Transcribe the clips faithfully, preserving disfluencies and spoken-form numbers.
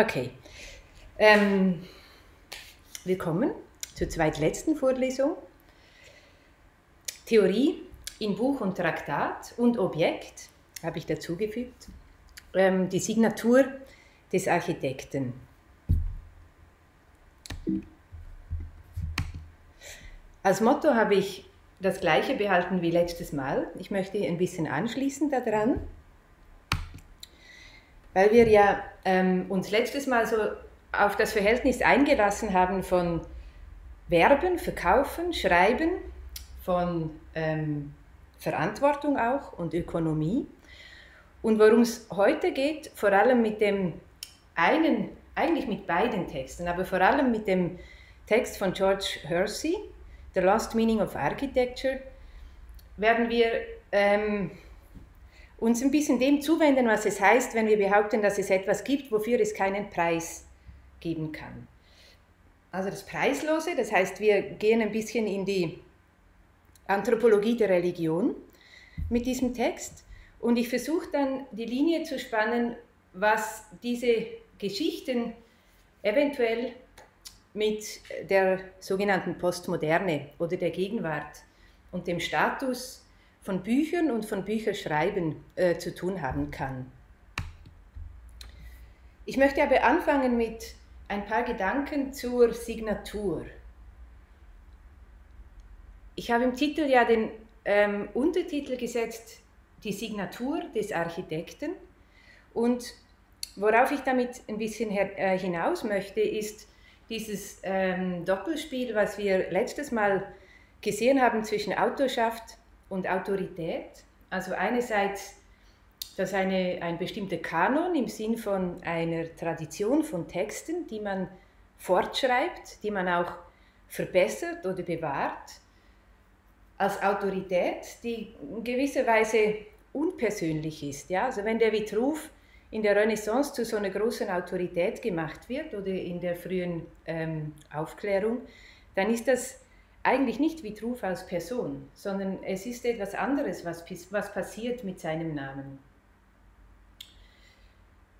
Okay, ähm, willkommen zur zweitletzten Vorlesung. Theorie in Buch und Traktat und Objekt, habe ich dazugefügt, ähm, die Signatur des Architekten. Als Motto habe ich das gleiche behalten wie letztes Mal. Ich möchte ein bisschen anschließen daran, weil wir ja ähm, uns letztes Mal so auf das Verhältnis eingelassen haben von Verben, Verkaufen, Schreiben, von ähm, Verantwortung auch und Ökonomie. Und worum es heute geht, vor allem mit dem einen, eigentlich mit beiden Texten, aber vor allem mit dem Text von George Hersey, The Lost Meaning of Architecture, werden wir ähm, uns ein bisschen dem zuwenden, was es heißt, wenn wir behaupten, dass es etwas gibt, wofür es keinen Preis geben kann. Also das Preislose, das heißt, wir gehen ein bisschen in die Anthropologie der Religion mit diesem Text und ich versuche dann die Linie zu spannen, was diese Geschichten eventuell mit der sogenannten Postmoderne oder der Gegenwart und dem Status von Büchern und von Bücherschreiben äh, zu tun haben kann. Ich möchte aber anfangen mit ein paar Gedanken zur Signatur. Ich habe im Titel ja den ähm, Untertitel gesetzt, die Signatur des Architekten. Und worauf ich damit ein bisschen äh, hinaus möchte, ist dieses ähm, Doppelspiel, was wir letztes Mal gesehen haben zwischen Autorschaft und Autorität, also einerseits, dass eine, ein bestimmter Kanon im Sinn von einer Tradition von Texten, die man fortschreibt, die man auch verbessert oder bewahrt, als Autorität, die in gewisser Weise unpersönlich ist. Ja? Also wenn der Vitruv in der Renaissance zu so einer großen Autorität gemacht wird oder in der frühen ähm, Aufklärung, dann ist das eigentlich nicht Vitruv als Person, sondern es ist etwas anderes, was, was passiert mit seinem Namen.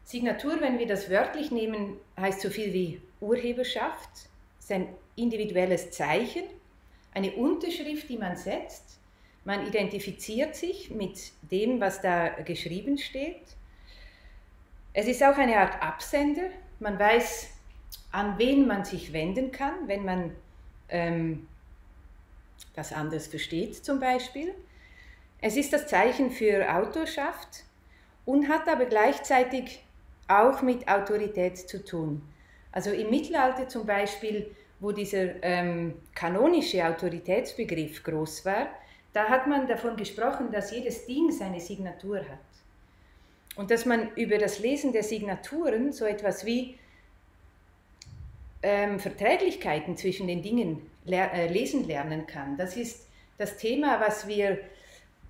Signatur, wenn wir das wörtlich nehmen, heißt so viel wie Urheberschaft, sein individuelles Zeichen, eine Unterschrift, die man setzt. Man identifiziert sich mit dem, was da geschrieben steht. Es ist auch eine Art Absender. Man weiß, an wen man sich wenden kann, wenn man ähm, das anders versteht zum Beispiel. Es ist das Zeichen für Autorschaft und hat aber gleichzeitig auch mit Autorität zu tun. Also im Mittelalter zum Beispiel, wo dieser ähm, kanonische Autoritätsbegriff groß war, da hat man davon gesprochen, dass jedes Ding seine Signatur hat. Und dass man über das Lesen der Signaturen so etwas wie ähm, Verträglichkeiten zwischen den Dingen lesen lernen kann. Das ist das Thema, was wir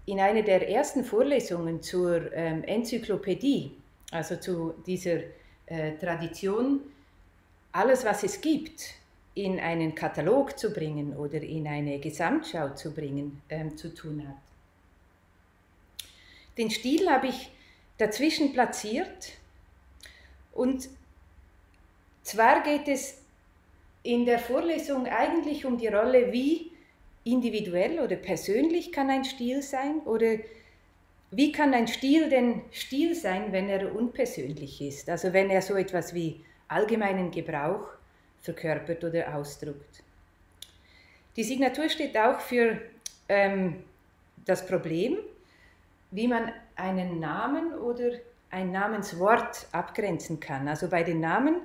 in einer der ersten Vorlesungen zur ähm, Enzyklopädie, also zu dieser äh, Tradition, alles, was es gibt, in einen Katalog zu bringen oder in eine Gesamtschau zu bringen, ähm, zu tun hat. Den Stil habe ich dazwischen platziert und zwar geht es in der Vorlesung eigentlich um die Rolle, wie individuell oder persönlich kann ein Stil sein oder wie kann ein Stil denn Stil sein, wenn er unpersönlich ist, also wenn er so etwas wie allgemeinen Gebrauch verkörpert oder ausdrückt. Die Signatur steht auch für ähm, das Problem, wie man einen Namen oder ein Namenswort abgrenzen kann. Also bei den Namen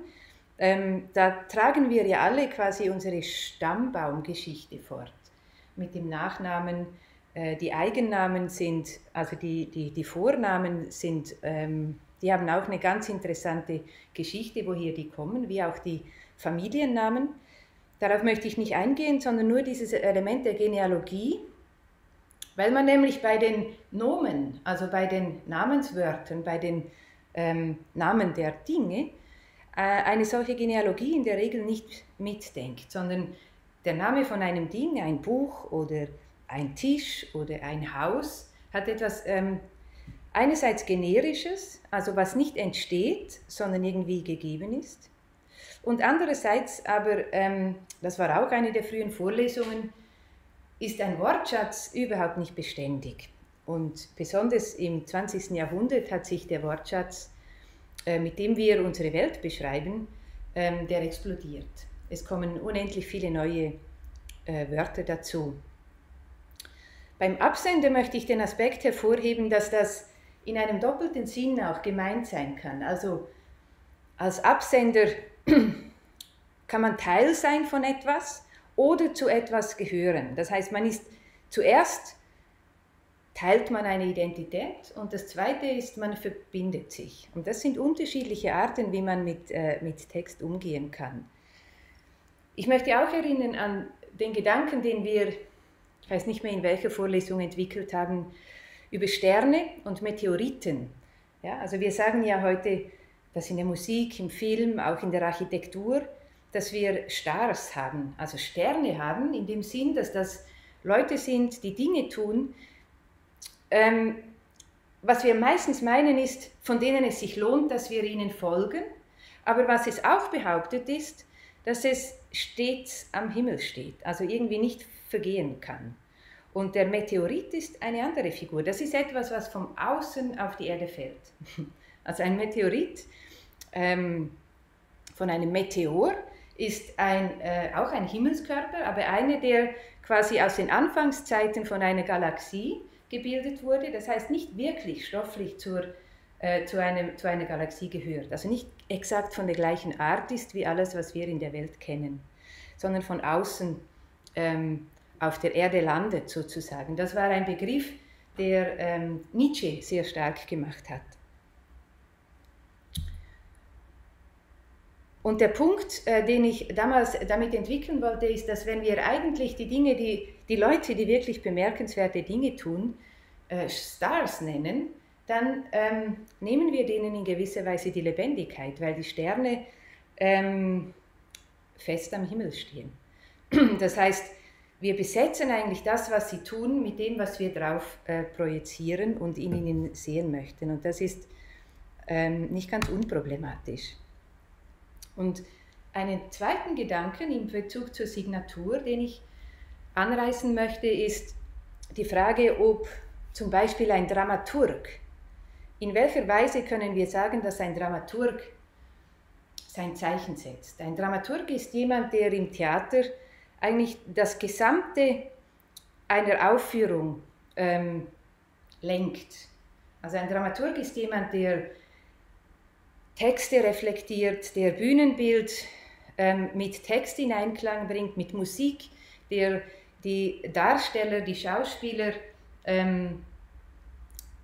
Ähm, da tragen wir ja alle quasi unsere Stammbaumgeschichte fort. Mit dem Nachnamen, äh, die Eigennamen sind, also die, die, die Vornamen sind, ähm, die haben auch eine ganz interessante Geschichte, woher die kommen, wie auch die Familiennamen. Darauf möchte ich nicht eingehen, sondern nur dieses Element der Genealogie, weil man nämlich bei den Nomen, also bei den Namenswörtern, bei den ähm, Namen der Dinge, eine solche Genealogie in der Regel nicht mitdenkt, sondern der Name von einem Ding, ein Buch oder ein Tisch oder ein Haus, hat etwas ähm, einerseits Generisches, also was nicht entsteht, sondern irgendwie gegeben ist. Und andererseits aber, ähm, das war auch eine der frühen Vorlesungen, ist ein Wortschatz überhaupt nicht beständig. Und besonders im zwanzigsten Jahrhundert hat sich der Wortschatz, äh, mit dem wir unsere Welt beschreiben, ähm, der explodiert. Es kommen unendlich viele neue äh, Wörter dazu. Beim Absender möchte ich den Aspekt hervorheben, dass das in einem doppelten Sinn auch gemeint sein kann. Also als Absender kann man Teil sein von etwas oder zu etwas gehören. Das heißt, man ist zuerst, teilt man eine Identität, und das Zweite ist, man verbindet sich. Und das sind unterschiedliche Arten, wie man mit, äh, mit Text umgehen kann. Ich möchte auch erinnern an den Gedanken, den wir, ich weiß nicht mehr in welcher Vorlesung, entwickelt haben, über Sterne und Meteoriten. Ja, also wir sagen ja heute, dass in der Musik, im Film, auch in der Architektur, dass wir Stars haben, also Sterne haben, in dem Sinn, dass das Leute sind, die Dinge tun. Ähm, was wir meistens meinen ist, von denen es sich lohnt, dass wir ihnen folgen, aber was es auch behauptet ist, dass es stets am Himmel steht, also irgendwie nicht vergehen kann. Und der Meteorit ist eine andere Figur, das ist etwas, was vom Außen auf die Erde fällt. Also ein Meteorit, ähm, von einem Meteor, ist ein, äh, auch ein Himmelskörper, aber einer, der quasi aus den Anfangszeiten von einer Galaxie gebildet wurde, das heißt nicht wirklich stofflich zur, äh, zu, einem, zu einer Galaxie gehört, also nicht exakt von der gleichen Art ist wie alles, was wir in der Welt kennen, sondern von außen ähm, auf der Erde landet sozusagen. Das war ein Begriff, der ähm, Nietzsche sehr stark gemacht hat. Und der Punkt, äh, den ich damals damit entwickeln wollte, ist, dass wenn wir eigentlich die Dinge, die, die Leute, die wirklich bemerkenswerte Dinge tun, äh, Stars nennen, dann ähm, nehmen wir denen in gewisser Weise die Lebendigkeit, weil die Sterne ähm, fest am Himmel stehen. Das heißt, wir besetzen eigentlich das, was sie tun, mit dem, was wir drauf äh, projizieren und in ihnen sehen möchten. Und das ist ähm, nicht ganz unproblematisch. Und einen zweiten Gedanken in Bezug zur Signatur, den ich anreißen möchte, ist die Frage, ob zum Beispiel ein Dramaturg, in welcher Weise können wir sagen, dass ein Dramaturg sein Zeichen setzt. Ein Dramaturg ist jemand, der im Theater eigentlich das Gesamte einer Aufführung ähm, lenkt. Also ein Dramaturg ist jemand, der Texte reflektiert, der Bühnenbild ähm, mit Text in Einklang bringt, mit Musik, der die Darsteller, die Schauspieler ähm,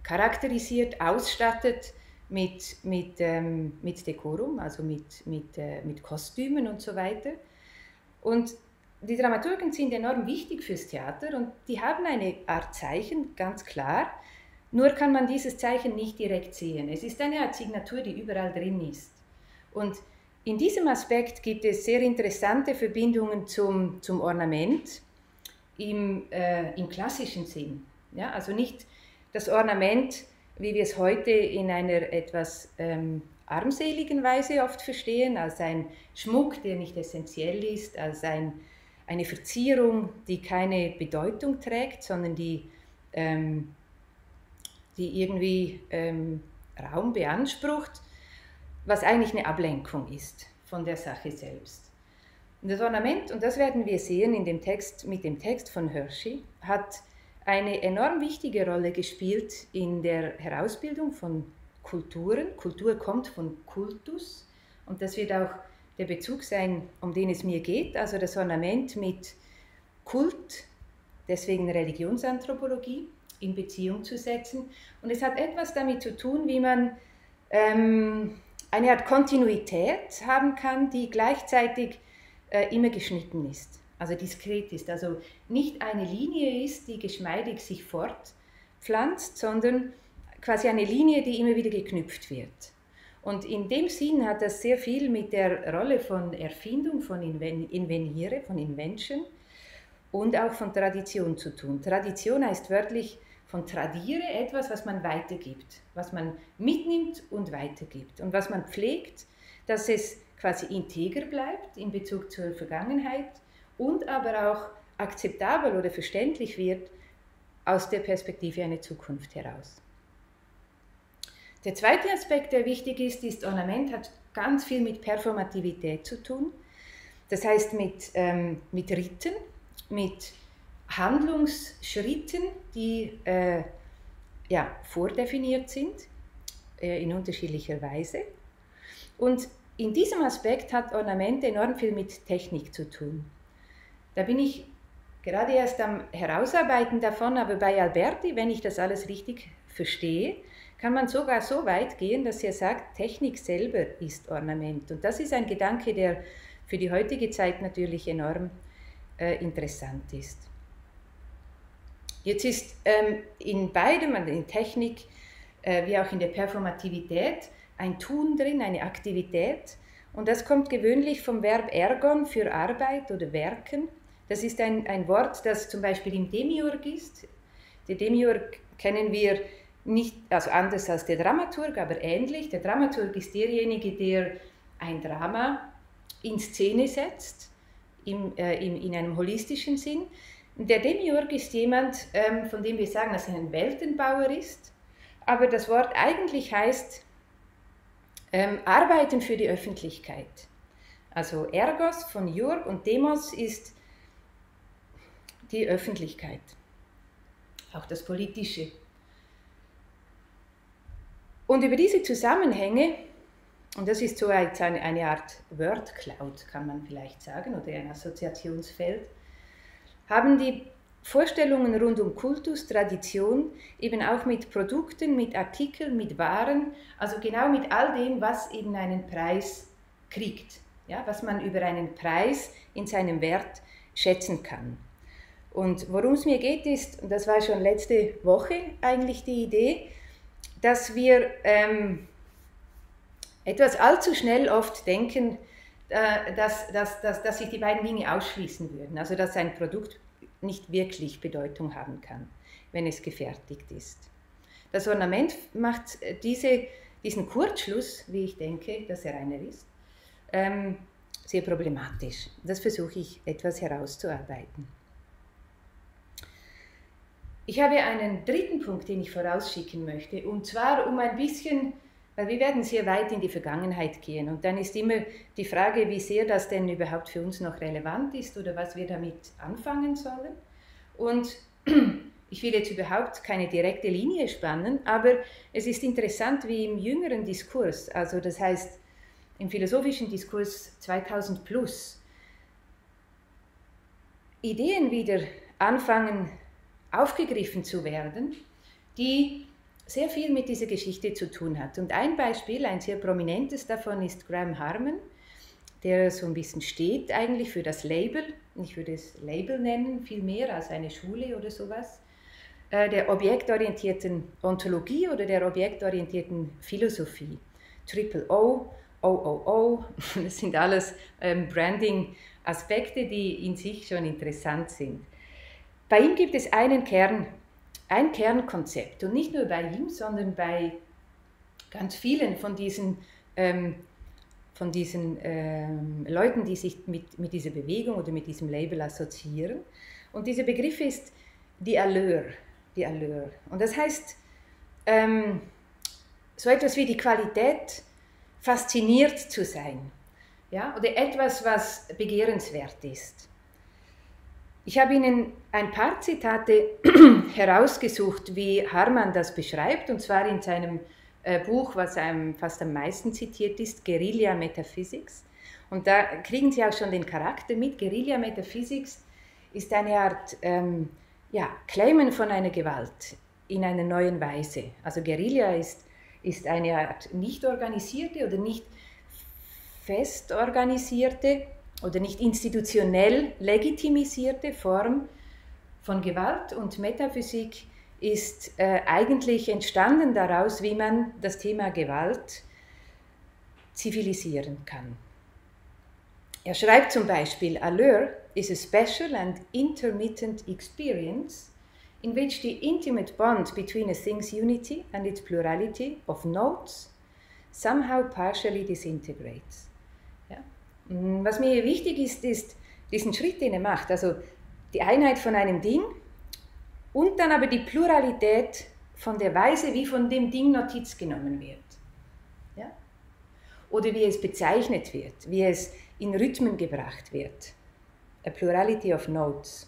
charakterisiert, ausstattet mit, mit, ähm, mit Dekorum, also mit, mit, äh, mit Kostümen und so weiter. Und die Dramaturgen sind enorm wichtig fürs Theater und die haben eine Art Zeichen, ganz klar. Nur kann man dieses Zeichen nicht direkt sehen. Es ist eine Art Signatur, die überall drin ist. Und in diesem Aspekt gibt es sehr interessante Verbindungen zum, zum Ornament im, äh, im klassischen Sinn. Ja, also nicht das Ornament, wie wir es heute in einer etwas ähm, armseligen Weise oft verstehen, als ein Schmuck, der nicht essentiell ist, als ein, eine Verzierung, die keine Bedeutung trägt, sondern die ähm, die irgendwie ähm, Raum beansprucht, was eigentlich eine Ablenkung ist von der Sache selbst. Und das Ornament, und das werden wir sehen in dem Text, mit dem Text von Hersey, hat eine enorm wichtige Rolle gespielt in der Herausbildung von Kulturen. Kultur kommt von Kultus, und das wird auch der Bezug sein, um den es mir geht, also das Ornament mit Kult, deswegen Religionsanthropologie, in Beziehung zu setzen. Und es hat etwas damit zu tun, wie man ähm, eine Art Kontinuität haben kann, die gleichzeitig äh, immer geschnitten ist, also diskret ist, also nicht eine Linie ist, die geschmeidig sich fortpflanzt, sondern quasi eine Linie, die immer wieder geknüpft wird. Und in dem Sinn hat das sehr viel mit der Rolle von Erfindung, von Inven Inveniere, von Invention und auch von Tradition zu tun. Tradition heißt wörtlich von tradiere, etwas, was man weitergibt, was man mitnimmt und weitergibt und was man pflegt, dass es quasi integer bleibt in Bezug zur Vergangenheit und aber auch akzeptabel oder verständlich wird aus der Perspektive einer Zukunft heraus. Der zweite Aspekt, der wichtig ist, ist, Ornament hat ganz viel mit Performativität zu tun, das heißt mit, ähm, mit Riten, mit Handlungsschritten, die äh, ja, vordefiniert sind, äh, in unterschiedlicher Weise. Und in diesem Aspekt hat Ornament enorm viel mit Technik zu tun. Da bin ich gerade erst am Herausarbeiten davon, aber bei Alberti, wenn ich das alles richtig verstehe, kann man sogar so weit gehen, dass er sagt, Technik selber ist Ornament. Und das ist ein Gedanke, der für die heutige Zeit natürlich enorm äh, interessant ist. Jetzt ist ähm, in beidem, in Technik äh, wie auch in der Performativität, ein Tun drin, eine Aktivität. Und das kommt gewöhnlich vom Verb ergon für Arbeit oder Werken. Das ist ein, ein Wort, das zum Beispiel im Demiurg ist. Der Demiurg kennen wir nicht, also anders als der Dramaturg, aber ähnlich. Der Dramaturg ist derjenige, der ein Drama in Szene setzt, im, äh, im, in einem holistischen Sinn. Der Demiurg ist jemand, ähm, von dem wir sagen, dass er ein Weltenbauer ist, aber das Wort eigentlich heißt ähm, Arbeiten für die Öffentlichkeit. Also Ergos von Jurg und Demos ist die Öffentlichkeit, auch das Politische. Und über diese Zusammenhänge, und das ist so eine Art Word-Cloud, kann man vielleicht sagen, oder ein Assoziationsfeld, haben die Vorstellungen rund um Kultus, Tradition, eben auch mit Produkten, mit Artikeln, mit Waren, also genau mit all dem, was eben einen Preis kriegt, ja, was man über einen Preis in seinem Wert schätzen kann. Und worum es mir geht ist, und das war schon letzte Woche eigentlich die Idee, dass wir ähm, etwas allzu schnell oft denken, Dass, dass, dass, dass sich die beiden Dinge ausschließen würden, also dass ein Produkt nicht wirklich Bedeutung haben kann, wenn es gefertigt ist. Das Ornament macht diese, diesen Kurzschluss, wie ich denke, dass er einer ist, ähm, sehr problematisch. Das versuche ich etwas herauszuarbeiten. Ich habe einen dritten Punkt, den ich vorausschicken möchte, und zwar um ein bisschen, weil wir werden sehr weit in die Vergangenheit gehen und dann ist immer die Frage, wie sehr das denn überhaupt für uns noch relevant ist oder was wir damit anfangen sollen. Und ich will jetzt überhaupt keine direkte Linie spannen, aber es ist interessant, wie im jüngeren Diskurs, also das heißt im philosophischen Diskurs zweitausend plus, Ideen wieder anfangen aufgegriffen zu werden, die sehr viel mit dieser Geschichte zu tun hat. Und ein Beispiel, ein sehr prominentes davon ist Graham Harman, der so ein bisschen steht eigentlich für das Label, ich würde es Label nennen, viel mehr als eine Schule oder sowas, der objektorientierten Ontologie oder der objektorientierten Philosophie. Triple O, O O O, das sind alles Branding-Aspekte, die in sich schon interessant sind. Bei ihm gibt es einen Kern, ein Kernkonzept, und nicht nur bei ihm, sondern bei ganz vielen von diesen, ähm, von diesen ähm, Leuten, die sich mit, mit dieser Bewegung oder mit diesem Label assoziieren. Und dieser Begriff ist die Allure. Die Allure. Und das heißt, ähm, so etwas wie die Qualität, fasziniert zu sein, ja? Oder etwas, was begehrenswert ist. Ich habe Ihnen ein paar Zitate herausgesucht, wie Harman das beschreibt, und zwar in seinem äh, Buch, was einem fast am meisten zitiert ist, Guerrilla Metaphysics. Und da kriegen Sie auch schon den Charakter mit. Guerrilla Metaphysics ist eine Art ähm, ja, Claimen von einer Gewalt in einer neuen Weise. Also Guerilla ist, ist eine Art nicht organisierte oder nicht fest organisierte oder nicht institutionell legitimisierte Form von Gewalt, und Metaphysik ist äh, eigentlich entstanden daraus, wie man das Thema Gewalt zivilisieren kann. Er schreibt zum Beispiel, Allure is a special and intermittent experience in which the intimate bond between a thing's unity and its plurality of notes somehow partially disintegrates. Ja? Was mir hier wichtig ist, ist diesen Schritt, den er macht, also die Einheit von einem Ding und dann aber die Pluralität von der Weise, wie von dem Ding Notiz genommen wird. Ja? Oder wie es bezeichnet wird, wie es in Rhythmen gebracht wird. A plurality of notes.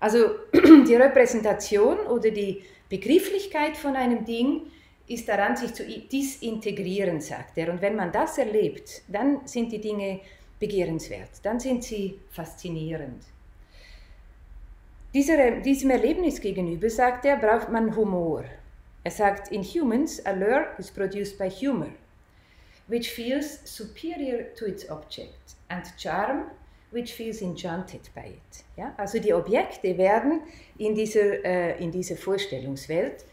Also die Repräsentation oder die Begrifflichkeit von einem Ding ist daran, sich zu disintegrieren, sagt er. Und wenn man das erlebt, dann sind die Dinge begehrenswert, dann sind sie faszinierend. Dieser, diesem Erlebnis gegenüber, sagt er, braucht man Humor. Er sagt, in humans, allure is produced by humor, which feels superior to its object, and charm, which feels enchanted by it. Ja? Also die Objekte werden in dieser, äh, in dieser Vorstellungswelt,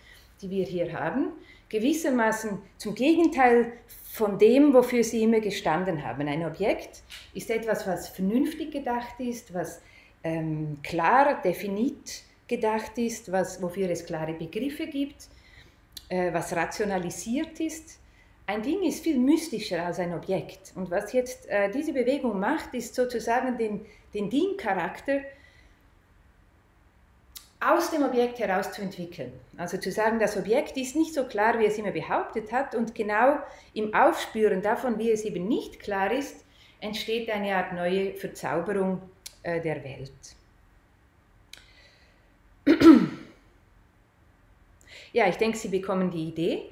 die wir hier haben, gewissermaßen zum Gegenteil von dem, wofür sie immer gestanden haben. Ein Objekt ist etwas, was vernünftig gedacht ist, was ähm, klar definiert gedacht ist, was, wofür es klare Begriffe gibt, äh, was rationalisiert ist. Ein Ding ist viel mystischer als ein Objekt. Und was jetzt äh, diese Bewegung macht, ist sozusagen den, den Ding-Charakter aus dem Objekt heraus zu entwickeln. Also zu sagen, das Objekt ist nicht so klar, wie es immer behauptet hat, und genau im Aufspüren davon, wie es eben nicht klar ist, entsteht eine Art neue Verzauberung äh, der Welt. Ja, ich denke, Sie bekommen die Idee.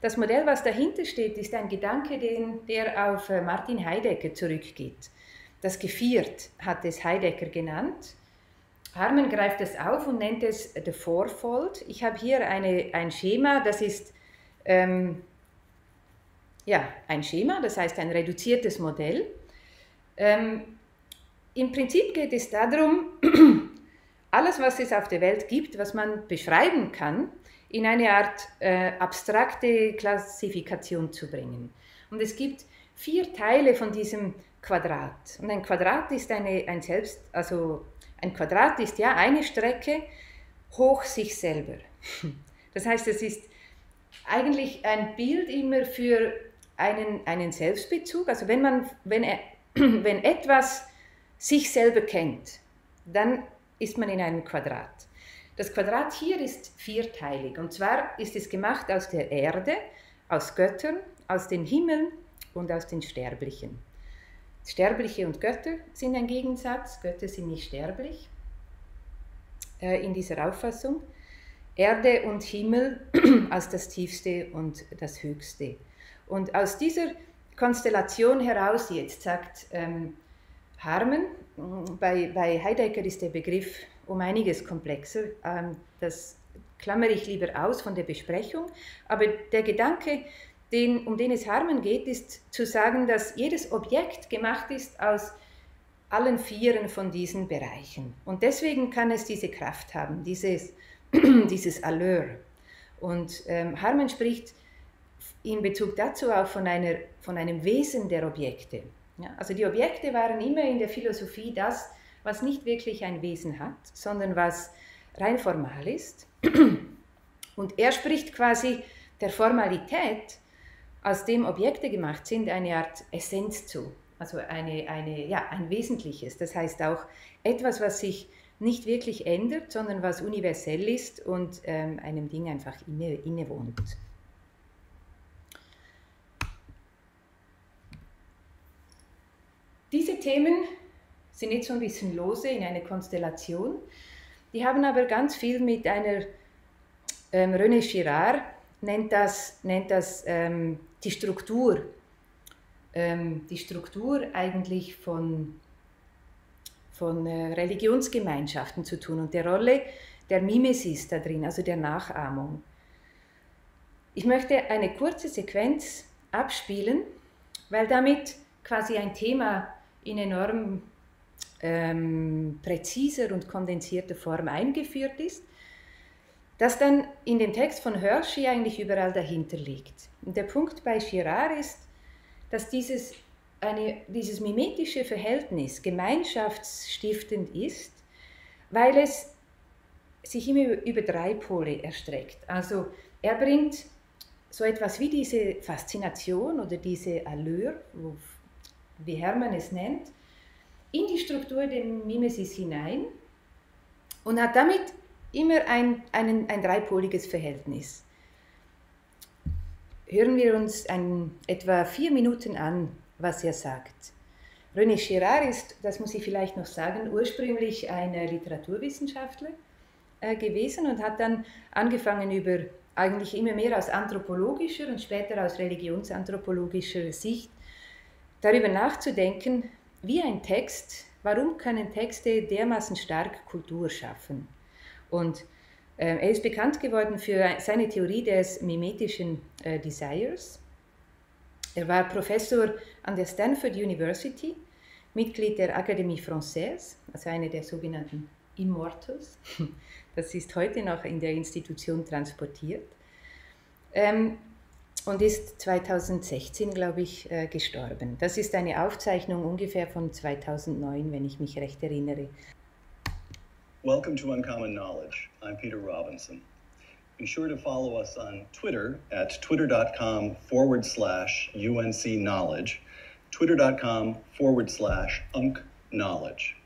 Das Modell, was dahinter steht, ist ein Gedanke, den, der auf Martin Heidegger zurückgeht. Das Geviert hat es Heidegger genannt. Harman greift es auf und nennt es The Fourfold. Ich habe hier eine, ein Schema, das ist ähm, ja, ein Schema, das heißt ein reduziertes Modell. Ähm, Im Prinzip geht es darum, alles, was es auf der Welt gibt, was man beschreiben kann, in eine Art äh, abstrakte Klassifikation zu bringen. Und es gibt vier Teile von diesem Quadrat. Und ein Quadrat ist eine, ein Selbst, also ein Quadrat ist ja eine Strecke hoch sich selber. Das heißt, es ist eigentlich ein Bild immer für einen, einen Selbstbezug. Also wenn man, wenn er, wenn etwas sich selber kennt, dann ist man in einem Quadrat. Das Quadrat hier ist vierteilig, und zwar ist es gemacht aus der Erde, aus Göttern, aus den Himmeln und aus den Sterblichen. Sterbliche und Götter sind ein Gegensatz, Götter sind nicht sterblich äh, in dieser Auffassung. Erde und Himmel als das Tiefste und das Höchste. Und aus dieser Konstellation heraus jetzt, sagt ähm, Harman, bei, bei Heidegger ist der Begriff um einiges komplexer, das klammere ich lieber aus von der Besprechung, aber der Gedanke, den, um den es Harman geht, ist zu sagen, dass jedes Objekt gemacht ist aus allen vieren von diesen Bereichen. Und deswegen kann es diese Kraft haben, dieses, dieses Allure. Und ähm, Harman spricht in Bezug dazu auch von, einer, von einem Wesen der Objekte. Ja, also die Objekte waren immer in der Philosophie das, was nicht wirklich ein Wesen hat, sondern was rein formal ist. Und er spricht quasi der Formalität, aus dem Objekte gemacht sind, eine Art Essenz zu, also eine, eine, ja, ein Wesentliches. Das heißt auch etwas, was sich nicht wirklich ändert, sondern was universell ist und ähm, einem Ding einfach inne, innewohnt. Diese Themen sind jetzt so ein bisschen lose in einer Konstellation. Die haben aber ganz viel mit einer, ähm, René Girard nennt das, nennt das ähm, die Struktur, ähm, die Struktur eigentlich von, von äh, Religionsgemeinschaften zu tun und der Rolle der Mimesis da drin, also der Nachahmung. Ich möchte eine kurze Sequenz abspielen, weil damit quasi ein Thema in enorm Ähm, präziser und kondensierter Form eingeführt ist, das dann in dem Text von Hersey eigentlich überall dahinter liegt. Und der Punkt bei Girard ist, dass dieses, eine, dieses mimetische Verhältnis gemeinschaftsstiftend ist, weil es sich immer über drei Pole erstreckt. Also er bringt so etwas wie diese Faszination oder diese Allure, wie Herman es nennt, in die Struktur der Mimesis hinein und hat damit immer ein, ein, ein dreipoliges Verhältnis. Hören wir uns ein, etwa vier Minuten an, was er sagt. René Girard ist, das muss ich vielleicht noch sagen, ursprünglich ein Literaturwissenschaftler äh, gewesen und hat dann angefangen, über eigentlich immer mehr aus anthropologischer und später aus religionsanthropologischer Sicht darüber nachzudenken, wie ein Text, warum können Texte dermaßen stark Kultur schaffen? Und äh, er ist bekannt geworden für seine Theorie des mimetischen äh, Desires. Er war Professor an der Stanford University, Mitglied der Académie Française, also eine der sogenannten Immortals. Das ist heute noch in der Institution transportiert. Ähm, und ist zweitausendsechzehn, glaube ich, äh, gestorben. Das ist eine Aufzeichnung ungefähr von zweitausendneun, wenn ich mich recht erinnere. Welcome to Uncommon Knowledge. I'm Peter Robinson. Be sure to follow us on Twitter at twitter.com forward slash UNC knowledge, twitter.com forward slash UNC knowledge.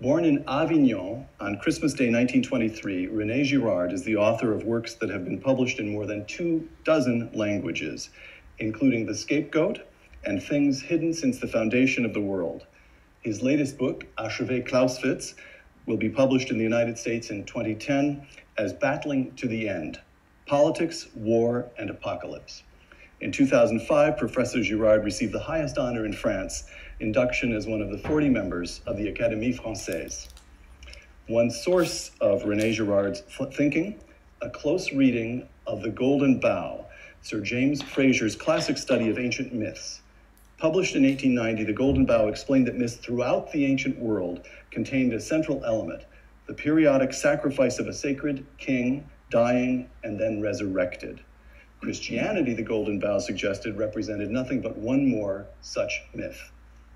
Born in Avignon on Christmas Day nineteen twenty-three, René Girard is the author of works that have been published in more than two dozen languages, including The Scapegoat and Things Hidden Since the Foundation of the World. His latest book, Achever Clausewitz, will be published in the United States in twenty ten as Battling to the End, Politics, War, and Apocalypse. In two thousand five, Professor Girard received the highest honor in France, induction as one of the forty members of the Académie Française. One source of René Girard's thinking, a close reading of The Golden Bough, Sir James Fraser's classic study of ancient myths. Published in eighteen ninety, The Golden Bough explained that myths throughout the ancient world contained a central element, the periodic sacrifice of a sacred king, dying and then resurrected. Christianity, The Golden Bough suggested, represented nothing but one more such myth,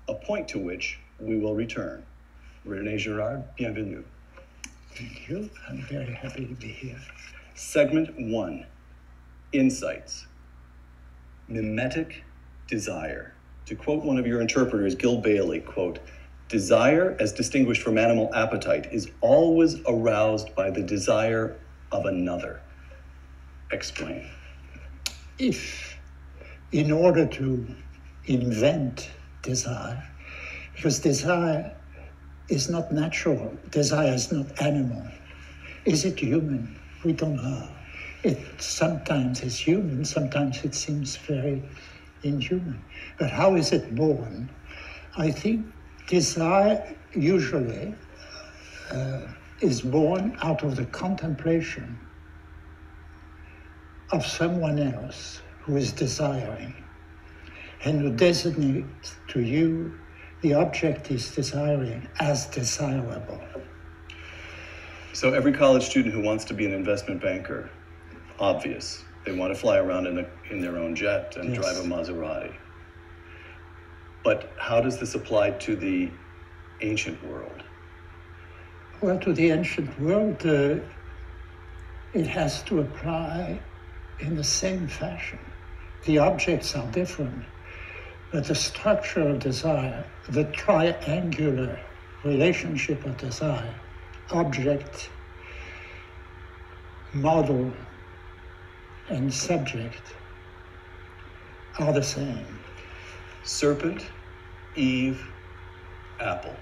a point to which we will return. René Girard, bienvenue. Thank you. I'm very happy to be here. Segment one, Insights, Mimetic Desire. To quote one of your interpreters, Gil Bailey, quote, desire, as distinguished from animal appetite, is always aroused by the desire of another. Explain. If, in order to invent desire, because desire is not natural, desire is not animal. Is it human? We don't know. It sometimes is human, sometimes it seems very inhuman. But how is it born? I think desire usually uh, is born out of the contemplation of someone else who is desiring and who designates to you the object he's desiring as desirable. So every college student who wants to be an investment banker, obvious. They want to fly around in, a, in their own jet and yes. drive a Maserati. But how does this apply to the ancient world? Well, to the ancient world, uh, it has to apply in the same fashion. The objects are different, but the structure of desire, the triangular relationship of desire, object, model, and subject are the same. Serpent, Eve, apple.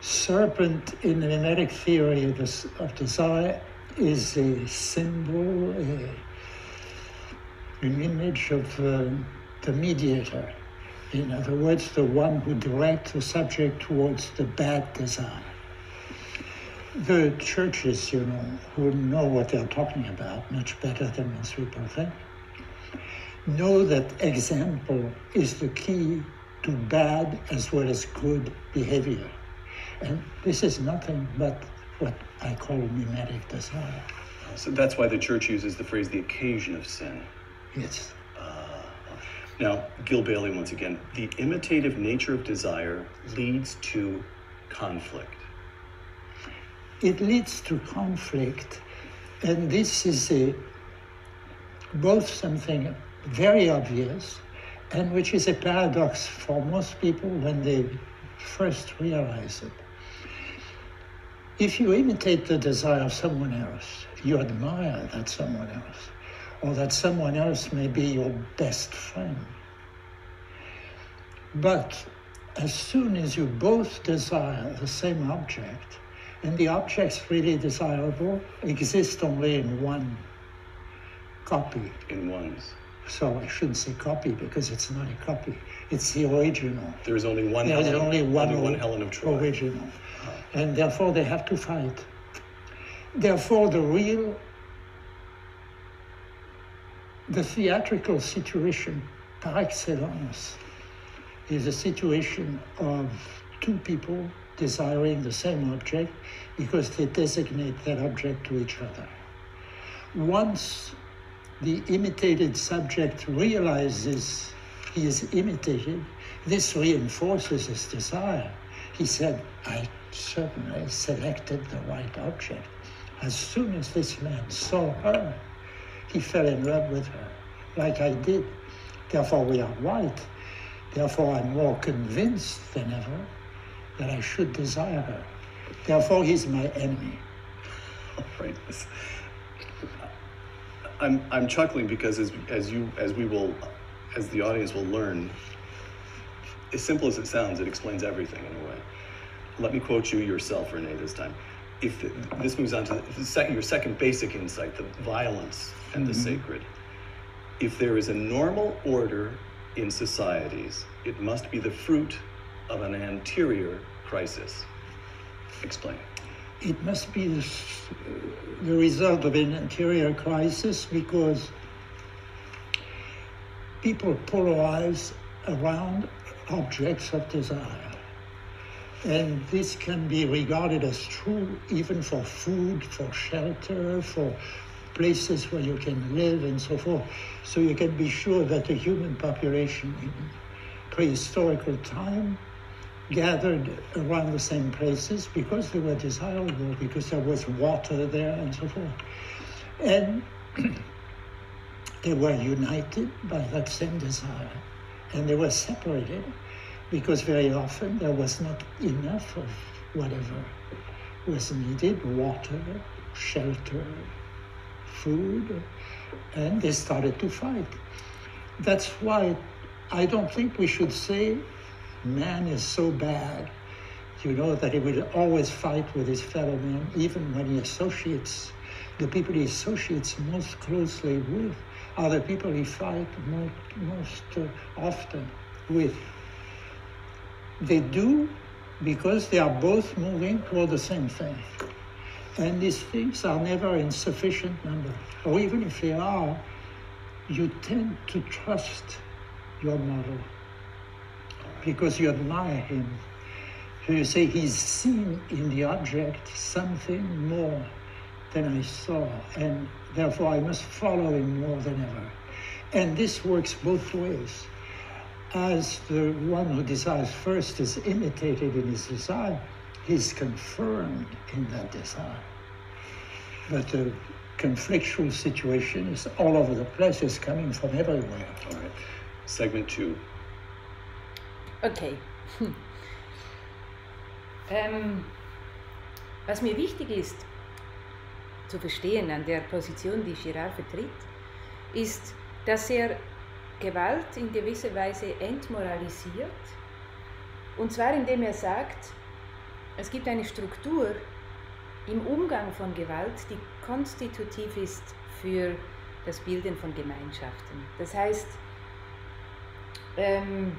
Serpent in the mimetic theory of, this, of desire is a symbol, a, an image of uh, the mediator. In other words, the one who directs the subject towards the bad desire. The churches, you know, who know what they're talking about much better than most people think, know that example is the key to bad as well as good behavior. And this is nothing but what I call mimetic desire. So that's why the church uses the phrase the occasion of sin. Yes. Uh, now, Gil Bailey once again, the imitative nature of desire leads to conflict. it leads to conflict. And this is a, both something very obvious and which is a paradox for most people when they first realize it. If you imitate the desire of someone else, you admire that someone else, or that someone else may be your best friend. But as soon as you both desire the same object, and the objects really desirable exist only in one copy. In ones. So I shouldn't say copy, because it's not a copy. It's the original. There is only one. There is only one, only one Helen of Troy. Original, and therefore they have to fight. Therefore, the real, the theatrical situation par excellence is a situation of two people desiring the same object because they designate that object to each other. Once the imitated subject realizes he is imitated, this reinforces his desire. He said, I certainly selected the right object. As soon as this man saw her, he fell in love with her, like I did. Therefore, we are right. Therefore, I'm more convinced than ever that I should desire her. Therefore, he's my enemy. All right. I'm, I'm chuckling because as, as you, as we will, as the audience will learn, as simple as it sounds, it explains everything in a way. Let me quote you yourself, René, this time. If the, this moves on to the second, your second basic insight, the violence and mm-hmm. the sacred. If there is a normal order in societies, it must be the fruit of an anterior crisis. Explain. It must be the, the result of an anterior crisis because people polarize around objects of desire. And this can be regarded as true even for food, for shelter, for places where you can live and so forth. So you can be sure that the human population in prehistorical time gathered around the same places because they were desirable, because there was water there and so forth. And they were united by that same desire. And they were separated because very often there was not enough of whatever was needed, water, shelter, food, and they started to fight. That's why I don't think we should say man is so bad, you know, that he will always fight with his fellow man, even when he associates. The people he associates most closely with are the people he fights most, most uh, often with. They do because they are both moving toward the same thing. And these things are never in sufficient number. Or even if they are, you tend to trust your model, because you admire him. So you say, he's seen in the object something more than I saw, and therefore I must follow him more than ever. And this works both ways. As the one who desires first is imitated in his desire, he's confirmed in that desire. But the conflictual situation is all over the place, it's coming from everywhere. All right, segment two. Okay. Hm. Ähm, was mir wichtig ist zu verstehen an der Position, die Girard vertritt, ist, dass er Gewalt in gewisser Weise entmoralisiert, und zwar indem er sagt, es gibt eine Struktur im Umgang von Gewalt, die konstitutiv ist für das Bilden von Gemeinschaften. Das heißt, ähm,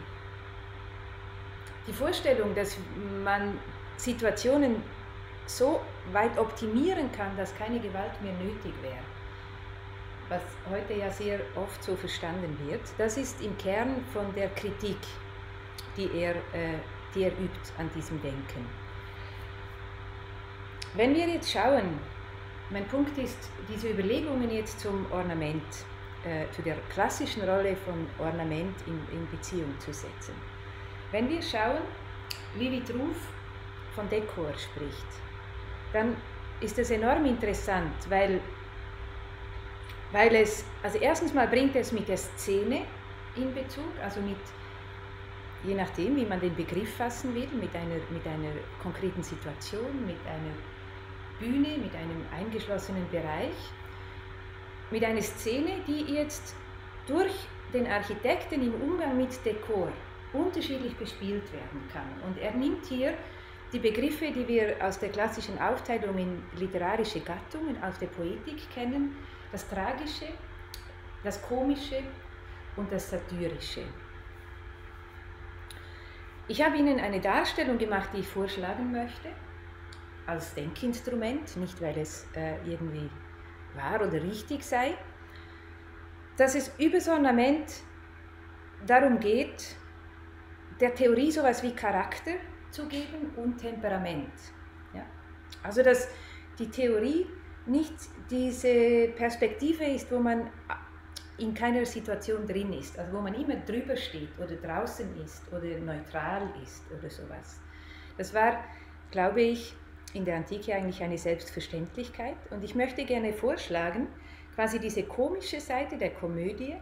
die Vorstellung, dass man Situationen so weit optimieren kann, dass keine Gewalt mehr nötig wäre, was heute ja sehr oft so verstanden wird, das ist im Kern von der Kritik, die er, äh, die er übt an diesem Denken. Wenn wir jetzt schauen, mein Punkt ist, diese Überlegungen jetzt zum Ornament, äh, zu der klassischen Rolle von Ornament in, in Beziehung zu setzen. Wenn wir schauen, wie Vitruv von Dekor spricht, dann ist das enorm interessant, weil, weil es, also erstens mal bringt es mit der Szene in Bezug, also mit, je nachdem, wie man den Begriff fassen will, mit einer, mit einer konkreten Situation, mit einer Bühne, mit einem eingeschlossenen Bereich, mit einer Szene, die jetzt durch den Architekten im Umgang mit Dekor unterschiedlich bespielt werden kann. Und er nimmt hier die Begriffe, die wir aus der klassischen Aufteilung in literarische Gattungen, aus der Poetik kennen, das Tragische, das Komische und das Satirische. Ich habe Ihnen eine Darstellung gemacht, die ich vorschlagen möchte, als Denkinstrument, nicht weil es äh, irgendwie wahr oder richtig sei, dass es über so ein Ornament darum geht, der Theorie sowas wie Charakter zu geben und Temperament. Ja? Also dass die Theorie nicht diese Perspektive ist, wo man in keiner Situation drin ist, also wo man immer drüber steht oder draußen ist oder neutral ist oder sowas. Das war, glaube ich, in der Antike eigentlich eine Selbstverständlichkeit, und ich möchte gerne vorschlagen, quasi diese komische Seite der Komödie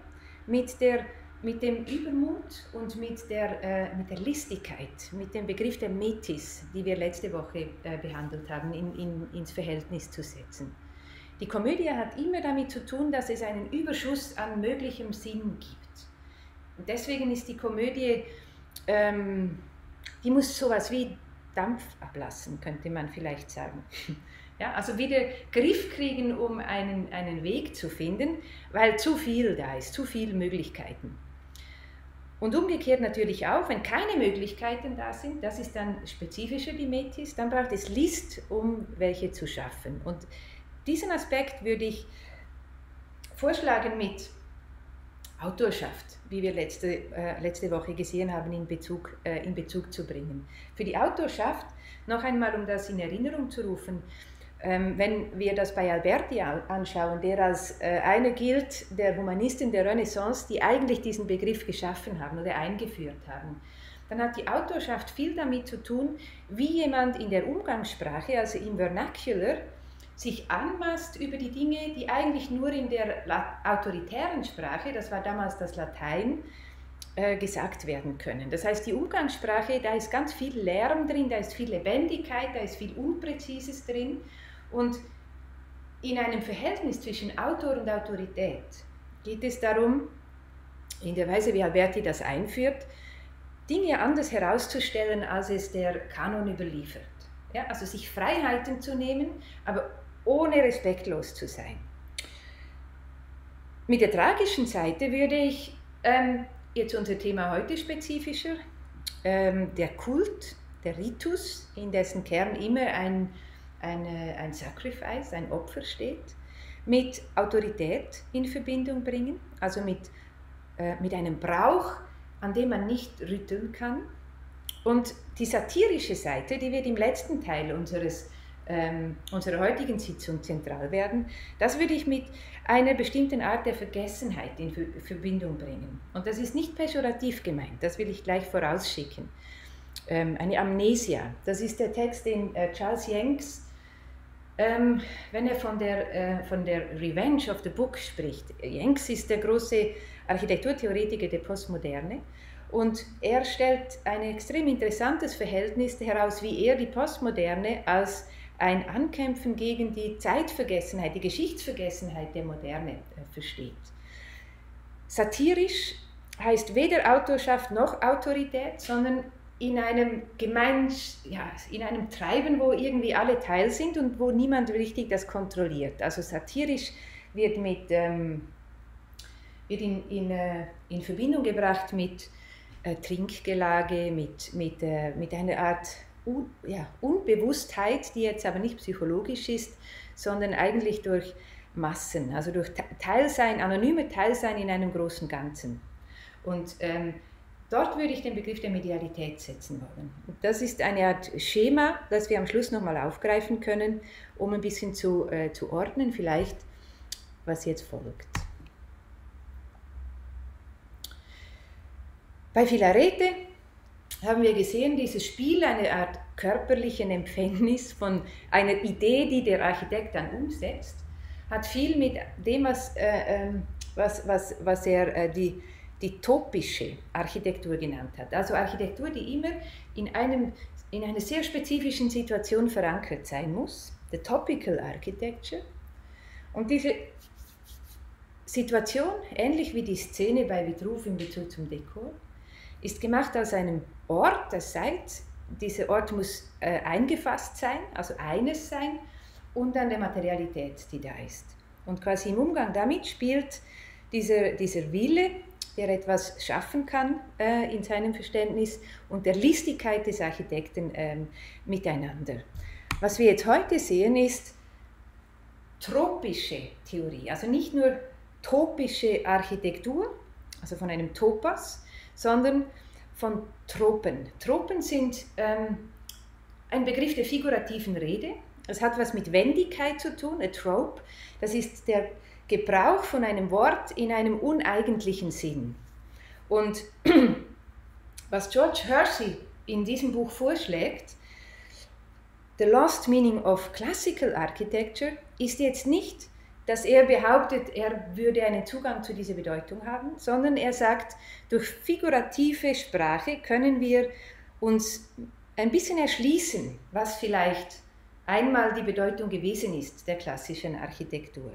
mit, der, mit dem Übermut und mit der, äh, mit der Listigkeit, mit dem Begriff der Metis, die wir letzte Woche äh, behandelt haben, in, in, ins Verhältnis zu setzen. Die Komödie hat immer damit zu tun, dass es einen Überschuss an möglichem Sinn gibt. Und deswegen ist die Komödie, ähm, die muss sowas wie Dampf ablassen, könnte man vielleicht sagen. Ja, also wieder Griff kriegen, um einen, einen Weg zu finden, weil zu viel da ist, zu viele Möglichkeiten. Und umgekehrt natürlich auch, wenn keine Möglichkeiten da sind, das ist dann spezifischer die Metis, dann braucht es List, um welche zu schaffen. Und diesen Aspekt würde ich vorschlagen mit Autorschaft, wie wir letzte, äh, letzte Woche gesehen haben, in Bezug, äh, in Bezug zu bringen. Für die Autorschaft, noch einmal, um das in Erinnerung zu rufen, ähm, wenn wir das bei Alberti anschauen, der als äh, einer gilt, der Humanisten der Renaissance, die eigentlich diesen Begriff geschaffen haben oder eingeführt haben, dann hat die Autorschaft viel damit zu tun, wie jemand in der Umgangssprache, also im Vernacular, sich anmaßt über die Dinge, die eigentlich nur in der autoritären Sprache, das war damals das Latein, äh, gesagt werden können. Das heißt, die Umgangssprache, da ist ganz viel Lärm drin, da ist viel Lebendigkeit, da ist viel Unpräzises drin. Und in einem Verhältnis zwischen Autor und Autorität geht es darum, in der Weise, wie Alberti das einführt, Dinge anders herauszustellen, als es der Kanon überliefert. Ja, also sich Freiheiten zu nehmen, aber ohne respektlos zu sein. Mit der tragischen Seite würde ich, ähm, jetzt unser Thema heute spezifischer, ähm, der Kult, der Ritus, in dessen Kern immer ein, ein, ein Sacrifice, ein Opfer steht, mit Autorität in Verbindung bringen, also mit, äh, mit einem Brauch, an dem man nicht rütteln kann. Und die satirische Seite, die wird im letzten Teil unseres, ähm, unserer heutigen Sitzung zentral werden, das würde ich mit einer bestimmten Art der Vergessenheit in Verbindung bringen. Und das ist nicht pejorativ gemeint, das will ich gleich vorausschicken. Ähm, eine Amnesia, das ist der Text, den äh, Charles Jencks, ähm, wenn er von der, äh, von der Revenge of the Book spricht. Jencks ist der große Architekturtheoretiker der Postmoderne. Und er stellt ein extrem interessantes Verhältnis heraus, wie er die Postmoderne als ein Ankämpfen gegen die Zeitvergessenheit, die Geschichtsvergessenheit der Moderne äh, versteht. Satirisch heißt weder Autorschaft noch Autorität, sondern in einem, Gemeins ja, in einem Treiben, wo irgendwie alle teil sind und wo niemand richtig das kontrolliert. Also satirisch wird, mit, ähm, wird in, in, äh, in Verbindung gebracht mit Trinkgelage, mit, mit, mit einer Art Un, ja, Unbewusstheit, die jetzt aber nicht psychologisch ist, sondern eigentlich durch Massen, also durch Teilsein, anonyme Teilsein in einem großen Ganzen. Und ähm, dort würde ich den Begriff der Medialität setzen wollen. Das ist eine Art Schema, das wir am Schluss nochmal aufgreifen können, um ein bisschen zu, äh, zu ordnen, vielleicht, was jetzt folgt. Bei Filarete haben wir gesehen, dieses Spiel, eine Art körperlichen Empfängnis von einer Idee, die der Architekt dann umsetzt, hat viel mit dem, was, äh, was, was, was er äh, die, die topische Architektur genannt hat. Also Architektur, die immer in, einem, in einer sehr spezifischen Situation verankert sein muss, the topical architecture. Und diese Situation, ähnlich wie die Szene bei Vitruv in Bezug zum Dekor, ist gemacht aus einem Ort, das heißt, dieser Ort muss äh, eingefasst sein, also eines sein, und an der Materialität, die da ist. Und quasi im Umgang damit spielt dieser, dieser Wille, der etwas schaffen kann äh, in seinem Verständnis, und der Listigkeit des Architekten äh, miteinander. Was wir jetzt heute sehen, ist tropische Theorie, also nicht nur topische Architektur, also von einem Topas, sondern von Tropen. Tropen sind ähm, ein Begriff der figurativen Rede. Es hat was mit Wendigkeit zu tun, a trope. Das ist der Gebrauch von einem Wort in einem uneigentlichen Sinn. Und was George Hersey in diesem Buch vorschlägt, The Lost Meaning of Classical Architecture, ist jetzt nicht, dass er behauptet, er würde einen Zugang zu dieser Bedeutung haben, sondern er sagt, durch figurative Sprache können wir uns ein bisschen erschließen, was vielleicht einmal die Bedeutung gewesen ist der klassischen Architektur.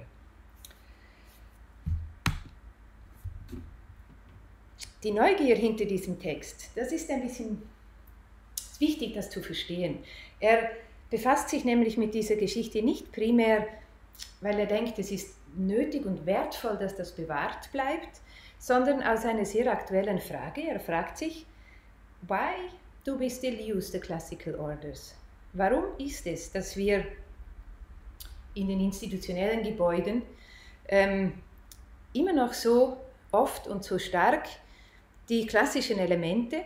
Die Neugier hinter diesem Text, das ist ein bisschen ist wichtig, das zu verstehen. Er befasst sich nämlich mit dieser Geschichte nicht primär, weil er denkt, es ist nötig und wertvoll, dass das bewahrt bleibt, sondern aus einer sehr aktuellen Frage. Er fragt sich, why do we still use the classical orders? Warum ist es, dass wir in den institutionellen Gebäuden ähm, immer noch so oft und so stark die klassischen Elemente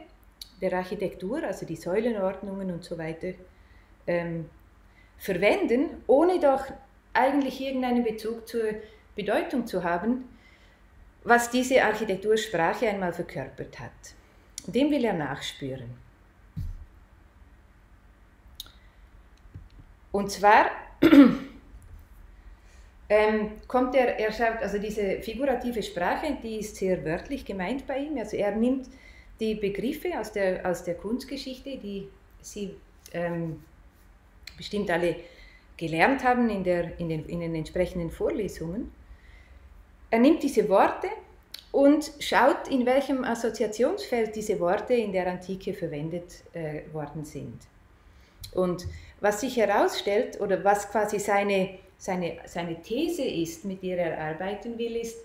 der Architektur, also die Säulenordnungen und so weiter, ähm, verwenden, ohne doch eigentlich irgendeinen Bezug zur Bedeutung zu haben, was diese Architektursprache einmal verkörpert hat. Dem will er nachspüren. Und zwar ähm, kommt er, er schreibt, also diese figurative Sprache, die ist sehr wörtlich gemeint bei ihm, also er nimmt die Begriffe aus der, aus der Kunstgeschichte, die Sie ähm, bestimmt alle gelernt haben in, der, in, den, in den entsprechenden Vorlesungen. Er nimmt diese Worte und schaut, in welchem Assoziationsfeld diese Worte in der Antike verwendet äh, worden sind. Und was sich herausstellt, oder was quasi seine, seine, seine These ist, mit der er arbeiten will, ist,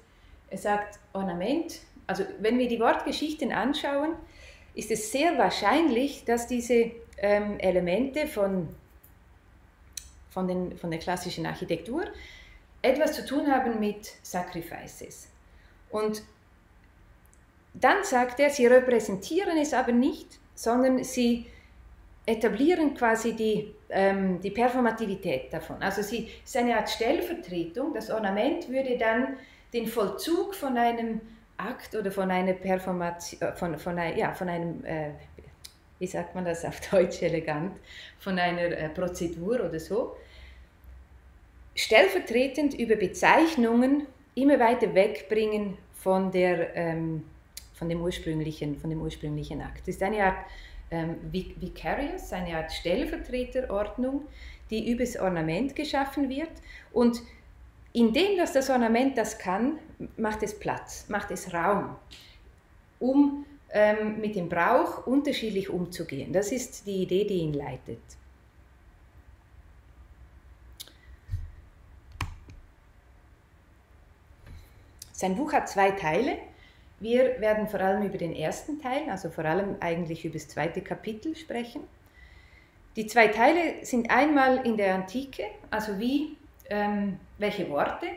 er sagt, Ornament, also wenn wir die Wortgeschichten anschauen, ist es sehr wahrscheinlich, dass diese ähm, Elemente von Von, den, von der klassischen Architektur, etwas zu tun haben mit Sacrifices. Und dann sagt er, sie repräsentieren es aber nicht, sondern sie etablieren quasi die, ähm, die Performativität davon. Also sie, es ist eine Art Stellvertretung, das Ornament würde dann den Vollzug von einem Akt oder von einer Performation, äh, von, von, ein, ja, von einem äh, wie sagt man das auf Deutsch elegant, von einer äh, Prozedur oder so, stellvertretend über Bezeichnungen immer weiter wegbringen von, der, ähm, von, dem, ursprünglichen, von dem ursprünglichen Akt. Das ist eine Art ähm, Vicarious, eine Art Stellvertreterordnung, die übers Ornament geschaffen wird, und indem das das Ornament das kann, macht es Platz, macht es Raum, um mit dem Brauch unterschiedlich umzugehen. Das ist die Idee, die ihn leitet. Sein Buch hat zwei Teile. Wir werden vor allem über den ersten Teil, also vor allem eigentlich über das zweite Kapitel sprechen. Die zwei Teile sind einmal in der Antike, also wie, ähm, welche Worte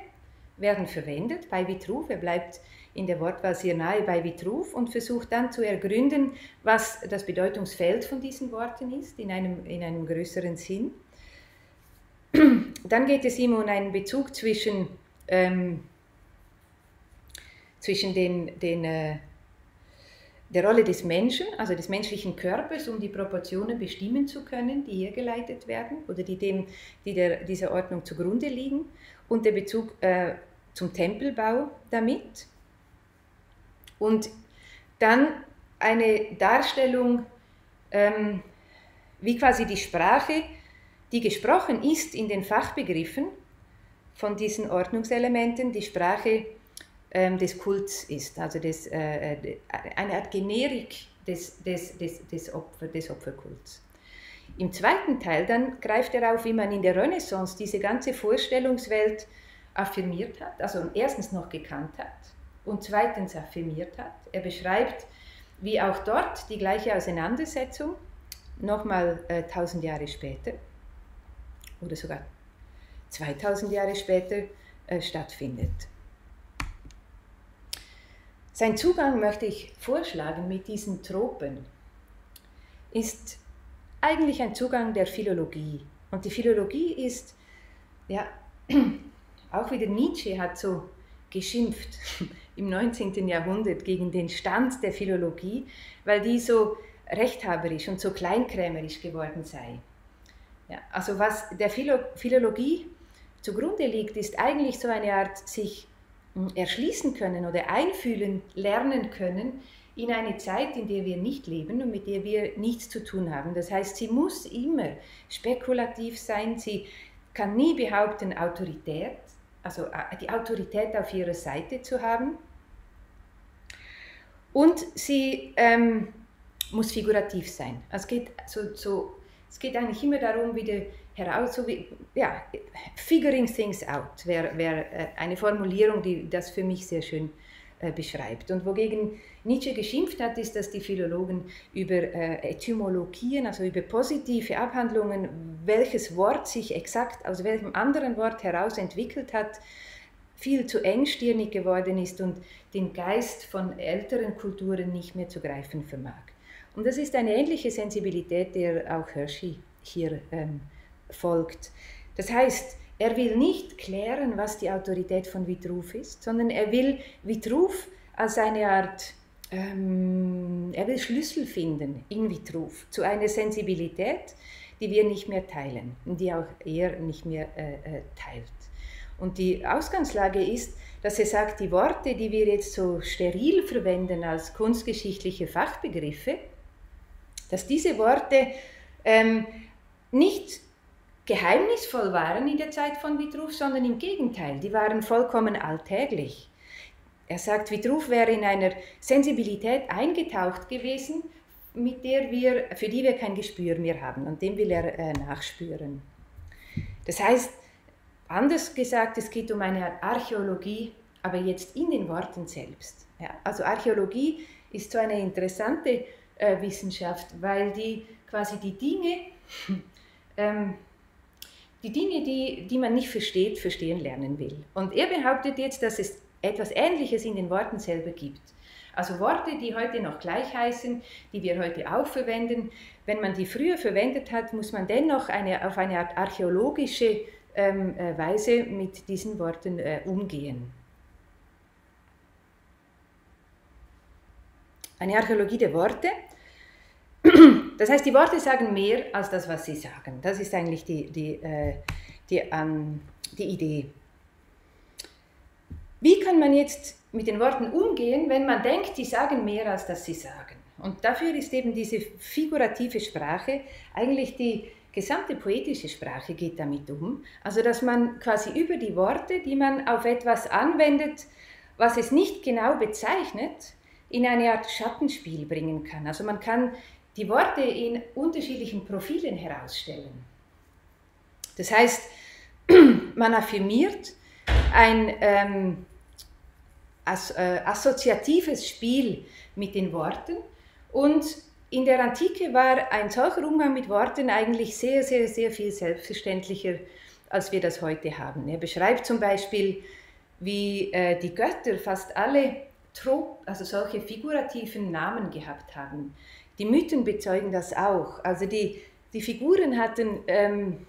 werden verwendet bei Vitruv. Er bleibt in der Wortwahl sehr nahe bei Vitruv und versucht dann zu ergründen, was das Bedeutungsfeld von diesen Worten ist, in einem, in einem größeren Sinn. Dann geht es ihm um einen Bezug zwischen, ähm, zwischen den, den, äh, der Rolle des Menschen, also des menschlichen Körpers, um die Proportionen bestimmen zu können, die hergeleitet werden oder die, dem, die der, dieser Ordnung zugrunde liegen, und der Bezug äh, zum Tempelbau damit. Und dann eine Darstellung, ähm, wie quasi die Sprache, die gesprochen ist in den Fachbegriffen von diesen Ordnungselementen, die Sprache ähm, des Kults ist, also des, äh, eine Art Generik des, des, des, des, Opfer, des Opferkults. Im zweiten Teil dann greift er auf, wie man in der Renaissance diese ganze Vorstellungswelt affirmiert hat, also erstens noch gekannt hat und zweitens affirmiert hat. Er beschreibt, wie auch dort die gleiche Auseinandersetzung, nochmal äh, tausend Jahre später oder sogar zweitausend Jahre später äh, stattfindet. Sein Zugang, möchte ich vorschlagen, mit diesen Tropen ist eigentlich ein Zugang der Philologie. Und die Philologie ist, ja, auch wieder Nietzsche hat so geschimpft im neunzehnten Jahrhundert gegen den Stand der Philologie, weil die so rechthaberisch und so kleinkrämerisch geworden sei. Ja, also was der Philo Philologie zugrunde liegt, ist eigentlich so eine Art, sich erschließen können oder einfühlen, lernen können in eine Zeit, in der wir nicht leben und mit der wir nichts zu tun haben. Das heißt, sie muss immer spekulativ sein, sie kann nie behaupten, Autorität, also die Autorität auf ihrer Seite zu haben. Und sie ähm, muss figurativ sein. Es geht so, so Es geht eigentlich immer darum, wieder heraus, so wie, ja, figuring things out wäre wär eine Formulierung, die das für mich sehr schön äh, beschreibt. Und wogegen Nietzsche geschimpft hat, ist, dass die Philologen über äh, Etymologien, also über positive Abhandlungen, welches Wort sich exakt aus welchem anderen Wort heraus entwickelt hat, viel zu engstirnig geworden ist und den Geist von älteren Kulturen nicht mehr zu greifen vermag. Und das ist eine ähnliche Sensibilität, der auch Hersey hier ähm, folgt. Das heißt, er will nicht klären, was die Autorität von Vitruv ist, sondern er will Vitruv als eine Art, ähm, er will Schlüssel finden in Vitruv zu einer Sensibilität, die wir nicht mehr teilen und die auch er nicht mehr äh, teilt. Und die Ausgangslage ist, dass er sagt, die Worte, die wir jetzt so steril verwenden als kunstgeschichtliche Fachbegriffe, dass diese Worte ähm, nicht geheimnisvoll waren in der Zeit von Vitruv, sondern im Gegenteil, die waren vollkommen alltäglich. Er sagt, Vitruv wäre in einer Sensibilität eingetaucht gewesen, mit der wir, für die wir kein Gespür mehr haben, und dem will er äh, nachspüren. Das heißt, anders gesagt, es geht um eine Archäologie, aber jetzt in den Worten selbst. Ja, also Archäologie ist so eine interessante Wissenschaft, weil die quasi die Dinge, ähm, die Dinge, die, die man nicht versteht, verstehen lernen will. Und er behauptet jetzt, dass es etwas Ähnliches in den Worten selber gibt. Also Worte, die heute noch gleich heißen, die wir heute auch verwenden. Wenn man die früher verwendet hat, muss man dennoch eine, auf eine Art archäologische ähm, äh, Weise mit diesen Worten äh, umgehen. Eine Archäologie der Worte. Das heißt, die Worte sagen mehr als das, was sie sagen. Das ist eigentlich die, die, äh, die, ähm, die Idee. Wie kann man jetzt mit den Worten umgehen, wenn man denkt, die sagen mehr als das, sie sagen? Und dafür ist eben diese figurative Sprache, eigentlich die gesamte poetische Sprache geht damit um. Also, dass man quasi über die Worte, die man auf etwas anwendet, was es nicht genau bezeichnet, in eine Art Schattenspiel bringen kann. Also man kann die Worte in unterschiedlichen Profilen herausstellen. Das heißt, man affirmiert ein ähm, as, äh, assoziatives Spiel mit den Worten, und in der Antike war ein solcher Umgang mit Worten eigentlich sehr, sehr, sehr viel selbstverständlicher, als wir das heute haben. Er beschreibt zum Beispiel, wie äh, die Götter fast alle also solche figurativen Namen gehabt haben. Die Mythen bezeugen das auch. Also die, die Figuren hatten ähm,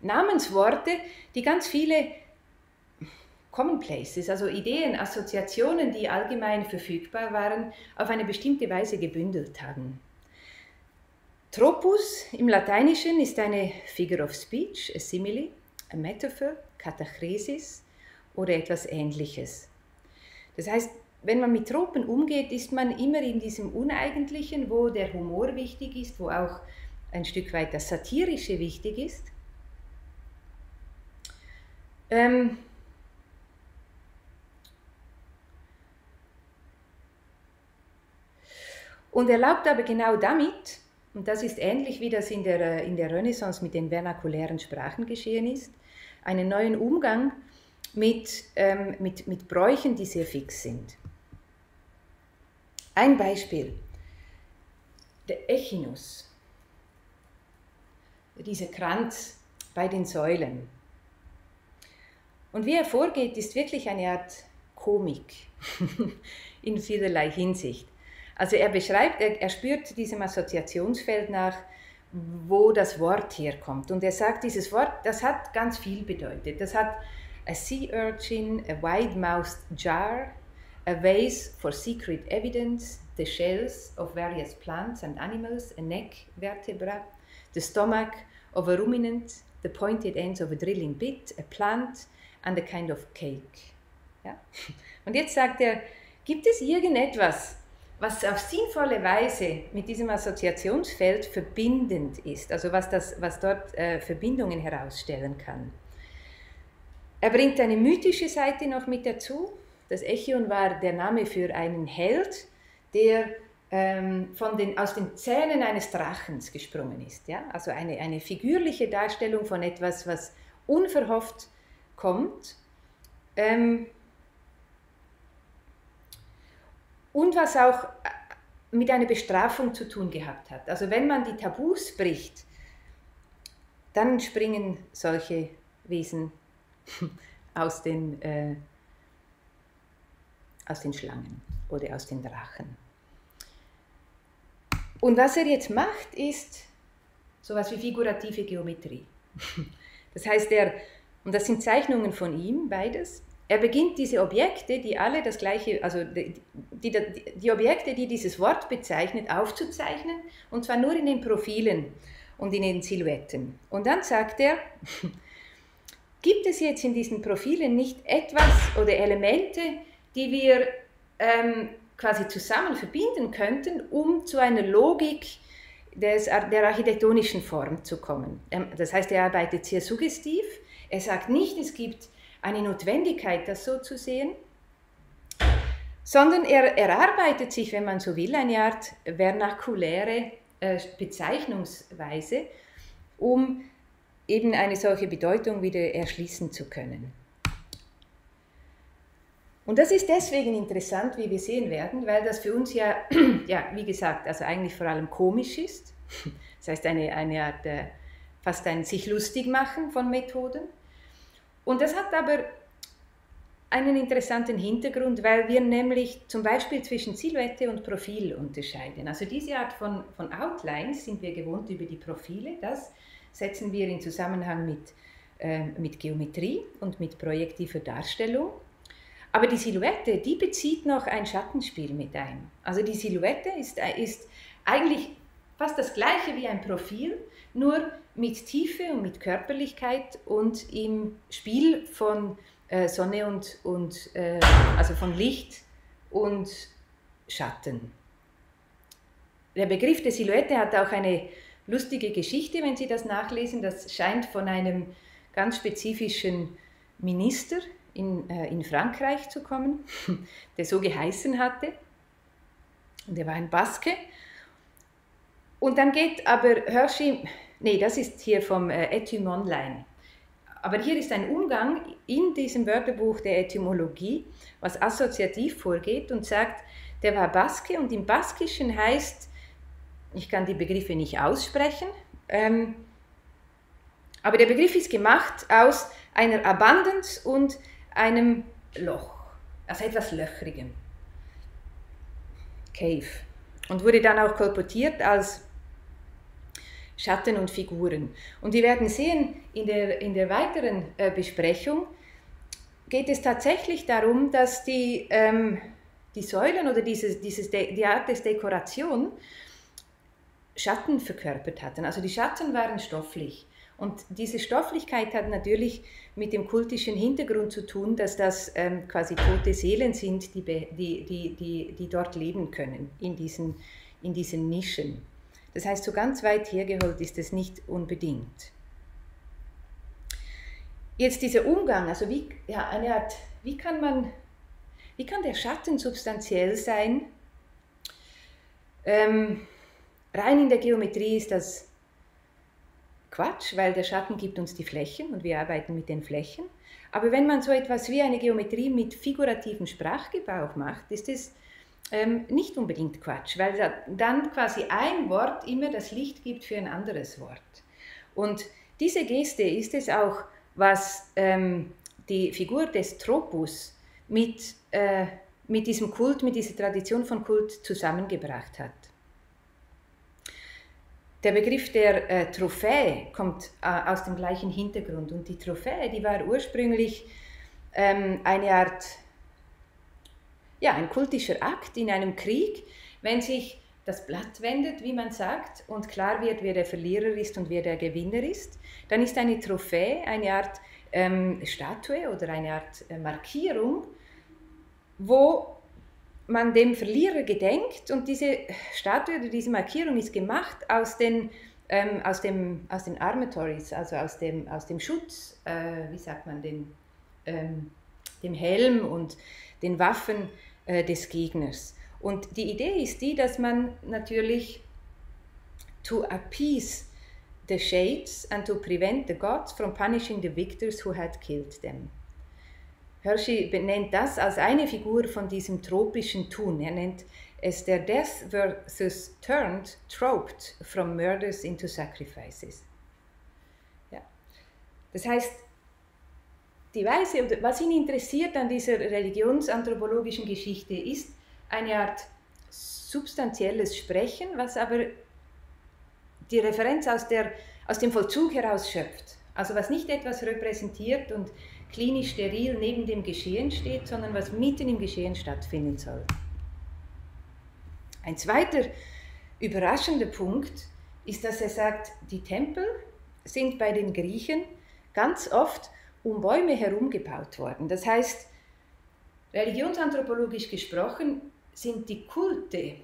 Namensworte, die ganz viele Commonplaces, also Ideen, Assoziationen, die allgemein verfügbar waren, auf eine bestimmte Weise gebündelt haben. Tropus im Lateinischen ist eine Figure of Speech, a simile, a metaphor, Katachresis oder etwas Ähnliches. Das heißt, wenn man mit Tropen umgeht, ist man immer in diesem Uneigentlichen, wo der Humor wichtig ist, wo auch ein Stück weit das Satirische wichtig ist. Ähm, Und erlaubt aber genau damit, und das ist ähnlich wie das in der, in der Renaissance mit den vernakulären Sprachen geschehen ist, einen neuen Umgang mit, ähm, mit, mit Bräuchen, die sehr fix sind. Ein Beispiel, der Echinus, dieser Kranz bei den Säulen. Und wie er vorgeht, ist wirklich eine Art Komik in vielerlei Hinsicht. Also er beschreibt, er, er spürt diesem Assoziationsfeld nach, wo das Wort herkommt. Und er sagt, dieses Wort, das hat ganz viel bedeutet. Das hat a sea urchin, a wide-mouthed jar, a vase for secret evidence, the shells of various plants and animals, a neck vertebra, the stomach of a ruminant, the pointed ends of a drilling bit, a plant and a kind of cake. Ja? Und jetzt sagt er, gibt es irgendetwas, was auf sinnvolle Weise mit diesem Assoziationsfeld verbindend ist, also was, das, was dort äh, Verbindungen herausstellen kann. Er bringt eine mythische Seite noch mit dazu. Das Echion war der Name für einen Held, der ähm, von den, aus den Zähnen eines Drachens gesprungen ist. Ja? Also eine, eine figürliche Darstellung von etwas, was unverhofft kommt. Ähm, Und was auch mit einer Bestrafung zu tun gehabt hat. Also wenn man die Tabus bricht, dann springen solche Wesen aus den, äh, aus den Schlangen oder aus den Drachen. Und was er jetzt macht, ist sowas wie figurative Geometrie. Das heißt, er, und das sind Zeichnungen von ihm, beides, er beginnt diese Objekte, die alle das gleiche, also die, die, die Objekte, die dieses Wort bezeichnet, aufzuzeichnen, und zwar nur in den Profilen und in den Silhouetten. Und dann sagt er, gibt es jetzt in diesen Profilen nicht etwas oder Elemente, die wir ähm, quasi zusammen verbinden könnten, um zu einer Logik des, der architektonischen Form zu kommen? Das heißt, er arbeitet sehr suggestiv, er sagt nicht, es gibt eine Notwendigkeit, das so zu sehen, sondern er erarbeitet sich, wenn man so will, eine Art vernakuläre äh, Bezeichnungsweise, um eben eine solche Bedeutung wieder erschließen zu können. Und das ist deswegen interessant, wie wir sehen werden, weil das für uns ja, ja wie gesagt, also eigentlich vor allem komisch ist, das heißt eine, eine Art, äh, fast ein sich lustig machen von Methoden. Und das hat aber einen interessanten Hintergrund, weil wir nämlich zum Beispiel zwischen Silhouette und Profil unterscheiden. Also diese Art von, von Outlines sind wir gewohnt über die Profile, das setzen wir in Zusammenhang mit, äh, mit Geometrie und mit projektiver Darstellung. Aber die Silhouette, die bezieht noch ein Schattenspiel mit ein. Also die Silhouette ist, ist eigentlich fast das Gleiche wie ein Profil, nur mit Tiefe und mit Körperlichkeit und im Spiel von äh, Sonne und, und äh, also von Licht und Schatten. Der Begriff der Silhouette hat auch eine lustige Geschichte, wenn Sie das nachlesen. Das scheint von einem ganz spezifischen Minister in, äh, in Frankreich zu kommen, der so geheißen hatte. Und er war ein Baske. Und dann geht aber Hersey, nee, das ist hier vom äh, Etym Online, aber hier ist ein Umgang in diesem Wörterbuch der Etymologie, was assoziativ vorgeht und sagt, der war Baske, und im Baskischen heißt, ich kann die Begriffe nicht aussprechen, ähm, aber der Begriff ist gemacht aus einer Abundance und einem Loch, also etwas Löchrigem, Cave, und wurde dann auch kolportiert als Schatten und Figuren. Und wir werden sehen in der, in der weiteren äh, Besprechung, geht es tatsächlich darum, dass die, ähm, die Säulen oder dieses, dieses De- die Art des Dekoration Schatten verkörpert hatten. Also die Schatten waren stofflich. Und diese Stofflichkeit hat natürlich mit dem kultischen Hintergrund zu tun, dass das ähm, quasi tote Seelen sind, die, die, die, die, die dort leben können, in diesen, in diesen Nischen. Das heißt, so ganz weit hergeholt ist es nicht unbedingt. Jetzt dieser Umgang, also wie, ja, eine Art, wie kann man, wie kann der Schatten substanziell sein? Ähm, rein in der Geometrie ist das Quatsch, weil der Schatten gibt uns die Flächen und wir arbeiten mit den Flächen. Aber wenn man so etwas wie eine Geometrie mit figurativem Sprachgebrauch macht, ist es ähm, nicht unbedingt Quatsch, weil da, dann quasi ein Wort immer das Licht gibt für ein anderes Wort. Und diese Geste ist es auch, was ähm, die Figur des Tropus mit, äh, mit diesem Kult, mit dieser Tradition von Kult zusammengebracht hat. Der Begriff der äh, Trophäe kommt äh, aus dem gleichen Hintergrund, und die Trophäe, die war ursprünglich ähm, eine Art, ja, ein kultischer Akt in einem Krieg, wenn sich das Blatt wendet, wie man sagt, und klar wird, wer der Verlierer ist und wer der Gewinner ist, dann ist eine Trophäe eine Art ähm, Statue oder eine Art äh, Markierung, wo man dem Verlierer gedenkt, und diese Statue oder diese Markierung ist gemacht aus den, ähm, aus dem, aus den Armatories, also aus dem, aus dem Schutz, äh, wie sagt man, den, ähm, dem Helm und den Waffen äh, des Gegners. Und die Idee ist die, dass man natürlich to appease the shades and to prevent the gods from punishing the victors who had killed them. Hersey benennt das als eine Figur von diesem tropischen Tun. Er nennt es der Death versus Turned, Troped from Murders into Sacrifices. Ja. Das heißt, die Weise, oder was ihn interessiert an dieser religionsanthropologischen Geschichte, ist eine Art substanzielles Sprechen, was aber die Referenz aus, der, aus dem Vollzug heraus schöpft. Also was nicht etwas repräsentiert und klinisch steril neben dem Geschehen steht, sondern was mitten im Geschehen stattfinden soll. Ein zweiter überraschender Punkt ist, dass er sagt, die Tempel sind bei den Griechen ganz oft um Bäume herumgebaut worden. Das heißt, religionsanthropologisch gesprochen sind die Kulte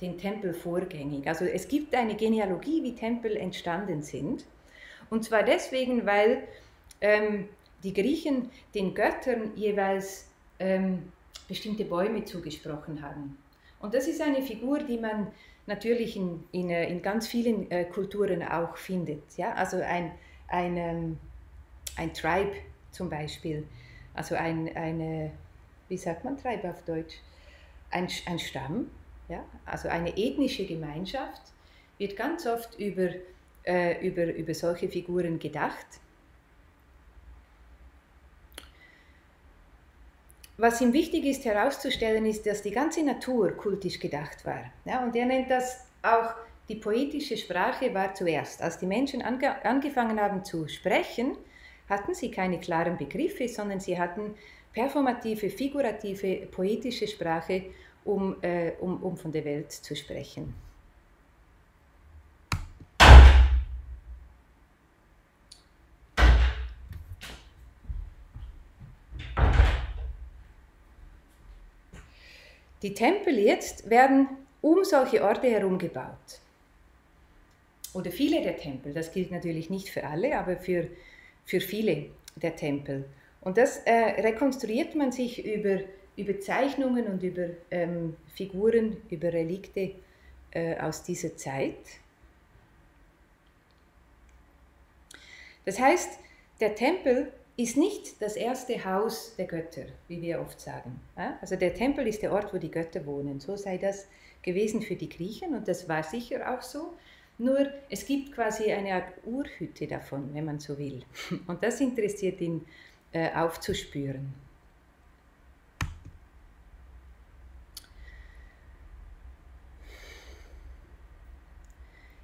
den Tempel vorgängig. Also es gibt eine Genealogie, wie Tempel entstanden sind. Und zwar deswegen, weil ähm, die Griechen den Göttern jeweils ähm, bestimmte Bäume zugesprochen haben. Und das ist eine Figur, die man natürlich in, in, in ganz vielen äh, Kulturen auch findet. Ja? Also ein, ein, ähm, ein Tribe zum Beispiel, also ein, eine, wie sagt man Tribe auf Deutsch? Ein, ein Stamm, ja? Also eine ethnische Gemeinschaft, wird ganz oft über, äh, über, über solche Figuren gedacht. Was ihm wichtig ist herauszustellen, ist, dass die ganze Natur kultisch gedacht war. Ja, und er nennt das auch, die poetische Sprache war zuerst. Als die Menschen ange- angefangen haben zu sprechen, hatten sie keine klaren Begriffe, sondern sie hatten performative, figurative, poetische Sprache, um, äh, um, um von der Welt zu sprechen. Die Tempel jetzt werden um solche Orte herum gebaut. Oder viele der Tempel, das gilt natürlich nicht für alle, aber für, für viele der Tempel. Und das äh, rekonstruiert man sich über, über Zeichnungen und über ähm, Figuren, über Relikte äh, aus dieser Zeit. Das heißt, der Tempel ist nicht das erste Haus der Götter, wie wir oft sagen. Also der Tempel ist der Ort, wo die Götter wohnen. So sei das gewesen für die Griechen, und das war sicher auch so. Nur es gibt quasi eine Art Urhütte davon, wenn man so will. Und das interessiert ihn äh, aufzuspüren.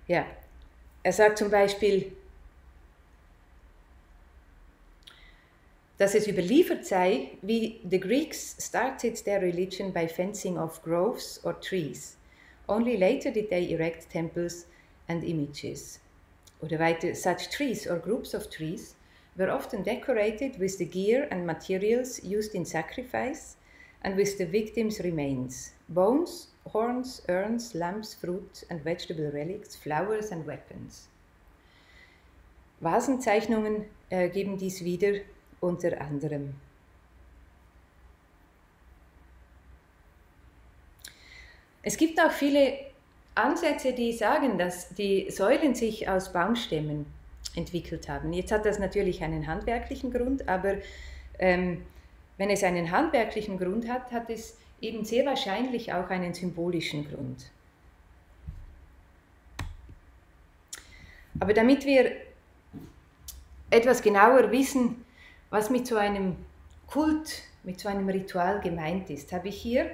Ja, er sagt zum Beispiel, dass es überliefert sei, wie the Greeks started their religion by fencing off groves or trees. Only later did they erect temples and images. Oder weiter, such trees or groups of trees were often decorated with the gear and materials used in sacrifice and with the victims' remains, bones, horns, urns, lamps, fruit and vegetable relics, flowers and weapons. Vasenzeichnungen äh, geben dies wieder unter anderem. Es gibt auch viele Ansätze, die sagen, dass die Säulen sich aus Baumstämmen entwickelt haben. Jetzt hat das natürlich einen handwerklichen Grund, aber ähm, wenn es einen handwerklichen Grund hat, hat es eben sehr wahrscheinlich auch einen symbolischen Grund. Aber damit wir etwas genauer wissen, was mit so einem Kult, mit so einem Ritual gemeint ist, habe ich hier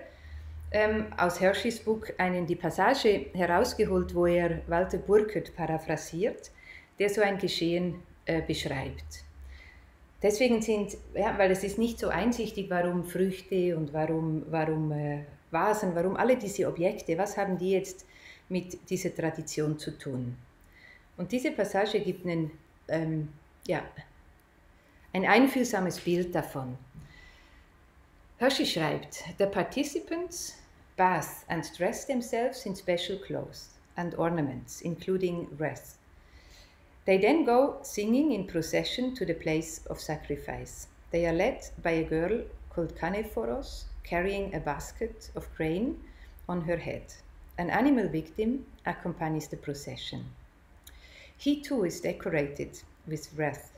ähm, aus Hersheys Buch einen, die Passage herausgeholt, wo er Walter Burkert paraphrasiert, der so ein Geschehen äh, beschreibt. Deswegen sind, ja, weil es ist nicht so einsichtig, warum Früchte und warum, warum äh, Vasen, warum alle diese Objekte, was haben die jetzt mit dieser Tradition zu tun? Und diese Passage gibt einen, ähm, ja, ein einfühlsames Bild davon. Hersey schreibt, the participants bathe and dress themselves in special clothes and ornaments, including wreaths. They then go singing in procession to the place of sacrifice. They are led by a girl called Canephoros, carrying a basket of grain on her head. An animal victim accompanies the procession. He too is decorated with wreath,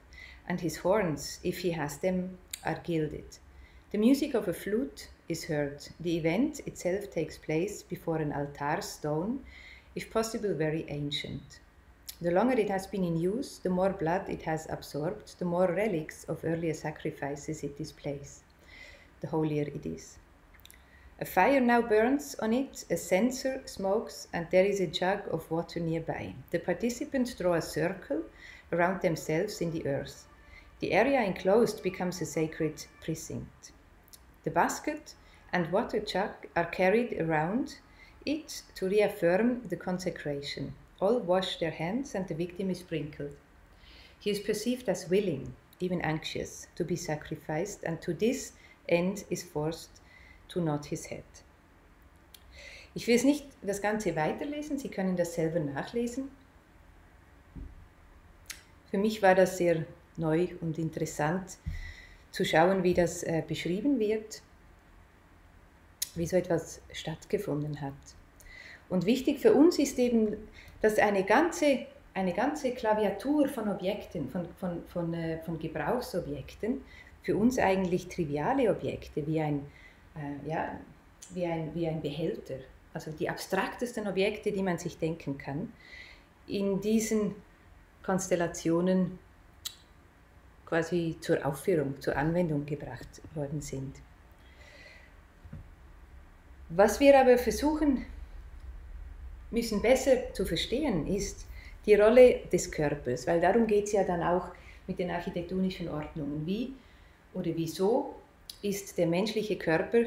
and his horns, if he has them, are gilded. The music of a flute is heard. The event itself takes place before an altar stone, if possible very ancient. The longer it has been in use, the more blood it has absorbed, the more relics of earlier sacrifices it displays, the holier it is. A fire now burns on it, a censer smokes, and there is a jug of water nearby. The participants draw a circle around themselves in the earth. The area enclosed becomes a sacred precinct. The basket and water jug are carried around it to reaffirm the consecration. All wash their hands and the victim is sprinkled. He is perceived as willing, even anxious, to be sacrificed, and to this end is forced to nod his head. Ich will es nicht das Ganze weiterlesen, Sie können das selber nachlesen. Für mich war das sehr neu und interessant, zu schauen, wie das äh, beschrieben wird, wie so etwas stattgefunden hat. Und wichtig für uns ist eben, dass eine ganze, eine ganze Klaviatur von Objekten, von, von, von, äh, von Gebrauchsobjekten, für uns eigentlich triviale Objekte, wie ein, äh, ja, wie ein, wie ein Behälter, also die abstraktesten Objekte, die man sich denken kann, in diesen Konstellationen quasi zur Aufführung, zur Anwendung gebracht worden sind. Was wir aber versuchen müssen besser zu verstehen, ist die Rolle des Körpers, weil darum geht es ja dann auch mit den architektonischen Ordnungen. Wie oder wieso ist der menschliche Körper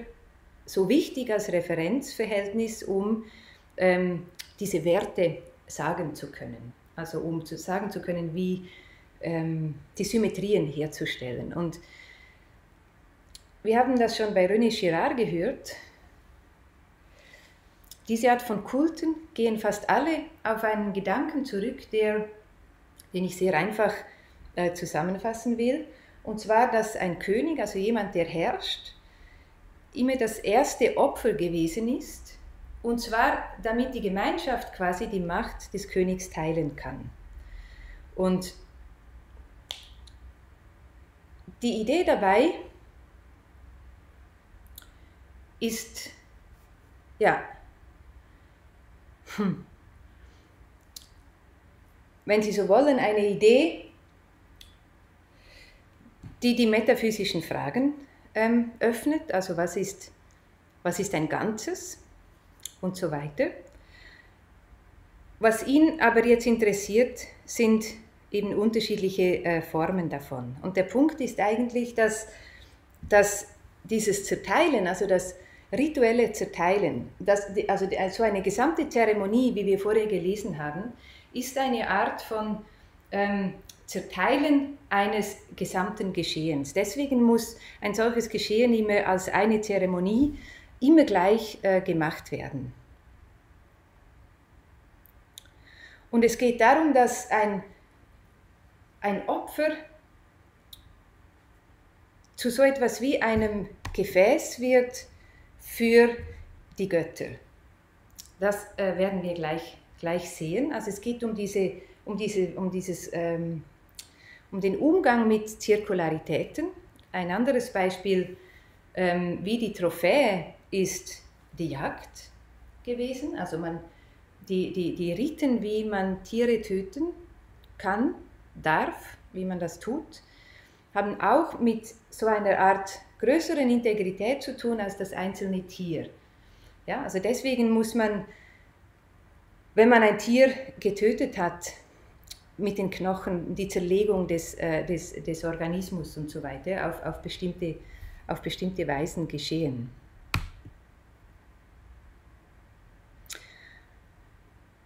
so wichtig als Referenzverhältnis, um ähm, diese Werte sagen zu können, also um zu sagen zu können, wie ähm, die Symmetrien herzustellen. Und wir haben das schon bei René Girard gehört. Diese Art von Kulten gehen fast alle auf einen Gedanken zurück, der, den ich sehr einfach äh, zusammenfassen will. Und zwar, dass ein König, also jemand, der herrscht, immer das erste Opfer gewesen ist. Und zwar, damit die Gemeinschaft quasi die Macht des Königs teilen kann. Und die Idee dabei ist, ja, Hm. wenn Sie so wollen, eine Idee, die die metaphysischen Fragen ähm, öffnet, also was ist, was ist ein Ganzes und so weiter. Was ihn aber jetzt interessiert, sind eben unterschiedliche äh, Formen davon. Und der Punkt ist eigentlich, dass, dass dieses Zerteilen, also das rituelle Zerteilen, das, also so eine gesamte Zeremonie, wie wir vorher gelesen haben, ist eine Art von ähm, Zerteilen eines gesamten Geschehens. Deswegen muss ein solches Geschehen immer als eine Zeremonie immer gleich äh, gemacht werden. Und es geht darum, dass ein, ein Opfer zu so etwas wie einem Gefäß wird für die Götter. Das äh, werden wir gleich, gleich sehen. Also es geht um, diese, um, diese, um, dieses, ähm, um den Umgang mit Zirkularitäten. Ein anderes Beispiel, ähm, wie die Trophäe, ist die Jagd gewesen. Also man, die, die, die Riten, wie man Tiere töten kann, darf, wie man das tut, haben auch mit so einer Art größeren Integrität zu tun als das einzelne Tier. Ja, also deswegen muss man, wenn man ein Tier getötet hat, mit den Knochen, die Zerlegung des, äh, des, des Organismus und so weiter, auf, auf, bestimmte, auf bestimmte Weisen geschehen.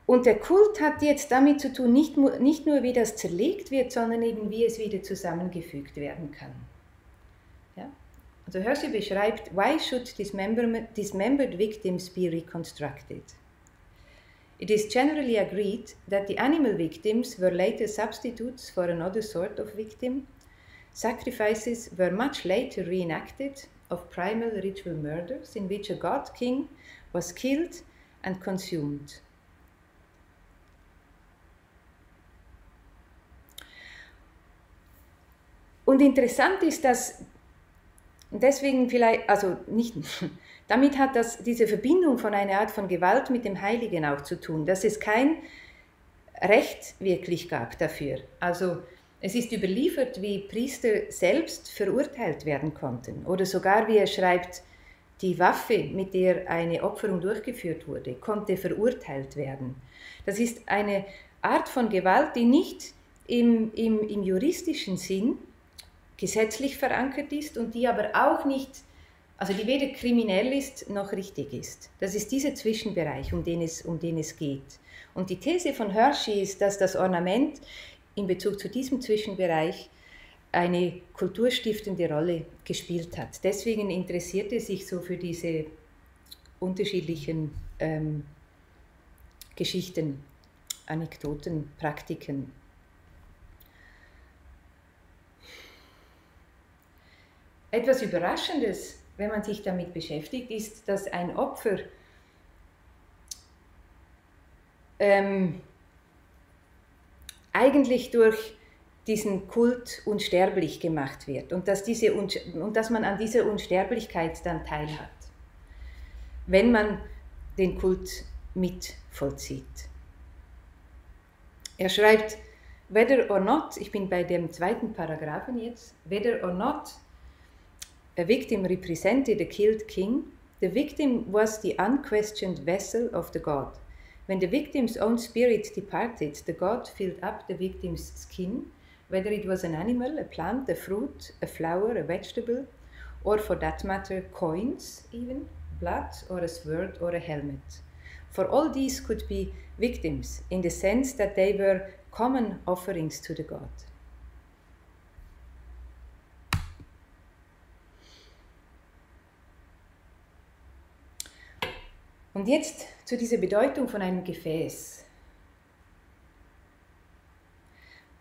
Und der Kult hat jetzt damit zu tun, nicht, nicht nur wie das zerlegt wird, sondern eben wie es wieder zusammengefügt werden kann. Ja? Also Hersey beschreibt, why should dismembered, dismembered victims be reconstructed? It is generally agreed that the animal victims were later substitutes for another sort of victim. Sacrifices were much later reenacted of primal ritual murders in which a god king was killed and consumed. Und interessant ist, dass deswegen vielleicht, also nicht, damit hat das, diese Verbindung von einer Art von Gewalt mit dem Heiligen auch zu tun, dass es kein Recht wirklich gab dafür. Also es ist überliefert, wie Priester selbst verurteilt werden konnten oder sogar, wie er schreibt, die Waffe, mit der eine Opferung durchgeführt wurde, konnte verurteilt werden. Das ist eine Art von Gewalt, die nicht im, im, im juristischen Sinn gesetzlich verankert ist und die aber auch nicht, also die weder kriminell ist noch richtig ist. Das ist dieser Zwischenbereich, um den es, um den es geht. Und die These von Hersey ist, dass das Ornament in Bezug zu diesem Zwischenbereich eine kulturstiftende Rolle gespielt hat. Deswegen interessiert er sich so für diese unterschiedlichen ähm, Geschichten, Anekdoten, Praktiken. Etwas Überraschendes, wenn man sich damit beschäftigt, ist, dass ein Opfer ähm, eigentlich durch diesen Kult unsterblich gemacht wird und dass, diese, und dass man an dieser Unsterblichkeit dann teilhat, wenn man den Kult mit vollzieht. Er schreibt, whether or not, ich bin bei dem zweiten Paragraphen jetzt, whether or not a victim represented a killed king, the victim was the unquestioned vessel of the god. When the victim's own spirit departed, the god filled up the victim's skin, whether it was an animal, a plant, a fruit, a flower, a vegetable, or for that matter, coins even, blood, or a sword, or a helmet. For all these could be victims, in the sense that they were common offerings to the god. Und jetzt zu dieser Bedeutung von einem Gefäß.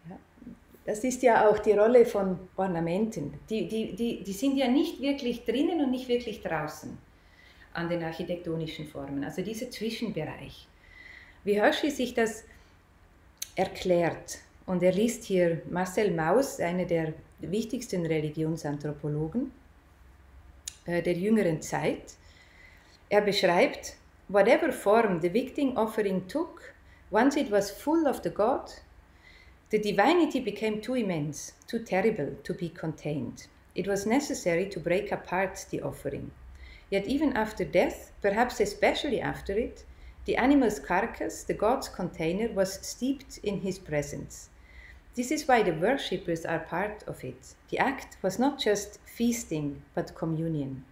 Ja, das ist ja auch die Rolle von Ornamenten. Die, die, die, die sind ja nicht wirklich drinnen und nicht wirklich draußen an den architektonischen Formen, also dieser Zwischenbereich. Wie Hersey sich das erklärt, und er liest hier Marcel Mauss, einer der wichtigsten Religionsanthropologen äh, der jüngeren Zeit. Er beschreibt, whatever form the victim offering took, once it was full of the god, the divinity became too immense, too terrible to be contained. It was necessary to break apart the offering. Yet even after death, perhaps especially after it, the animal's carcass, the god's container, was steeped in his presence. This is why the worshippers are part of it. The act was not just feasting, but communion.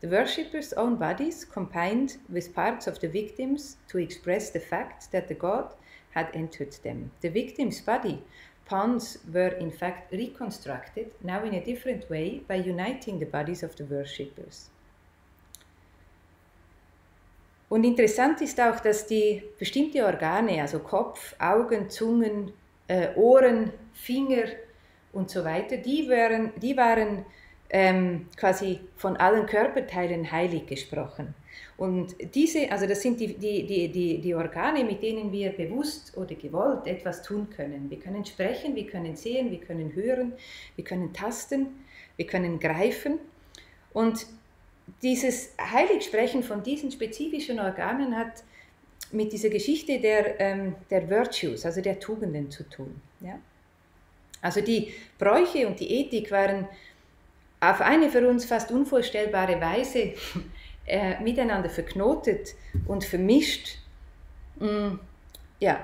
The worshippers' own bodies combined with parts of the victims to express the fact that the god had entered them. The victim's body pawns were in fact reconstructed, now in a different way, by uniting the bodies of the worshippers. Und interessant ist auch, dass die bestimmte Organe, also Kopf, Augen, Zungen, äh, Ohren, Finger und so weiter, die waren, die waren ähm, quasi von allen Körperteilen heilig gesprochen. Und diese, also das sind die, die, die, die, die Organe, mit denen wir bewusst oder gewollt etwas tun können. Wir können sprechen, wir können sehen, wir können hören, wir können tasten, wir können greifen. Und dieses Heiligsprechen von diesen spezifischen Organen hat mit dieser Geschichte der, ähm, der Virtues, also der Tugenden, zu tun. Ja? Also die Bräuche und die Ethik waren auf eine für uns fast unvorstellbare Weise äh, miteinander verknotet und vermischt, mh, ja,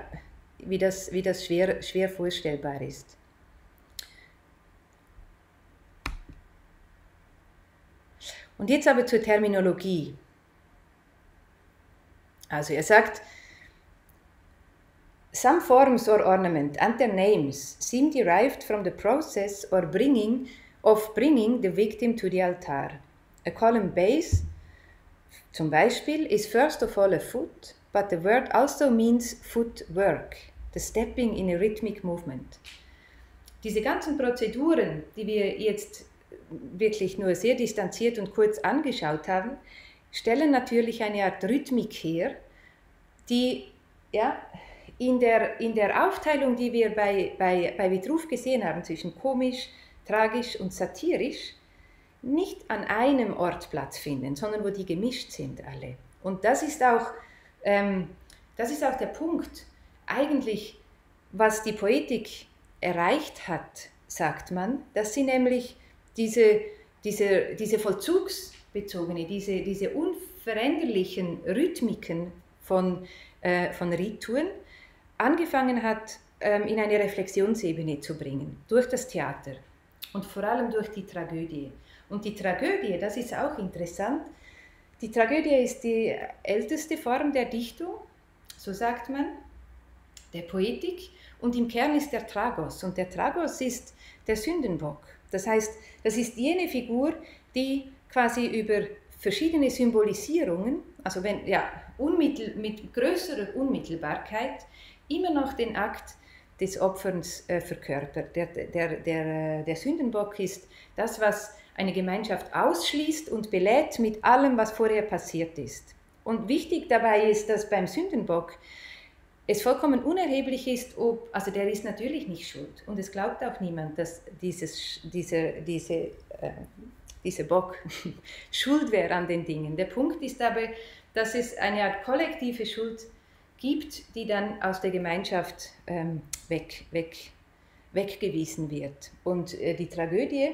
wie das, wie das schwer, schwer vorstellbar ist. Und jetzt aber zur Terminologie. Also er sagt, some forms or ornament and their names seem derived from the process or bringing of bringing the victim to the altar. A column base, zum Beispiel, is first of all a foot, but the word also means footwork, the stepping in a rhythmic movement. Diese ganzen Prozeduren, die wir jetzt wirklich nur sehr distanziert und kurz angeschaut haben, stellen natürlich eine Art Rhythmik her, die ja, in, der, in der Aufteilung, die wir bei, bei, bei Vitruv gesehen haben, zwischen komisch, tragisch und satirisch, nicht an einem Ort Platz finden, sondern wo die gemischt sind alle. Und das ist auch, ähm, das ist auch der Punkt, eigentlich, was die Poetik erreicht hat, sagt man, dass sie nämlich diese, diese, diese vollzugsbezogene, diese, diese unveränderlichen Rhythmiken von, äh, von Rituen angefangen hat, ähm, in eine Reflexionsebene zu bringen, durch das Theater und vor allem durch die Tragödie. Und die Tragödie, das ist auch interessant, die Tragödie ist die älteste Form der Dichtung, so sagt man, der Poetik, und im Kern ist der Tragos, und der Tragos ist der Sündenbock. Das heißt, das ist jene Figur, die quasi über verschiedene Symbolisierungen, also wenn, ja, unmittel, mit größerer Unmittelbarkeit, immer noch den Akt des Opferns äh, verkörpert. Der, der, der, der Sündenbock ist das, was eine Gemeinschaft ausschließt und belädt mit allem, was vorher passiert ist. Und wichtig dabei ist, dass beim Sündenbock es vollkommen unerheblich ist, ob, also der ist natürlich nicht schuld, und es glaubt auch niemand, dass dieses, dieser, diese, äh, dieser Bock schuld wäre an den Dingen. Der Punkt ist aber, dass es eine Art kollektive Schuld gibt, die dann aus der Gemeinschaft ähm, weg, weg, weggewiesen wird. Und äh, die Tragödie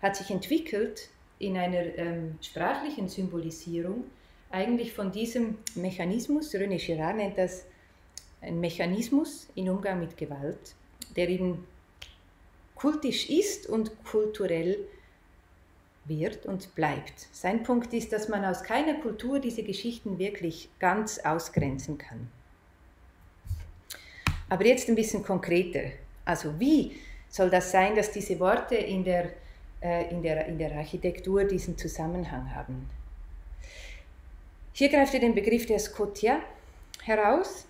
hat sich entwickelt in einer ähm, sprachlichen Symbolisierung, eigentlich von diesem Mechanismus, René Girard nennt das, ein Mechanismus im Umgang mit Gewalt, der eben kultisch ist und kulturell wird und bleibt. Sein Punkt ist, dass man aus keiner Kultur diese Geschichten wirklich ganz ausgrenzen kann. Aber jetzt ein bisschen konkreter. Also wie soll das sein, dass diese Worte in der, äh, in der, in der Architektur diesen Zusammenhang haben? Hier greift er den Begriff der Scotia heraus.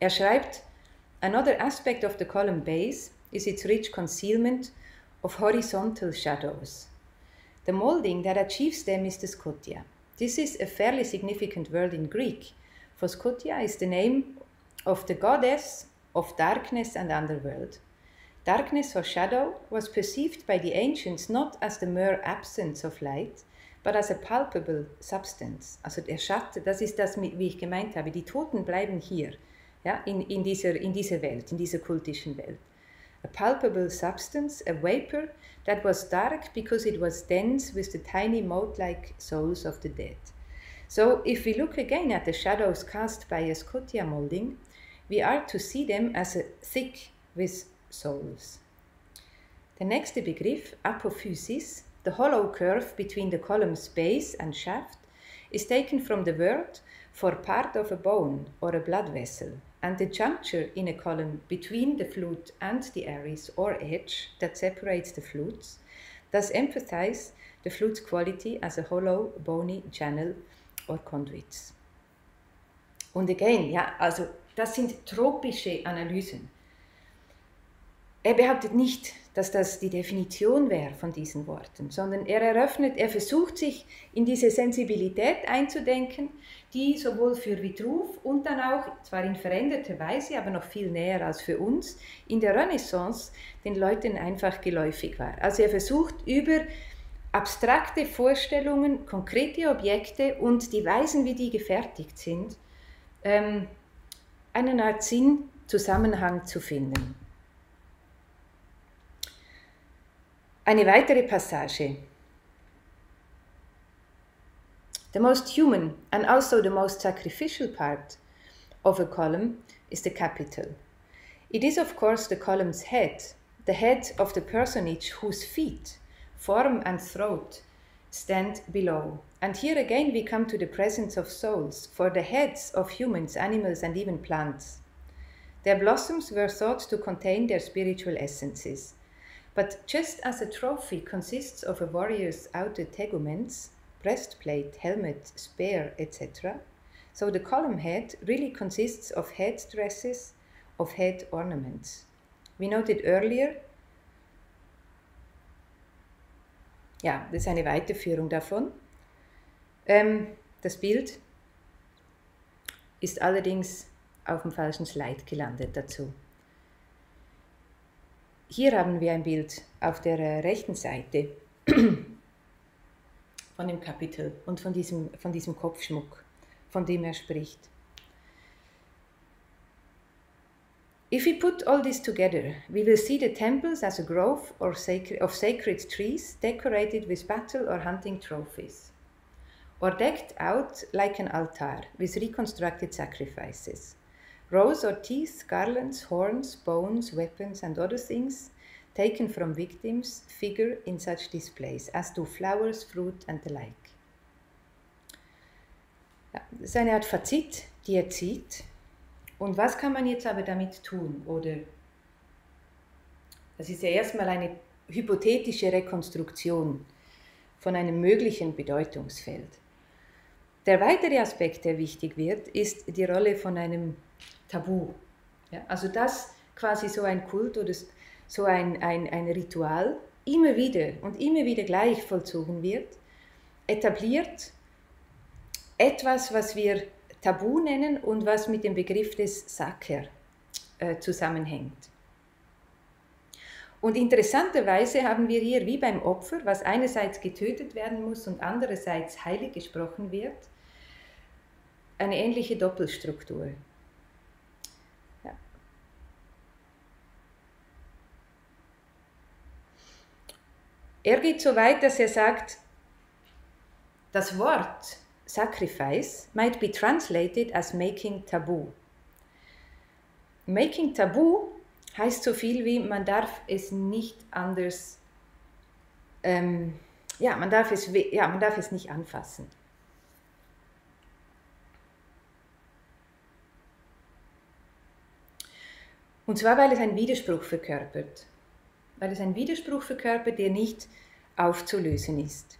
Er schreibt, another aspect of the column base is its rich concealment of horizontal shadows. The molding that achieves them is the Scotia. This is a fairly significant word in Greek, for Scotia is the name of the goddess of darkness and underworld. Darkness or shadow was perceived by the ancients not as the mere absence of light, but as a palpable substance. Also der Schatten, das ist das, wie ich gemeint habe, die Toten bleiben hier. Ja, in, in, dieser, in dieser Welt, in dieser kultischen Welt. A palpable substance, a vapor that was dark because it was dense with the tiny mote-like souls of the dead. So if we look again at the shadows cast by a Scotia molding, we are to see them as a thick with souls. Der nächste Begriff, Apophysis, the hollow curve between the column space and shaft, is taken from the word for part of a bone or a blood vessel, and the juncture in a column between the flute and the aries or edge that separates the flutes, thus emphasize the flute's quality as a hollow, bony channel or conduits. Und again, ja, also das sind tropische Analysen. Er behauptet nicht, dass das die Definition wäre von diesen Worten, sondern er eröffnet, er versucht sich in diese Sensibilität einzudenken, die sowohl für Vitruv und dann auch, zwar in veränderter Weise, aber noch viel näher als für uns, in der Renaissance den Leuten einfach geläufig war. Also er versucht über abstrakte Vorstellungen, konkrete Objekte und die Weisen, wie die gefertigt sind, eine Art Sinn, Zusammenhang zu finden. Eine weitere Passage. The most human and also the most sacrificial part of a column is the capital. It is of course the column's head, the head of the personage whose feet, form and throat stand below. And here again we come to the presence of souls, for the heads of humans, animals and even plants. Their blossoms were thought to contain their spiritual essences. But just as a trophy consists of a warrior's outer teguments, breastplate, helmet, spear, et cetera, so the column head really consists of head dresses, of head ornaments. We noted earlier. Ja, das ist eine Weiterführung davon. Ähm, das Bild ist allerdings auf dem falschen Slide gelandet dazu. Hier haben wir ein Bild auf der rechten Seite von dem Kapitel und von diesem, von diesem Kopfschmuck, von dem er spricht. If we put all this together, we will see the temples as a grove or sacred, of sacred trees decorated with battle or hunting trophies, or decked out like an altar with reconstructed sacrifices. Rows or teeth, garlands, horns, bones, weapons and other things taken from victims figure in such displays, as do flowers, fruit and the like. Das ist eine Art Fazit, die er zieht. Und was kann man jetzt aber damit tun? Oder das ist ja erstmal eine hypothetische Rekonstruktion von einem möglichen Bedeutungsfeld. Der weitere Aspekt, der wichtig wird, ist die Rolle von einem Tabu. Ja, also dass quasi so ein Kult oder so ein, ein, ein Ritual immer wieder und immer wieder gleich vollzogen wird, etabliert etwas, was wir Tabu nennen und was mit dem Begriff des Saker äh, zusammenhängt. Und interessanterweise haben wir hier wie beim Opfer, was einerseits getötet werden muss und andererseits heilig gesprochen wird, eine ähnliche Doppelstruktur. Er geht so weit, dass er sagt, das Wort sacrifice might be translated as making taboo. Making taboo heißt so viel wie, man darf es nicht anders, ähm, ja, man darf es, ja, man darf es nicht anfassen. Und zwar, weil es einen Widerspruch verkörpert. Weil es ein Widerspruch verkörpert, der nicht aufzulösen ist,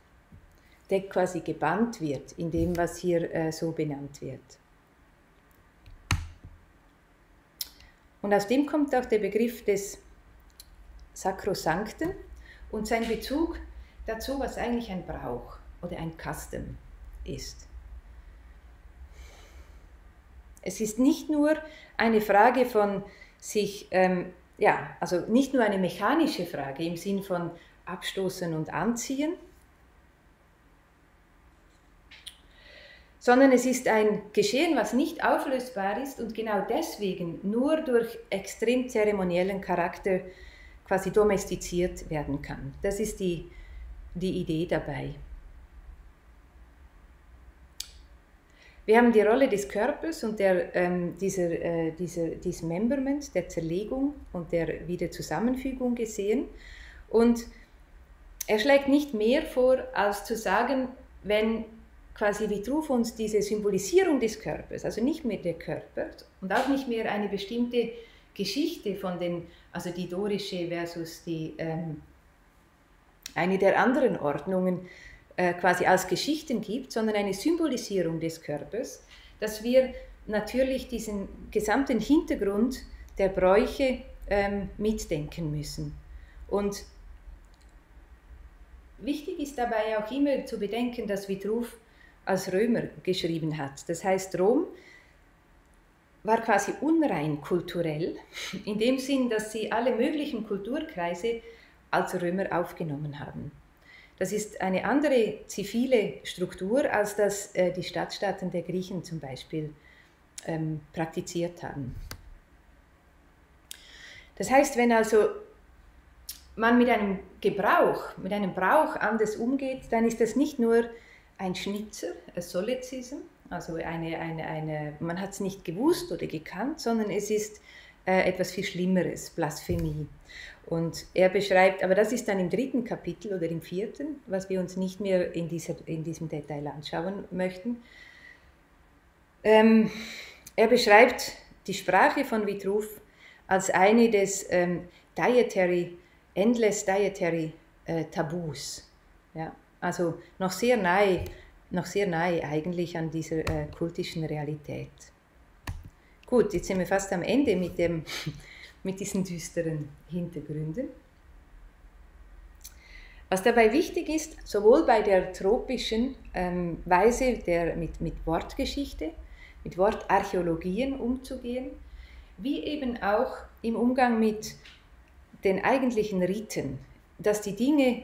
der quasi gebannt wird in dem, was hier äh, so benannt wird. Und aus dem kommt auch der Begriff des Sakrosankten und sein Bezug dazu, was eigentlich ein Brauch oder ein Custom ist. Es ist nicht nur eine Frage von sich ähm, ja, also nicht nur eine mechanische Frage im Sinn von Abstoßen und Anziehen, sondern es ist ein Geschehen, was nicht auflösbar ist und genau deswegen nur durch extrem zeremoniellen Charakter quasi domestiziert werden kann. Das ist die, die Idee dabei. Wir haben die Rolle des Körpers und der, ähm, dieser, äh, dieser Dismemberment, der Zerlegung und der Wiederzusammenfügung gesehen. Und er schlägt nicht mehr vor, als zu sagen, wenn quasi Vitruv uns diese Symbolisierung des Körpers, also nicht mehr der Körper und auch nicht mehr eine bestimmte Geschichte von den, also die dorische versus die, ähm, eine der anderen Ordnungen, quasi als Geschichten gibt, sondern eine Symbolisierung des Körpers, dass wir natürlich diesen gesamten Hintergrund der Bräuche ähm, mitdenken müssen. Und wichtig ist dabei auch immer zu bedenken, dass Vitruv als Römer geschrieben hat. Das heißt, Rom war quasi unrein kulturell, in dem Sinn, dass sie alle möglichen Kulturkreise als Römer aufgenommen haben. Das ist eine andere zivile Struktur, als das äh, die Stadtstaaten der Griechen zum Beispiel ähm, praktiziert haben. Das heißt, wenn also man mit einem Gebrauch, mit einem Brauch anders umgeht, dann ist das nicht nur ein Schnitzer, ein Solipsism, also eine, eine, eine, man hat es nicht gewusst oder gekannt, sondern es ist äh, etwas viel Schlimmeres, Blasphemie. Und er beschreibt, aber das ist dann im dritten Kapitel oder im vierten, was wir uns nicht mehr in, dieser, in diesem Detail anschauen möchten. Ähm, er beschreibt die Sprache von Vitruv als eine des ähm, dietary, endless dietary äh, Tabus. Ja? Also noch sehr nahe, noch sehr nahe eigentlich an dieser äh, kultischen Realität. Gut, jetzt sind wir fast am Ende mit dem... mit diesen düsteren Hintergründen. Was dabei wichtig ist, sowohl bei der tropischen ähm, Weise, der mit, mit Wortgeschichte, mit Wortarchäologien umzugehen, wie eben auch im Umgang mit den eigentlichen Riten, dass die Dinge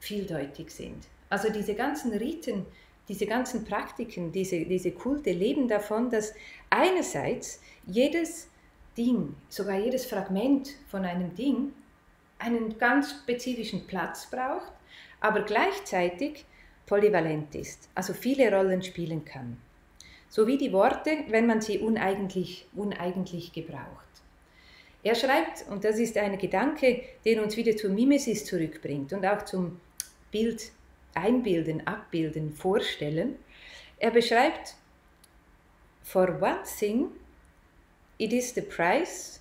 vieldeutig sind. Also diese ganzen Riten, diese ganzen Praktiken, diese, diese Kulte leben davon, dass einerseits jedes Ding, sogar jedes Fragment von einem Ding, einen ganz spezifischen Platz braucht, aber gleichzeitig polyvalent ist, also viele Rollen spielen kann. So wie die Worte, wenn man sie uneigentlich, uneigentlich gebraucht. Er schreibt, und das ist ein Gedanke, der uns wieder zur Mimesis zurückbringt und auch zum Bild einbilden, abbilden, vorstellen. Er beschreibt, for one thing, it is the price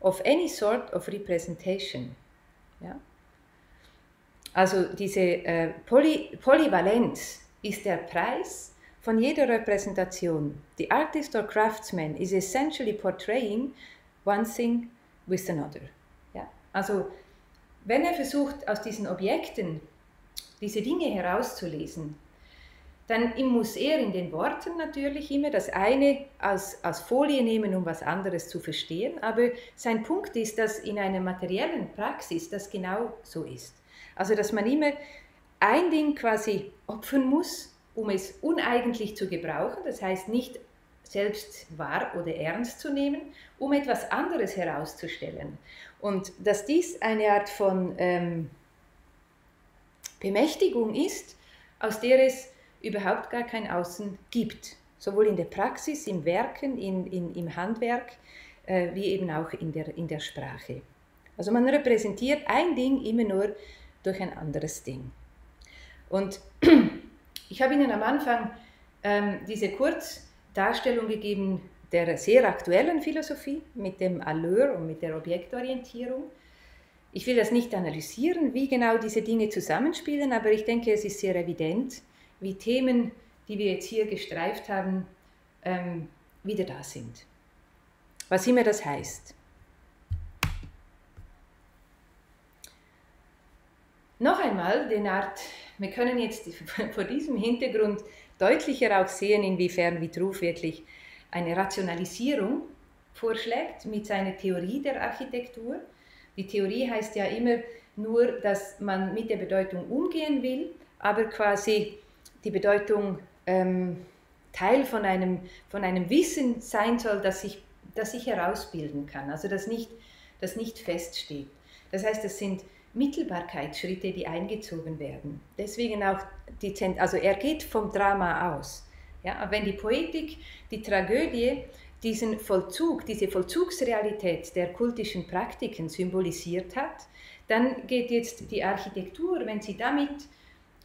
of any sort of representation. Ja? Also diese äh, Poly Polyvalenz ist der Preis von jeder Repräsentation. The artist or craftsman is essentially portraying one thing with another. Ja? Also wenn er versucht, aus diesen Objekten diese Dinge herauszulesen, dann muss er in den Worten natürlich immer das eine als, als Folie nehmen, um was anderes zu verstehen, aber sein Punkt ist, dass in einer materiellen Praxis das genau so ist. Also dass man immer ein Ding quasi opfern muss, um es uneigentlich zu gebrauchen, das heißt nicht selbst wahr oder ernst zu nehmen, um etwas anderes herauszustellen. Und dass dies eine Art von ähm, Bemächtigung ist, aus der es überhaupt gar kein Außen gibt, sowohl in der Praxis, im Werken, in, in, im Handwerk, äh, wie eben auch in der, in der Sprache. Also man repräsentiert ein Ding immer nur durch ein anderes Ding. Und ich habe Ihnen am Anfang ähm, diese Kurzdarstellung gegeben der sehr aktuellen Philosophie mit dem Allure und mit der Objektorientierung. Ich will das nicht analysieren, wie genau diese Dinge zusammenspielen, aber ich denke, es ist sehr evident, wie Themen, die wir jetzt hier gestreift haben, ähm, wieder da sind. Was immer das heißt. Noch einmal, den Art, wir können jetzt vor diesem Hintergrund deutlicher auch sehen, inwiefern Vitruv wirklich eine Rationalisierung vorschlägt mit seiner Theorie der Architektur. Die Theorie heißt ja immer nur, dass man mit der Bedeutung umgehen will, aber quasi die Bedeutung ähm, Teil von einem, von einem Wissen sein soll, das ich, das ich herausbilden kann, also das nicht, das nicht feststeht. Das heißt, das sind Mittelbarkeitsschritte, die eingezogen werden. Deswegen auch, die, also er geht vom Drama aus. Ja, aber wenn die Poetik, die Tragödie, diesen Vollzug, diese Vollzugsrealität der kultischen Praktiken symbolisiert hat, dann geht jetzt die Architektur, wenn sie damit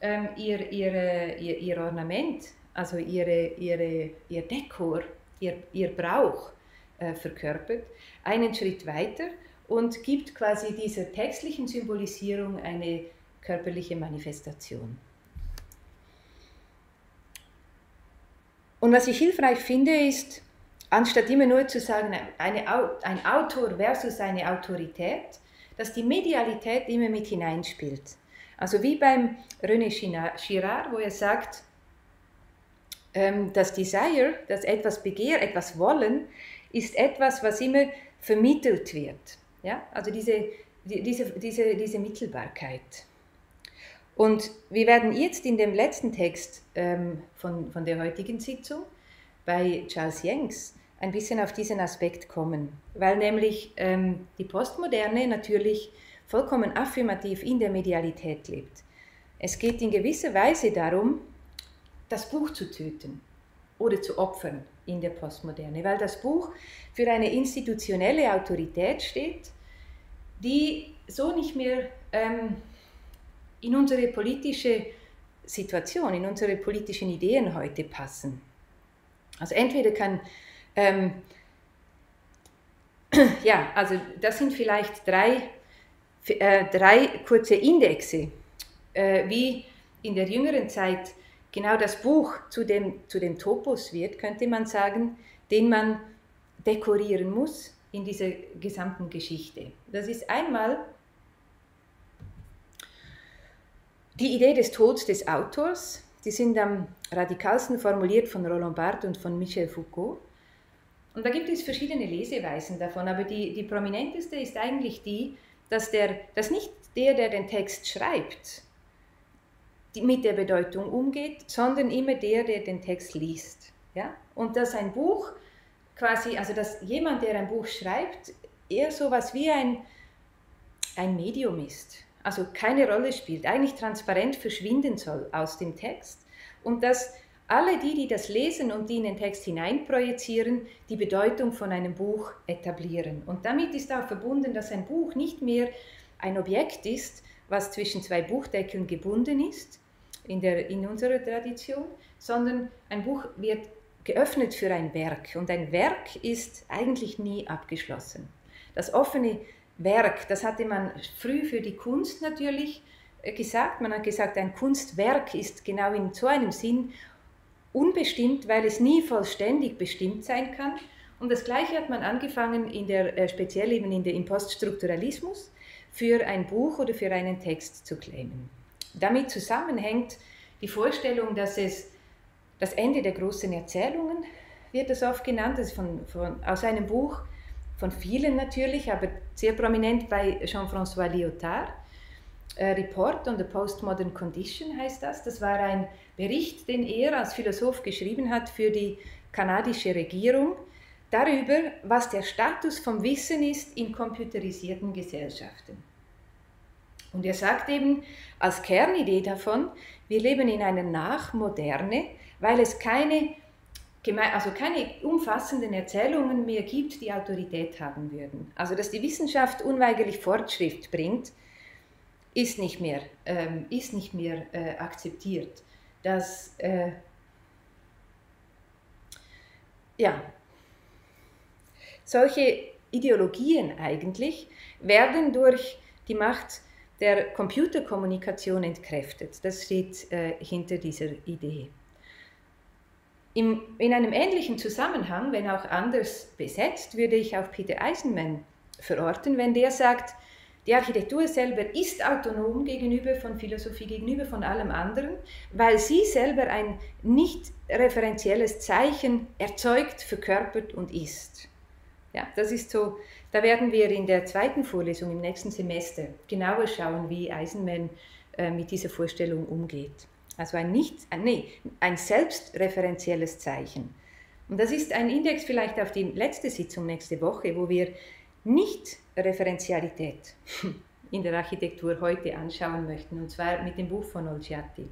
ähm, ihr, ihre, ihr, ihr Ornament, also ihre, ihre, ihr Dekor, ihr, ihr Brauch äh, verkörpert, einen Schritt weiter und gibt quasi dieser textlichen Symbolisierung eine körperliche Manifestation. Und was ich hilfreich finde, ist, anstatt immer nur zu sagen, eine, ein Autor versus eine Autorität, dass die Medialität immer mit hineinspielt. Also wie beim René Girard, wo er sagt, das Desire, das etwas Begehr, etwas Wollen, ist etwas, was immer vermittelt wird. Ja? Also diese, diese, diese, diese Mittelbarkeit. Und wir werden jetzt in dem letzten Text ähm, von, von der heutigen Sitzung bei Charles Jencks ein bisschen auf diesen Aspekt kommen, weil nämlich ähm, die Postmoderne natürlich vollkommen affirmativ in der Medialität lebt. Es geht in gewisser Weise darum, das Buch zu töten oder zu opfern in der Postmoderne, weil das Buch für eine institutionelle Autorität steht, die so nicht mehr ähm, in unsere politische Situation, in unsere politischen Ideen heute passen. Also entweder kann, ähm, ja, also das sind vielleicht drei, äh, drei kurze Indexe, äh, wie in der jüngeren Zeit genau das Buch zu dem, zu dem Topos wird, könnte man sagen, den man dekorieren muss in dieser gesamten Geschichte. Das ist einmal die Idee des Todes des Autors, die sind am radikalsten formuliert von Roland Barthes und von Michel Foucault. Und da gibt es verschiedene Leseweisen davon, aber die, die prominenteste ist eigentlich die, dass, der, dass nicht der, der den Text schreibt, die mit der Bedeutung umgeht, sondern immer der, der den Text liest. Ja? Und dass ein Buch quasi, also dass jemand, der ein Buch schreibt, eher so etwas wie ein, ein Medium ist. Also keine Rolle spielt, eigentlich transparent verschwinden soll aus dem Text und dass alle die, die das lesen und die in den Text hineinprojizieren, die Bedeutung von einem Buch etablieren. Und damit ist auch verbunden, dass ein Buch nicht mehr ein Objekt ist, was zwischen zwei Buchdeckeln gebunden ist, in, der, in unserer Tradition, sondern ein Buch wird geöffnet für ein Werk und ein Werk ist eigentlich nie abgeschlossen. Das offene Werk, das hatte man früh für die Kunst natürlich gesagt. Man hat gesagt, ein Kunstwerk ist genau in so einem Sinn unbestimmt, weil es nie vollständig bestimmt sein kann. Und das Gleiche hat man angefangen, in der, äh, speziell eben in der, im Poststrukturalismus, für ein Buch oder für einen Text zu claimen. Damit zusammenhängt die Vorstellung, dass es das Ende der großen Erzählungen, wird das oft genannt, das ist von, von, aus einem Buch, von vielen natürlich, aber sehr prominent bei Jean-François Lyotard. Report on the Postmodern Condition heißt das. Das war ein Bericht, den er als Philosoph geschrieben hat für die kanadische Regierung darüber, was der Status vom Wissen ist in computerisierten Gesellschaften. Und er sagt eben als Kernidee davon, wir leben in einer Nachmoderne, weil es keine also keine umfassenden Erzählungen mehr gibt, die Autorität haben würden. Also dass die Wissenschaft unweigerlich Fortschritt bringt, ist nicht mehr, ähm, ist nicht mehr äh, akzeptiert. Dass, äh, ja, solche Ideologien eigentlich werden durch die Macht der Computerkommunikation entkräftet. Das steht äh, hinter dieser Idee. In einem ähnlichen Zusammenhang, wenn auch anders besetzt, würde ich auch Peter Eisenman verorten, wenn der sagt, die Architektur selber ist autonom gegenüber von Philosophie, gegenüber von allem anderen, weil sie selber ein nicht referenzielles Zeichen erzeugt, verkörpert und ist. Ja, das ist so, da werden wir in der zweiten Vorlesung im nächsten Semester genauer schauen, wie Eisenman äh, mit dieser Vorstellung umgeht. Also ein, nicht, nee, ein selbstreferenzielles Zeichen. Und das ist ein Index vielleicht auf die letzte Sitzung nächste Woche, wo wir Nicht-Referenzialität in der Architektur heute anschauen möchten, und zwar mit dem Buch von Olgiati.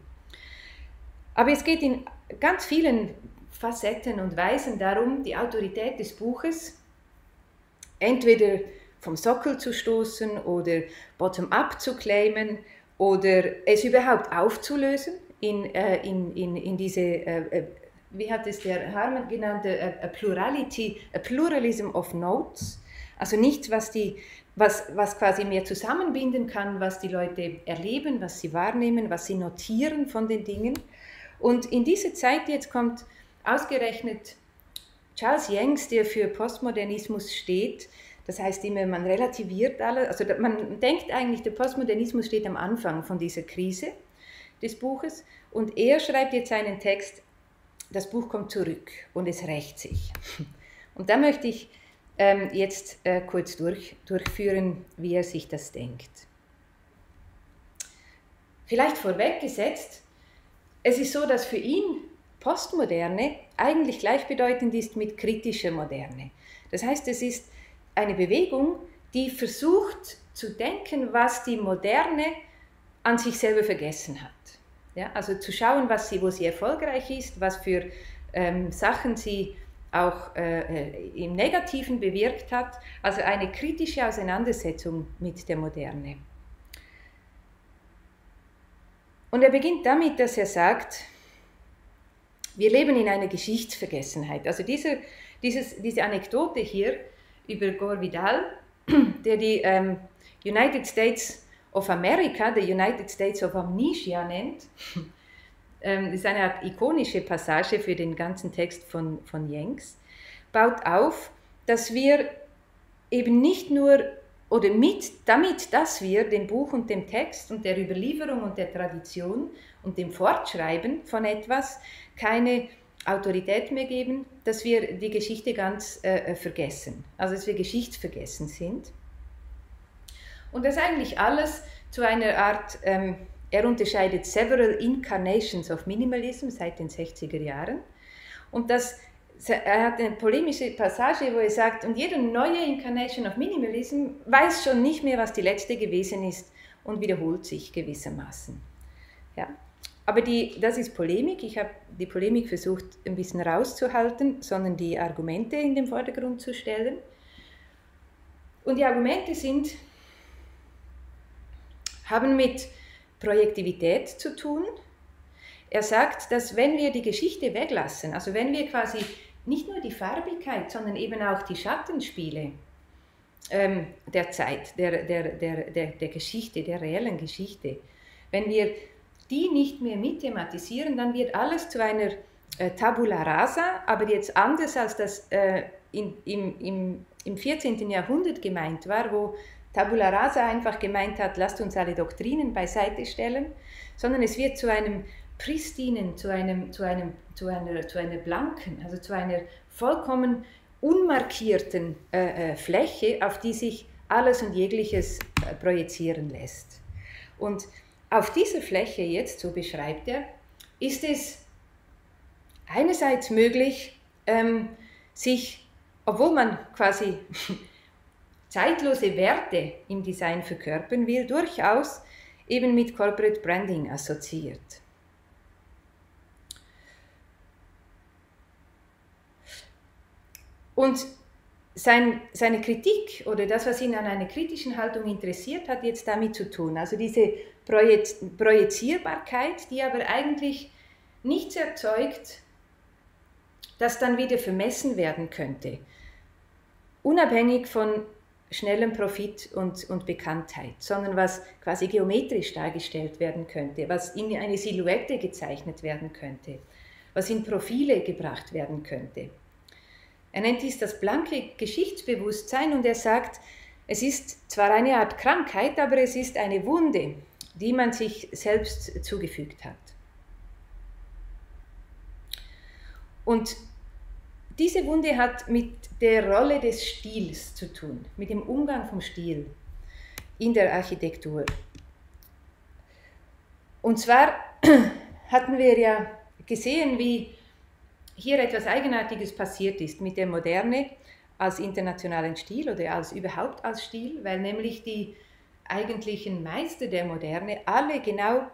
Aber es geht in ganz vielen Facetten und Weisen darum, die Autorität des Buches entweder vom Sockel zu stoßen oder bottom-up zu claimen oder es überhaupt aufzulösen in, äh, in, in, in diese, äh, wie hat es der Harman genannt, a, a plurality, a pluralism of notes, also nichts, was die Was, was quasi mehr zusammenbinden kann, was die Leute erleben, was sie wahrnehmen, was sie notieren von den Dingen. Und in dieser Zeit jetzt kommt ausgerechnet Charles Jencks, der für Postmodernismus steht. Das heißt immer, man relativiert alles. Also man denkt eigentlich, der Postmodernismus steht am Anfang von dieser Krise des Buches. Und er schreibt jetzt seinen Text, das Buch kommt zurück und es rächt sich. Und da möchte ich jetzt äh, kurz durch, durchführen, wie er sich das denkt. Vielleicht vorweggesetzt, es ist so, dass für ihn Postmoderne eigentlich gleichbedeutend ist mit kritischer Moderne. Das heißt, es ist eine Bewegung, die versucht zu denken, was die Moderne an sich selber vergessen hat. Ja, also zu schauen, was sie, wo sie erfolgreich ist, was für ähm, Sachen sie auch äh, im Negativen bewirkt hat, also eine kritische Auseinandersetzung mit der Moderne. Und er beginnt damit, dass er sagt, wir leben in einer Geschichtsvergessenheit. Also diese, dieses, diese Anekdote hier über Gore Vidal, der die ähm, United States of America, the United States of Amnesia nennt, das ist eine Art ikonische Passage für den ganzen Text von, von Jencks, baut auf, dass wir eben nicht nur, oder mit, damit, dass wir dem Buch und dem Text und der Überlieferung und der Tradition und dem Fortschreiben von etwas keine Autorität mehr geben, dass wir die Geschichte ganz äh, vergessen, also dass wir geschichtsvergessen sind. Und dass eigentlich alles zu einer Art... Ähm, Er unterscheidet several incarnations of Minimalism seit den sechziger Jahren. Und das, er hat eine polemische Passage, wo er sagt, und jede neue Incarnation of Minimalism weiß schon nicht mehr, was die letzte gewesen ist und wiederholt sich gewissermaßen. Ja. Aber die, das ist Polemik. Ich habe die Polemik versucht, ein bisschen rauszuhalten, sondern die Argumente in den Vordergrund zu stellen. Und die Argumente sind, haben mit Projektivität zu tun. Er sagt, dass wenn wir die Geschichte weglassen, also wenn wir quasi nicht nur die Farbigkeit, sondern eben auch die Schattenspiele ähm, der Zeit, der, der, der, der, der Geschichte, der reellen Geschichte, wenn wir die nicht mehr mitthematisieren, dann wird alles zu einer äh, Tabula rasa, aber jetzt anders als das äh, in, im, im, im vierzehnten Jahrhundert gemeint war, wo Tabula rasa einfach gemeint hat, lasst uns alle Doktrinen beiseite stellen, sondern es wird zu einem pristinen, zu, einem, zu, einem, zu, einer, zu einer blanken, also zu einer vollkommen unmarkierten äh, äh, Fläche, auf die sich alles und jegliches äh, projizieren lässt. Und auf dieser Fläche jetzt, so beschreibt er, ist es einerseits möglich, ähm, sich, obwohl man quasi... zeitlose Werte im Design verkörpern will, durchaus eben mit Corporate Branding assoziiert. Und sein, seine Kritik oder das, was ihn an einer kritischen Haltung interessiert, hat jetzt damit zu tun. Also diese Projiz Projizierbarkeit, die aber eigentlich nichts erzeugt, das dann wieder vermessen werden könnte, unabhängig von schnellen Profit und, und Bekanntheit, sondern was quasi geometrisch dargestellt werden könnte, was in eine Silhouette gezeichnet werden könnte, was in Profile gebracht werden könnte. Er nennt dies das blanke Geschichtsbewusstsein und er sagt, es ist zwar eine Art Krankheit, aber es ist eine Wunde, die man sich selbst zugefügt hat. Und diese Wunde hat mit der Rolle des Stils zu tun, mit dem Umgang vom Stil in der Architektur. Und zwar hatten wir ja gesehen, wie hier etwas Eigenartiges passiert ist mit der Moderne als internationalen Stil oder als überhaupt als Stil, weil nämlich die eigentlichen Meister der Moderne alle genau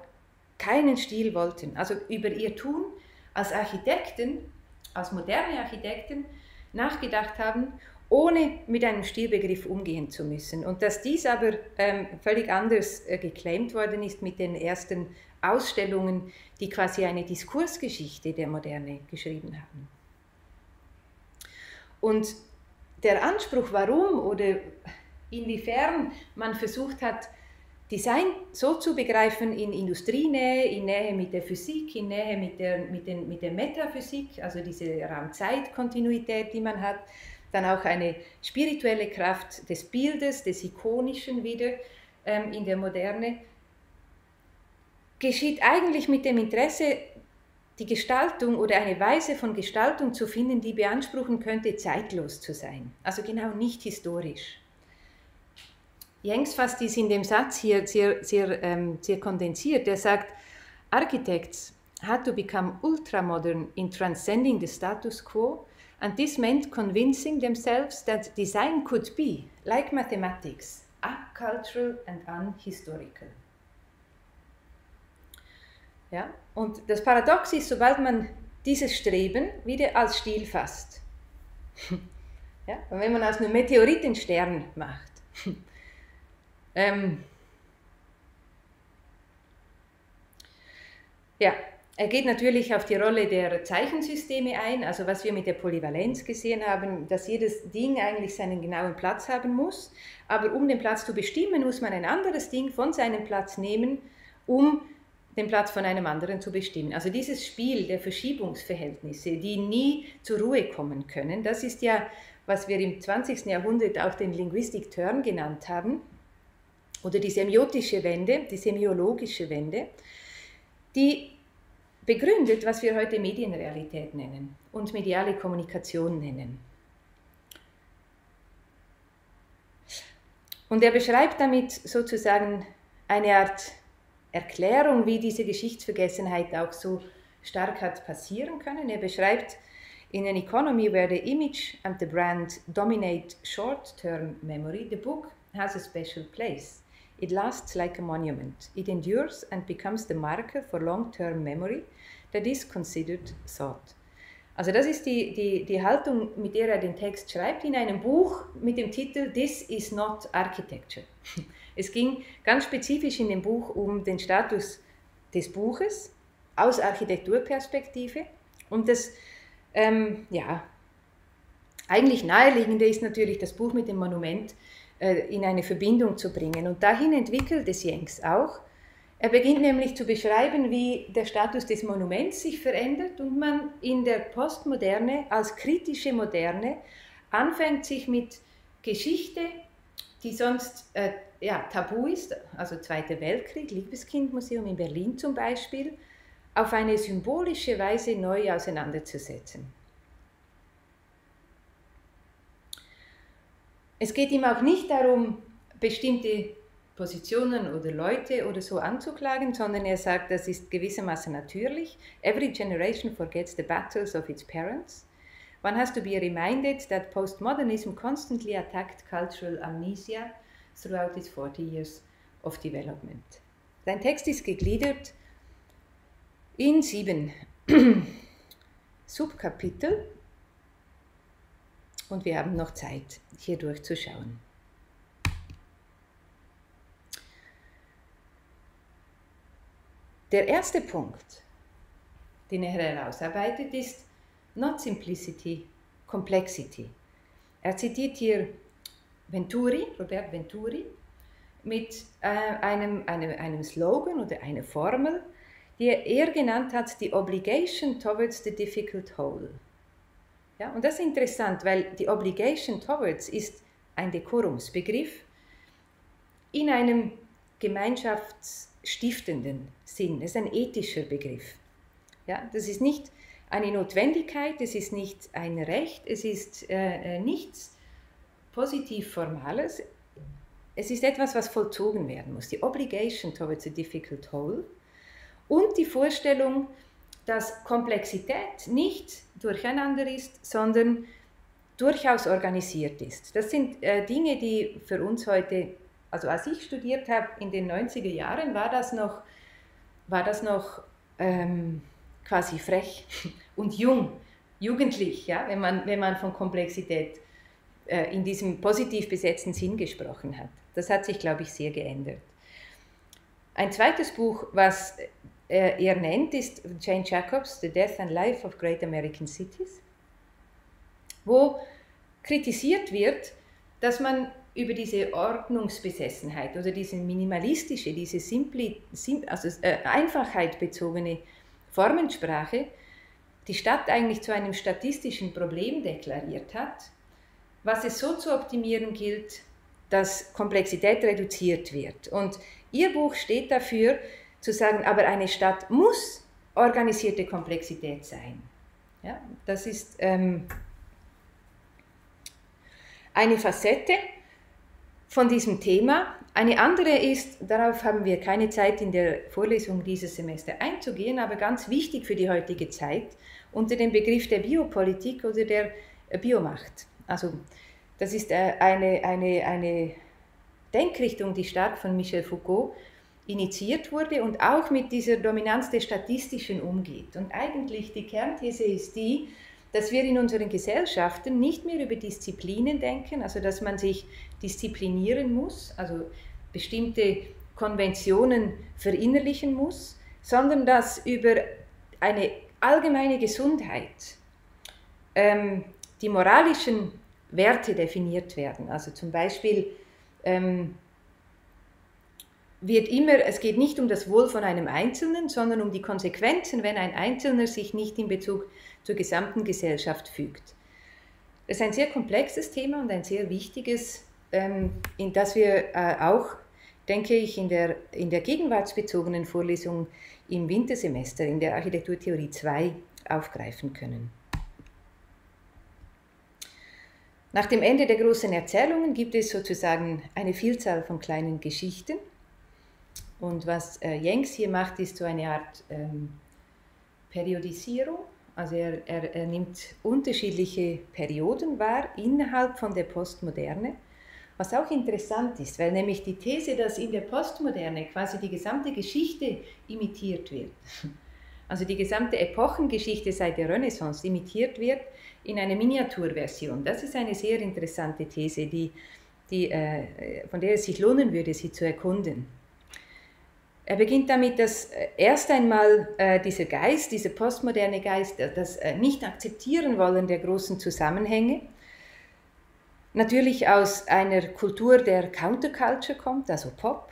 keinen Stil wollten. Also über ihr Tun als Architekten als moderne Architekten nachgedacht haben, ohne mit einem Stilbegriff umgehen zu müssen. Und dass dies aber ähm, völlig anders äh, geclaimt worden ist mit den ersten Ausstellungen, die quasi eine Diskursgeschichte der Moderne geschrieben haben. Und der Anspruch, warum oder inwiefern man versucht hat, Design so zu begreifen in Industrienähe, in Nähe mit der Physik, in Nähe mit der, mit den, mit der Metaphysik, also diese Raum-Zeit-Kontinuität, die man hat, dann auch eine spirituelle Kraft des Bildes, des Ikonischen wieder ähm, in der Moderne, geschieht eigentlich mit dem Interesse, die Gestaltung oder eine Weise von Gestaltung zu finden, die beanspruchen könnte, zeitlos zu sein, also genau nicht historisch. Jencks fasst dies in dem Satz hier sehr, sehr, ähm, sehr kondensiert. Er sagt, Architects had to become ultramodern in transcending the status quo, and this meant convincing themselves that design could be, like mathematics, acultural and unhistorical. Ja? Und das Paradox ist, sobald man dieses Streben wieder als Stil fasst, ja? Und wenn man aus einem Meteoriten Stern macht, ähm, ja, er geht natürlich auf die Rolle der Zeichensysteme ein, also was wir mit der Polyvalenz gesehen haben, dass jedes Ding eigentlich seinen genauen Platz haben muss, aber um den Platz zu bestimmen, muss man ein anderes Ding von seinem Platz nehmen, um den Platz von einem anderen zu bestimmen. Also dieses Spiel der Verschiebungsverhältnisse, die nie zur Ruhe kommen können, das ist ja, was wir im zwanzigsten Jahrhundert auch den Linguistik-Turn genannt haben, oder die semiotische Wende, die semiologische Wende, die begründet, was wir heute Medienrealität nennen und mediale Kommunikation nennen. Und er beschreibt damit sozusagen eine Art Erklärung, wie diese Geschichtsvergessenheit auch so stark hat passieren können. Er beschreibt, in an economy where the image and the brand dominate short-term memory, the book has a special place. It lasts like a monument. It endures and becomes the marker for long-term memory that is considered thought. Also das ist die, die, die Haltung, mit der er den Text schreibt, in einem Buch mit dem Titel This is not Architecture. Es ging ganz spezifisch in dem Buch um den Status des Buches aus Architekturperspektive. Und das ähm, ja, eigentlich naheliegende ist natürlich, das Buch mit dem Monument äh, in eine Verbindung zu bringen. Und dahin entwickelt es Jencks auch. Er beginnt nämlich zu beschreiben, wie der Status des Monuments sich verändert und man in der Postmoderne als kritische Moderne anfängt, sich mit Geschichte, die sonst äh, ja, tabu ist, also Zweiter Weltkrieg, Liebeskindmuseum in Berlin zum Beispiel, auf eine symbolische Weise neu auseinanderzusetzen. Es geht ihm auch nicht darum, bestimmte Positionen oder Leute oder so anzuklagen, sondern er sagt, das ist gewissermaßen natürlich. Every generation forgets the battles of its parents. One has to be reminded that postmodernism constantly attacked cultural amnesia throughout its forty years of development. Sein Text ist gegliedert in sieben Subkapitel und wir haben noch Zeit, hier durchzuschauen. Der erste Punkt, den er herausarbeitet, ist Not Simplicity, Complexity. Er zitiert hier Venturi, Robert Venturi, mit äh, einem, einem, einem Slogan oder einer Formel, die er eher genannt hat, die Obligation towards the difficult whole. Ja, und das ist interessant, weil die Obligation towards ist ein Dekorumsbegriff in einem gemeinschaftsstiftenden Sinn. Es ist ein ethischer Begriff. Ja, das ist nicht eine Notwendigkeit, es ist nicht ein Recht, es ist äh, nichts positiv Formales, es ist etwas, was vollzogen werden muss. Die Obligation towards a difficult whole und die Vorstellung, dass Komplexität nicht durcheinander ist, sondern durchaus organisiert ist. Das sind äh, Dinge, die für uns heute, also als ich studiert habe in den neunziger Jahren, war das noch, war das noch ähm, quasi frech und jung. jugendlich, ja, wenn man, wenn man von Komplexität äh, in diesem positiv besetzten Sinn gesprochen hat. Das hat sich, glaube ich, sehr geändert. Ein zweites Buch, was äh, er nennt, ist Jane Jacobs, The Death and Life of Great American Cities, wo kritisiert wird, dass man über diese Ordnungsbesessenheit oder diese minimalistische, diese Simpli, Sim, also, äh, Einfachheit bezogene Formensprache die Stadt eigentlich zu einem statistischen Problem deklariert hat, was es so zu optimieren gilt, dass Komplexität reduziert wird. Und ihr Buch steht dafür, zu sagen, aber eine Stadt muss organisierte Komplexität sein. Ja, das ist ähm, eine Facette von diesem Thema. Eine andere ist, darauf haben wir keine Zeit in der Vorlesung dieses Semester einzugehen, aber ganz wichtig für die heutige Zeit, unter dem Begriff der Biopolitik oder der Biomacht. Also das ist eine, eine, eine Denkrichtung, die stark von Michel Foucault initiiert wurde und auch mit dieser Dominanz des Statistischen umgeht. Und eigentlich die Kernthese ist die, dass wir in unseren Gesellschaften nicht mehr über Disziplinen denken, also dass man sich disziplinieren muss, also bestimmte Konventionen verinnerlichen muss, sondern dass über eine allgemeine Gesundheit ähm, die moralischen Werte definiert werden. Also zum Beispiel ähm, wird immer, es geht nicht um das Wohl von einem Einzelnen, sondern um die Konsequenzen, wenn ein Einzelner sich nicht in Bezug zur gesamten Gesellschaft fügt. Das ist ein sehr komplexes Thema und ein sehr wichtiges, ähm, in das wir äh, auch, denke ich, in der, in der gegenwartsbezogenen Vorlesung im Wintersemester in der Architekturtheorie zwei aufgreifen können. Nach dem Ende der großen Erzählungen gibt es sozusagen eine Vielzahl von kleinen Geschichten. Und was äh, Jencks hier macht, ist so eine Art ähm, Periodisierung. Also er, er, er nimmt unterschiedliche Perioden wahr innerhalb von der Postmoderne, was auch interessant ist, weil nämlich die These, dass in der Postmoderne quasi die gesamte Geschichte imitiert wird, also die gesamte Epochengeschichte seit der Renaissance imitiert wird in einer Miniaturversion. Das ist eine sehr interessante These, die, die, äh, von der es sich lohnen würde, sie zu erkunden. Er beginnt damit, dass erst einmal äh, dieser Geist, dieser postmoderne Geist, das äh, Nicht-Akzeptieren-Wollen der großen Zusammenhänge, natürlich aus einer Kultur der Counterculture kommt, also Pop,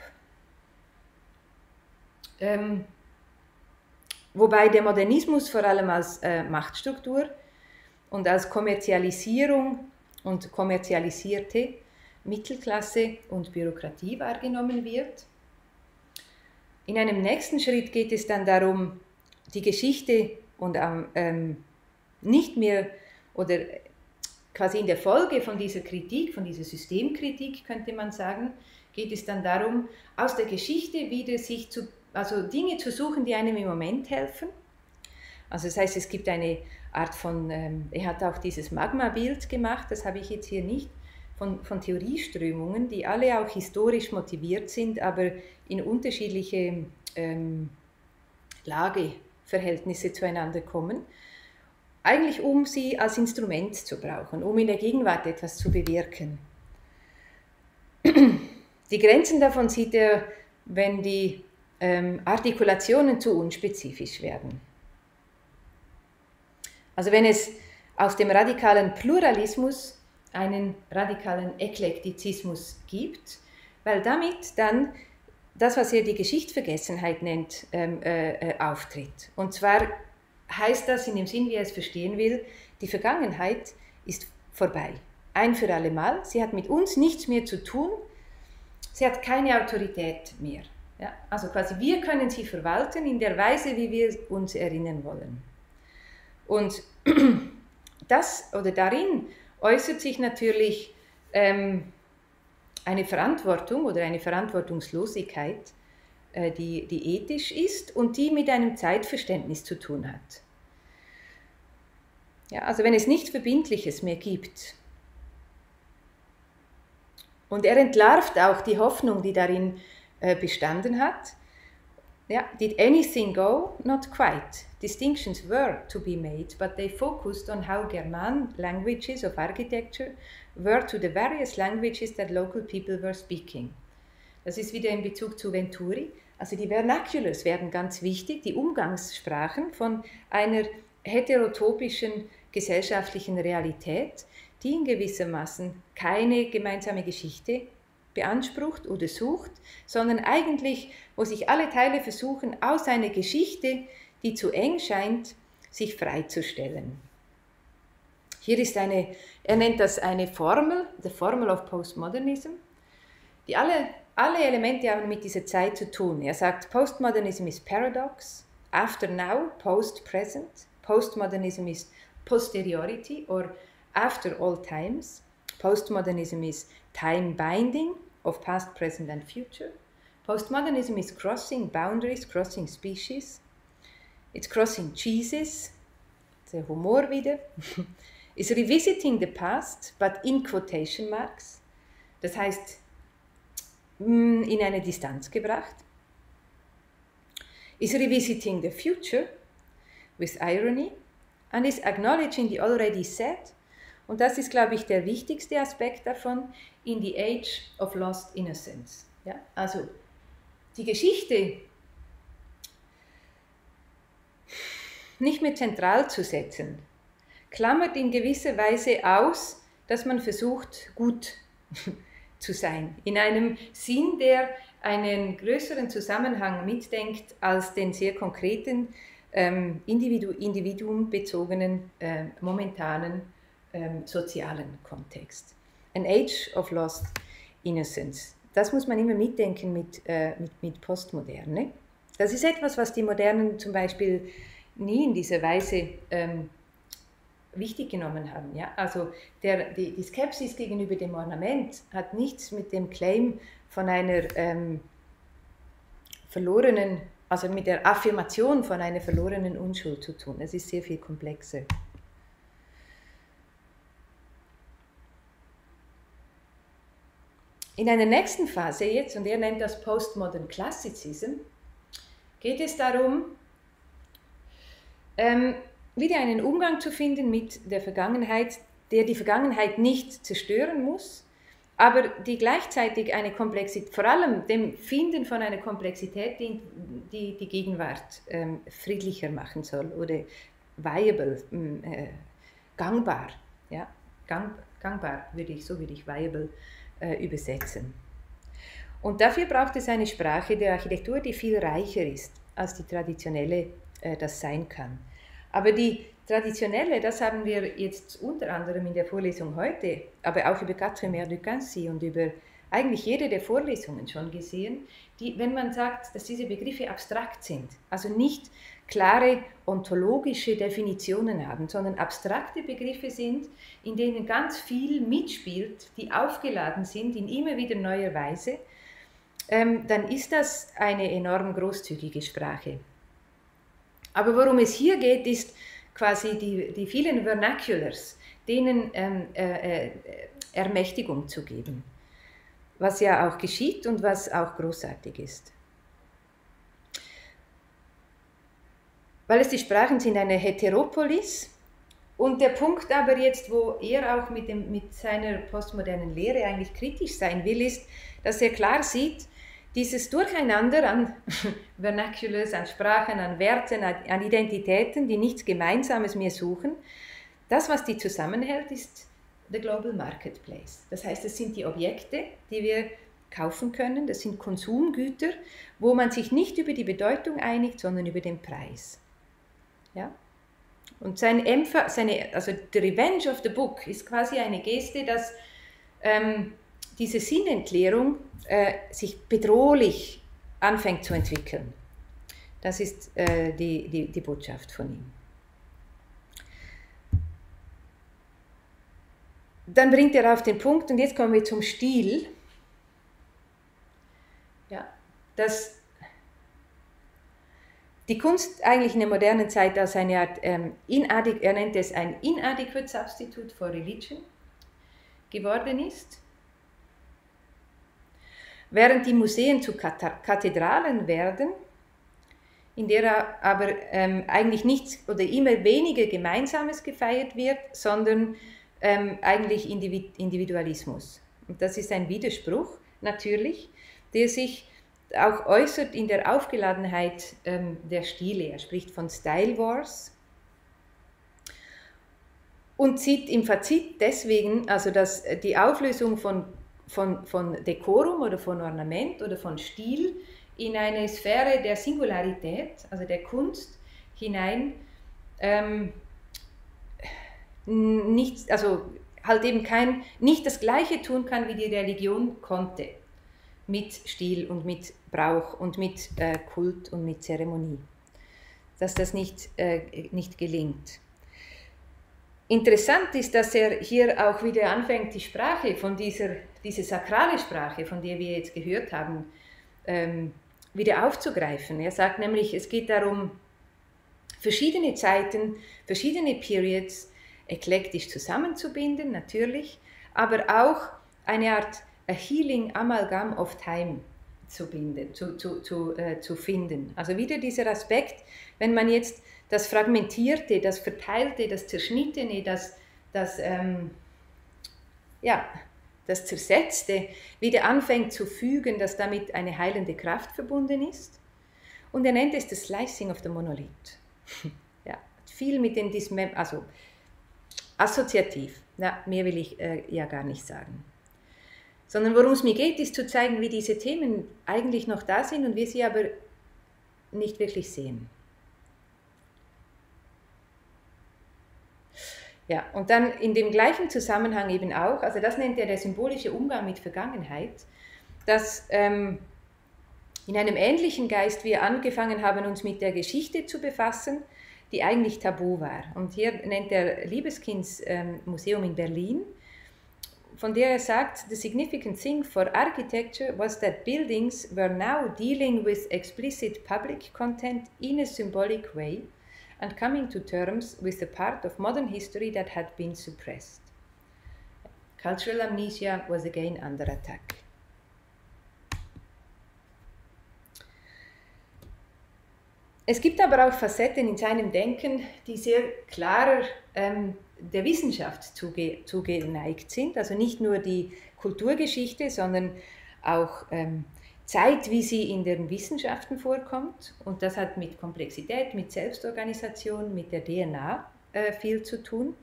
ähm, wobei der Modernismus vor allem als äh, Machtstruktur und als Kommerzialisierung und kommerzialisierte Mittelklasse und Bürokratie wahrgenommen wird. In einem nächsten Schritt geht es dann darum, die Geschichte und ähm, nicht mehr oder quasi in der Folge von dieser Kritik, von dieser Systemkritik könnte man sagen, geht es dann darum, aus der Geschichte wieder sich zu, also Dinge zu suchen, die einem im Moment helfen. Also das heißt, es gibt eine Art von, ähm, er hat auch dieses Magma-Bild gemacht, das habe ich jetzt hier nicht, Von, von Theorieströmungen, die alle auch historisch motiviert sind, aber in unterschiedliche ähm, Lageverhältnisse zueinander kommen, eigentlich um sie als Instrument zu brauchen, um in der Gegenwart etwas zu bewirken. Die Grenzen davon sieht er, wenn die ähm, Artikulationen zu unspezifisch werden. Also wenn es aus dem radikalen Pluralismus einen radikalen Eklektizismus gibt, weil damit dann das, was er die Geschichtsvergessenheit nennt, ähm, äh, auftritt. Und zwar heißt das in dem Sinn, wie er es verstehen will, die Vergangenheit ist vorbei. Ein für alle Mal, sie hat mit uns nichts mehr zu tun, sie hat keine Autorität mehr. Ja? Also quasi wir können sie verwalten in der Weise, wie wir uns erinnern wollen. Und das oder darin äußert sich natürlich ähm, eine Verantwortung oder eine Verantwortungslosigkeit, äh, die, die ethisch ist und die mit einem Zeitverständnis zu tun hat. Ja, also wenn es nichts Verbindliches mehr gibt. Und er entlarvt auch die Hoffnung, die darin äh, bestanden hat, Yeah. Did anything go? Not quite. Distinctions were to be made, but they focused on how German languages of architecture were to the various languages that local people were speaking. Das ist wieder in Bezug zu Venturi. Also die Vernaculars werden ganz wichtig, die Umgangssprachen von einer heterotopischen gesellschaftlichen Realität, die in gewissermaßen keine gemeinsame Geschichte beansprucht oder sucht, sondern eigentlich, wo sich alle Teile versuchen, aus einer Geschichte, die zu eng scheint, sich freizustellen. Hier ist eine, er nennt das eine Formel, the Formel of Postmodernism, die alle, alle Elemente haben mit dieser Zeit zu tun. Er sagt, Postmodernism is paradox, after now, post-present, Postmodernism is posteriority or after all times, Postmodernism is time binding of past, present and future. Postmodernism is crossing boundaries, crossing species. It's crossing cheeses, der Humor wieder. It's revisiting the past, but in quotation marks. Das heißt, in eine Distanz gebracht. It's revisiting the future with irony and is acknowledging the already said. Und das ist, glaube ich, der wichtigste Aspekt davon, in the age of lost innocence. Ja? Also die Geschichte nicht mehr zentral zu setzen, klammert in gewisser Weise aus, dass man versucht, gut zu sein. In einem Sinn, der einen größeren Zusammenhang mitdenkt als den sehr konkreten, ähm, individu individuumbezogenen, äh, momentanen, sozialen Kontext. An age of lost innocence. Das muss man immer mitdenken mit, äh, mit, mit Postmoderne. Das ist etwas, was die Modernen zum Beispiel nie in dieser Weise ähm, wichtig genommen haben. Ja? Also der, die, die Skepsis gegenüber dem Ornament hat nichts mit dem Claim von einer ähm, verlorenen, also mit der Affirmation von einer verlorenen Unschuld zu tun. Es ist sehr viel komplexer. In einer nächsten Phase jetzt, und er nennt das Postmodern Classicism, geht es darum, ähm, wieder einen Umgang zu finden mit der Vergangenheit, der die Vergangenheit nicht zerstören muss, aber die gleichzeitig eine Komplexität, vor allem dem Finden von einer Komplexität, die die, die Gegenwart ähm, friedlicher machen soll oder viable, äh, gangbar, ja, gang, gangbar würde ich, so würde ich viable übersetzen. Und dafür braucht es eine Sprache der Architektur, die viel reicher ist, als die traditionelle äh, das sein kann. Aber die traditionelle, das haben wir jetzt unter anderem in der Vorlesung heute, aber auch über Quatremer du Quincy und über eigentlich jede der Vorlesungen schon gesehen, die, wenn man sagt, dass diese Begriffe abstrakt sind, also nicht klare ontologische Definitionen haben, sondern abstrakte Begriffe sind, in denen ganz viel mitspielt, die aufgeladen sind in immer wieder neuer Weise, ähm, dann ist das eine enorm großzügige Sprache. Aber worum es hier geht, ist quasi die, die vielen Vernaculars, denen ähm, äh, äh, Ermächtigung zu geben. Was ja auch geschieht und was auch großartig ist. Weil es die Sprachen sind, eine Heteropolis. Und der Punkt aber jetzt, wo er auch mit, dem, mit seiner postmodernen Lehre eigentlich kritisch sein will, ist, dass er klar sieht, dieses Durcheinander an Vernaculars, an Sprachen, an Werten, an Identitäten, die nichts Gemeinsames mehr suchen, das, was die zusammenhält, ist the global marketplace. Das heißt, es sind die Objekte, die wir kaufen können, das sind Konsumgüter, wo man sich nicht über die Bedeutung einigt, sondern über den Preis. Ja? Und sein Empf- seine, also the Revenge of the Book ist quasi eine Geste, dass ähm, diese Sinnentleerung äh, sich bedrohlich anfängt zu entwickeln. Das ist äh, die, die, die Botschaft von ihm. Dann bringt er auf den Punkt, und jetzt kommen wir zum Stil, ja, dass die Kunst eigentlich in der modernen Zeit als eine Art, ähm, inadäquat, er nennt es ein inadequate Substitute for Religion, geworden ist. Während die Museen zu Kathedralen werden, in der aber ähm, eigentlich nichts oder immer weniger Gemeinsames gefeiert wird, sondern ähm, eigentlich Individ Individualismus. Und das ist ein Widerspruch natürlich, der sich auch äußert in der Aufgeladenheit ähm, der Stile. Er spricht von Style Wars und sieht im Fazit deswegen, also dass die Auflösung von, von, von Dekorum oder von Ornament oder von Stil in eine Sphäre der Singularität, also der Kunst, hinein ähm, nicht, also halt eben kein, nicht das Gleiche tun kann, wie die Religion konnte, mit Stil und mit Brauch und mit äh, Kult und mit Zeremonie, dass das nicht, äh, nicht gelingt. Interessant ist, dass er hier auch wieder anfängt, die Sprache von dieser, diese sakrale Sprache, von der wir jetzt gehört haben, ähm, wieder aufzugreifen. Er sagt nämlich, es geht darum, verschiedene Zeiten, verschiedene Periods eklektisch zusammenzubinden, natürlich, aber auch eine Art a Healing Amalgam of Time zu, binden, zu, zu, zu, äh, zu finden. Also wieder dieser Aspekt, wenn man jetzt das Fragmentierte, das Verteilte, das Zerschnittene, das, das, ähm, ja, das Zersetzte wieder anfängt zu fügen, dass damit eine heilende Kraft verbunden ist. Und er nennt es das Slicing of the Monolith. Ja, viel mit dem Dismem, also assoziativ, na, mehr will ich äh, ja gar nicht sagen. Sondern worum es mir geht, ist zu zeigen, wie diese Themen eigentlich noch da sind und wir sie aber nicht wirklich sehen. Ja, und dann in dem gleichen Zusammenhang eben auch, also das nennt er der symbolische Umgang mit Vergangenheit, dass ähm, in einem ähnlichen Geist wir angefangen haben, uns mit der Geschichte zu befassen, die eigentlich tabu war. Und hier nennt er Liebeskinds ähm, Museum in Berlin, von der er sagt, the significant thing for architecture was that buildings were now dealing with explicit public content in a symbolic way and coming to terms with the part of modern history that had been suppressed. Cultural amnesia was again under attack. Es gibt aber auch Facetten in seinem Denken, die sehr klarer ähm, der Wissenschaft zuge zugeneigt sind, also nicht nur die Kulturgeschichte, sondern auch ähm, Zeit, wie sie in den Wissenschaften vorkommt. Und das hat mit Komplexität, mit Selbstorganisation, mit der D N A äh, viel zu tun,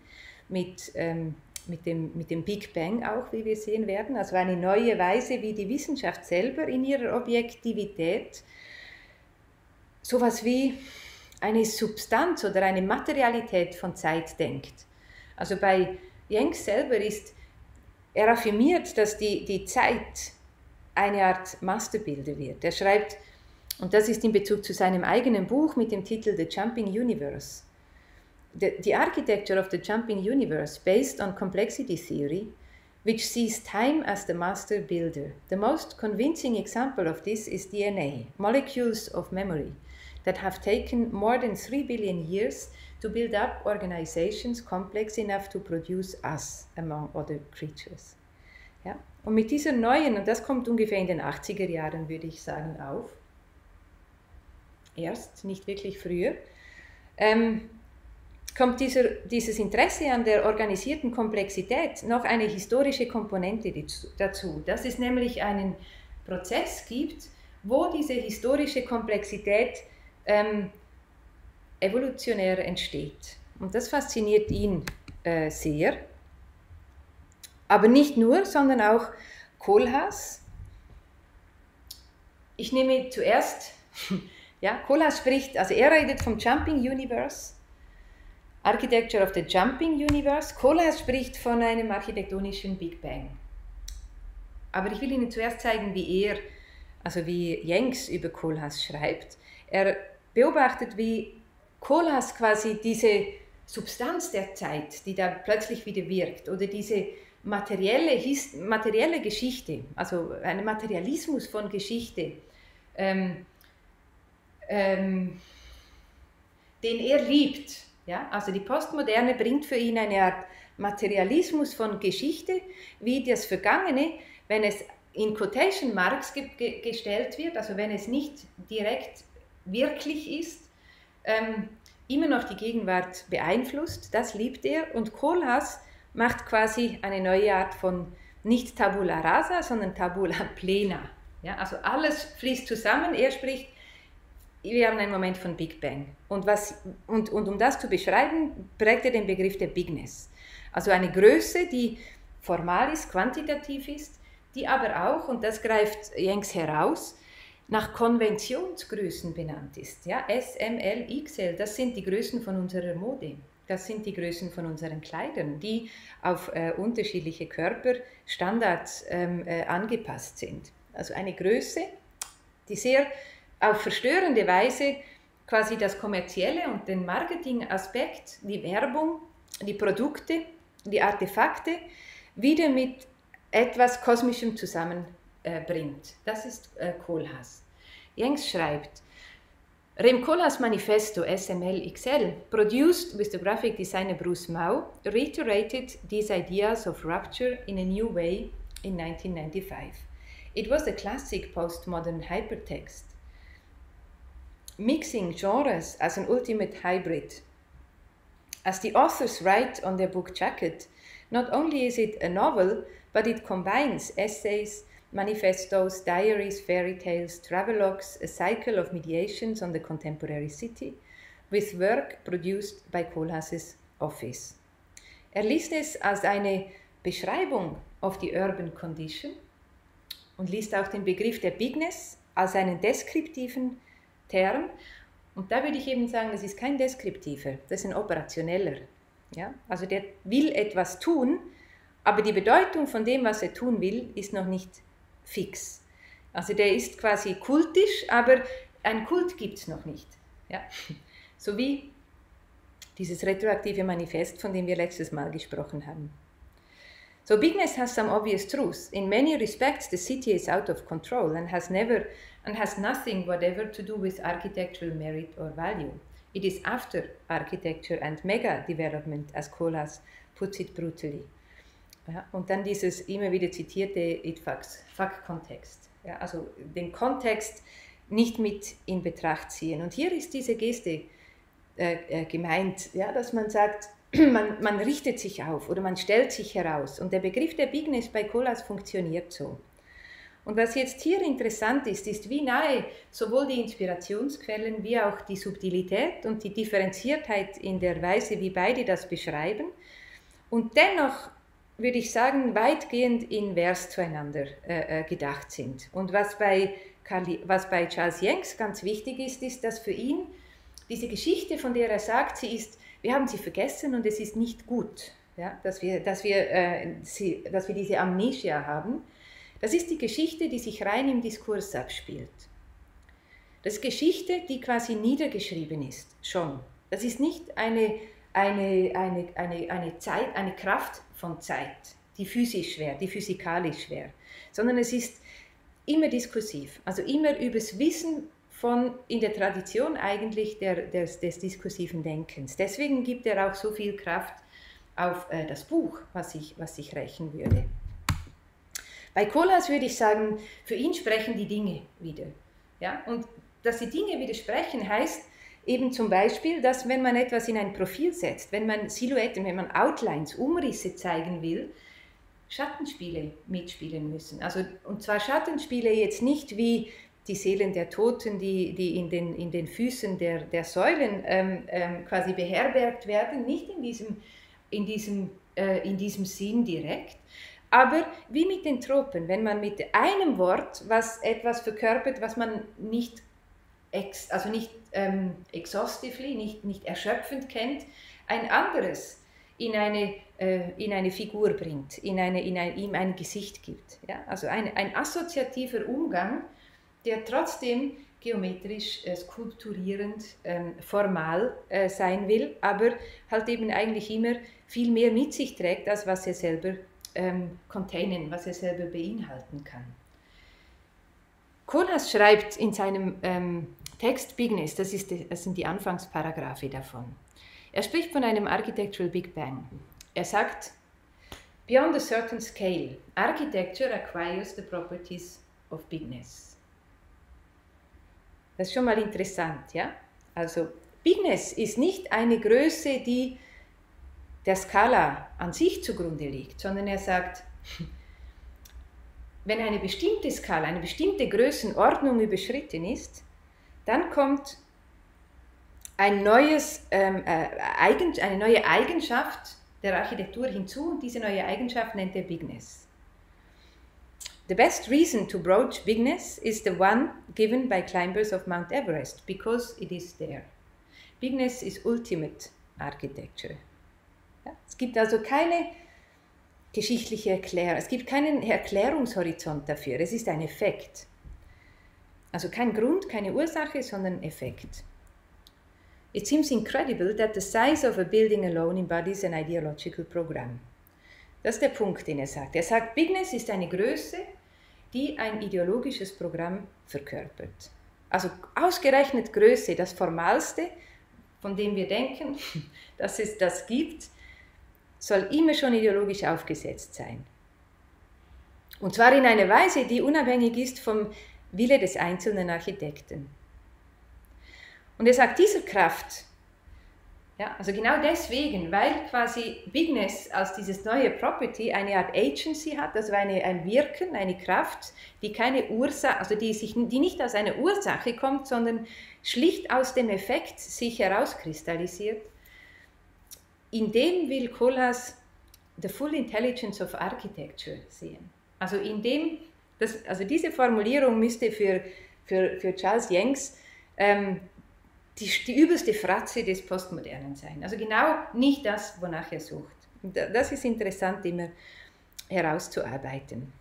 mit, ähm, mit, dem, mit dem Big Bang auch, wie wir sehen werden. Also eine neue Weise, wie die Wissenschaft selber in ihrer Objektivität sowas wie eine Substanz oder eine Materialität von Zeit denkt. Also bei Jencks selber ist, er affirmiert, dass die, die Zeit eine Art Masterbilder wird. Er schreibt, und das ist in Bezug zu seinem eigenen Buch mit dem Titel The Jumping Universe, The, the Architecture of the Jumping Universe based on Complexity Theory, which sees time as the master builder. The most convincing example of this is D N A, molecules of memory, that have taken more than three billion years to build up organizations complex enough to produce us, among other creatures. Ja? Und mit dieser neuen, und das kommt ungefähr in den achtziger Jahren, würde ich sagen, auf, erst, nicht wirklich früher, ähm, kommt dieser, dieses Interesse an der organisierten Komplexität noch eine historische Komponente dazu, dass es nämlich einen Prozess gibt, wo diese historische Komplexität Ähm, evolutionär entsteht. Und das fasziniert ihn äh, sehr. Aber nicht nur, sondern auch Koolhaas. Ich nehme zuerst, ja, Koolhaas spricht, also er redet vom Jumping Universe, Architecture of the Jumping Universe. Koolhaas spricht von einem architektonischen Big Bang. Aber ich will Ihnen zuerst zeigen, wie er, also wie Jencks über Koolhaas schreibt. Er beobachtet, wie Koolhaas quasi diese Substanz der Zeit, die da plötzlich wieder wirkt, oder diese materielle, materielle Geschichte, also ein Materialismus von Geschichte, ähm, ähm, den er liebt. Ja? Also die Postmoderne bringt für ihn eine Art Materialismus von Geschichte, wie das Vergangene, wenn es in Quotation Marks ge ge gestellt wird, also wenn es nicht direkt wirklich ist, ähm, immer noch die Gegenwart beeinflusst. Das liebt er. Und Koolhaas macht quasi eine neue Art von nicht Tabula rasa, sondern Tabula plena. Ja, also alles fließt zusammen. Er spricht, wir haben einen Moment von Big Bang. Und, was, und, und um das zu beschreiben, prägt er den Begriff der Bigness. Also eine Größe, die formal ist, quantitativ ist, die aber auch, und das greift Jencks heraus, nach Konventionsgrößen benannt ist. Ja, S, M, L, X L, das sind die Größen von unserer Mode. Das sind die Größen von unseren Kleidern, die auf äh, unterschiedliche Körperstandards ähm, äh, angepasst sind. Also eine Größe, die sehr auf verstörende Weise quasi das Kommerzielle und den Marketingaspekt, die Werbung, die Produkte, die Artefakte wieder mit etwas Kosmischem zusammenbringt. Das ist äh, Koolhaas. Jencks schreibt, Rem Koolhaas' manifesto, S M L X L, produced with the graphic designer Bruce Mau, reiterated these ideas of rupture in a new way in nineteen ninety-five. It was a classic postmodern hypertext, mixing genres as an ultimate hybrid. As the authors write on their book jacket, not only is it a novel, but it combines essays, manifestos, diaries, fairy tales, travelogues, a cycle of mediations on the contemporary city, with work produced by Koolhaas' office. Er liest es als eine Beschreibung auf die urban condition und liest auch den Begriff der Bigness als einen deskriptiven Term. Und da würde ich eben sagen, das ist kein deskriptiver, das ist ein operationeller. Ja? Also der will etwas tun, aber die Bedeutung von dem, was er tun will, ist noch nicht fix. Also der ist quasi kultisch, aber ein Kult gibt es noch nicht. Ja? So wie dieses retroaktive Manifest, von dem wir letztes Mal gesprochen haben. So bigness has some obvious truth. In many respects the city is out of control and has never and has nothing whatever to do with architectural merit or value. It is after architecture and mega development, as Koolhaas puts it brutally. Ja, und dann dieses immer wieder zitierte It-Fuck-Kontext. Ja, also den Kontext nicht mit in Betracht ziehen. Und hier ist diese Geste äh, äh, gemeint, ja, dass man sagt, man, man richtet sich auf oder man stellt sich heraus. Und der Begriff der Bigness bei Koolhaas funktioniert so. Und was jetzt hier interessant ist, ist, wie nahe sowohl die Inspirationsquellen wie auch die Subtilität und die Differenziertheit in der Weise, wie beide das beschreiben. Und dennoch würde ich sagen, weitgehend invers zueinander äh, gedacht sind. Und was bei, Carli, was bei Charles Jencks ganz wichtig ist, ist, dass für ihn diese Geschichte, von der er sagt, sie ist, wir haben sie vergessen und es ist nicht gut, ja, dass, wir, dass, wir, äh, sie, dass wir diese Amnesia haben, das ist die Geschichte, die sich rein im Diskurs abspielt. Das ist Geschichte, die quasi niedergeschrieben ist, schon. Das ist nicht eine, eine, eine, eine, eine, Zeit, eine Kraft, von Zeit, die physisch wäre, die physikalisch wäre, sondern es ist immer diskursiv, also immer übers Wissen von, in der Tradition eigentlich der, des, des diskursiven Denkens. Deswegen gibt er auch so viel Kraft auf äh, das Buch, was ich, was ich rächen würde. Bei Koolhaas würde ich sagen, für ihn sprechen die Dinge wieder. Ja? Und dass die Dinge wieder sprechen, heißt eben zum Beispiel, dass wenn man etwas in ein Profil setzt, wenn man Silhouetten, wenn man Outlines, Umrisse zeigen will, Schattenspiele mitspielen müssen. Also, und zwar Schattenspiele jetzt nicht wie die Seelen der Toten, die, die in, den, in den Füßen der, der Säulen ähm, ähm, quasi beherbergt werden, nicht in diesem, in, diesem, äh, in diesem Sinn direkt, aber wie mit den Tropen, wenn man mit einem Wort was etwas verkörpert, was man nicht Ex, also nicht ähm, exhaustively, nicht, nicht erschöpfend kennt, ein anderes in eine, äh, in eine Figur bringt, in eine, in ein, ihm ein Gesicht gibt. Ja? Also ein, ein assoziativer Umgang, der trotzdem geometrisch, äh, skulpturierend, ähm, formal äh, sein will, aber halt eben eigentlich immer viel mehr mit sich trägt, als was er selber ähm, containen, was er selber beinhalten kann. Koolhaas schreibt in seinem ähm, Text Bigness, das, ist, das sind die Anfangsparagraphe davon. Er spricht von einem Architectural Big Bang. Er sagt, beyond a certain scale, architecture acquires the properties of bigness. Das ist schon mal interessant, ja? Also Bigness ist nicht eine Größe, die der Skala an sich zugrunde liegt, sondern er sagt, wenn eine bestimmte Skala, eine bestimmte Größenordnung überschritten ist, dann kommt ein neues, ähm, äh, eigen, eine neue Eigenschaft der Architektur hinzu und diese neue Eigenschaft nennt er Bigness. The best reason to broach bigness is the one given by climbers of Mount Everest, because it is there. Bigness is ultimate architecture. Ja, es gibt also keine geschichtliche Erklärung, es gibt keinen Erklärungshorizont dafür, es ist ein Effekt. Also kein Grund, keine Ursache, sondern Effekt. It seems incredible that the size of a building alone embodies an ideological program. Das ist der Punkt, den er sagt. Er sagt, Bigness ist eine Größe, die ein ideologisches Programm verkörpert. Also ausgerechnet Größe, das Formalste, von dem wir denken, dass es das gibt, soll immer schon ideologisch aufgesetzt sein. Und zwar in einer Weise, die unabhängig ist vom Wille des einzelnen Architekten. Und er sagt, dieser Kraft, ja, also genau deswegen, weil quasi Bigness als dieses neue Property eine Art Agency hat, also eine, ein Wirken, eine Kraft, die keine Ursache, also die, sich, die nicht aus einer Ursache kommt, sondern schlicht aus dem Effekt sich herauskristallisiert. In dem will Koolhaas the full intelligence of architecture sehen. Also in dem, das, also diese Formulierung müsste für, für, für Charles Jencks ähm, Die, die übelste Fratze des Postmodernen sein. Also genau nicht das, wonach er sucht. Das ist interessant, immer herauszuarbeiten.